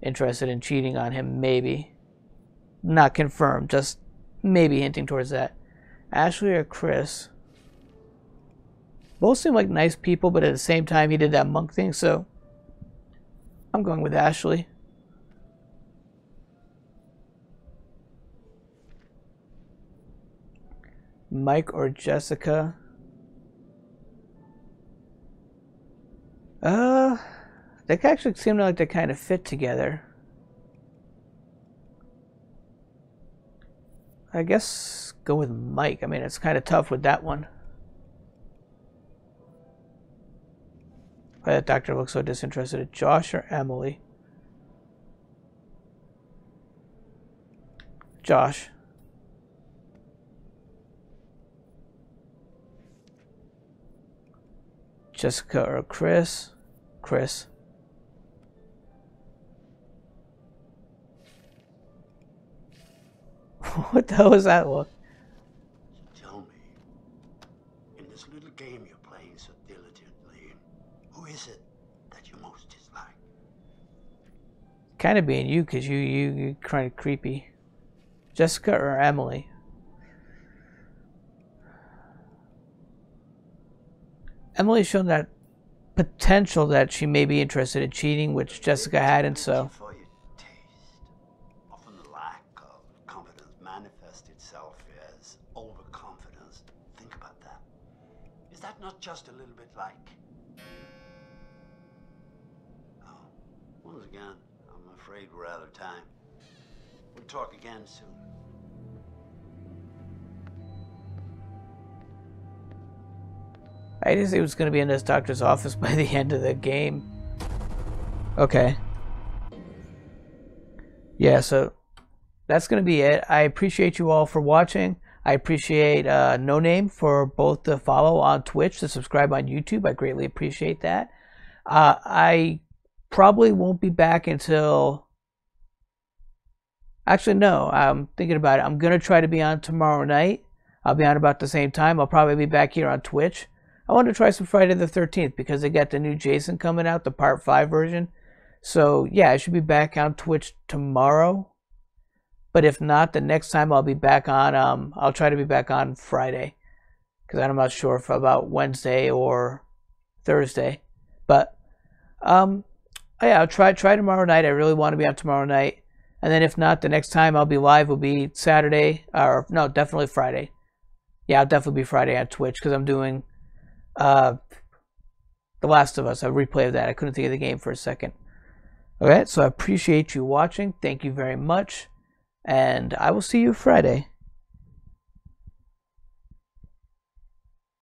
interested in cheating on him, maybe. Not confirmed, just maybe hinting towards that. Ashley or Chris? Both seem like nice people, but at the same time, he did that monk thing, so I'm going with Ashley. Mike or Jessica? They actually seem like they kind of fit together. I guess go with Mike. I mean, it's kind of tough with that one. Why that doctor looks so disinterested? Josh or Emily? Josh. Jessica or Chris? Chris. What the hell was that one? Tell me, in this little game you're playing so diligently, who is it that you most dislike? Kind of being you, because you're kind of creepy. Jessica or Emily? Emily's shown that potential that she may be interested in cheating, which Jessica hadn't, so. For your taste. Often the lack of confidence manifests itself as overconfidence. Think about that. Is that not just a little bit like? Oh, once again, I'm afraid we're out of time. We'll talk again soon. I just think it was going to be in this doctor's office by the end of the game. Okay. Yeah, so that's going to be it. I appreciate you all for watching. I appreciate No Name for both the follow on Twitch, the subscribe on YouTube. I greatly appreciate that. I probably won't be back until... Actually, no. I'm thinking about it. I'm going to try to be on tomorrow night. I'll be on about the same time. I'll probably be back here on Twitch. I want to try some Friday the 13th because they got the new Jason coming out, the Part 5 version. So, yeah, I should be back on Twitch tomorrow. But if not, the next time I'll be back on, I'll try to be back on Friday. Because I'm not sure if about Wednesday or Thursday. But, yeah, I'll try tomorrow night. I really want to be on tomorrow night. And then if not, the next time I'll be live will be Saturday. Or, no, definitely Friday. Yeah, I'll definitely be Friday on Twitch because I'm doing... The Last of Us. I replayed that. I couldn't think of the game for a second. Alright, so I appreciate you watching. Thank you very much. And I will see you Friday.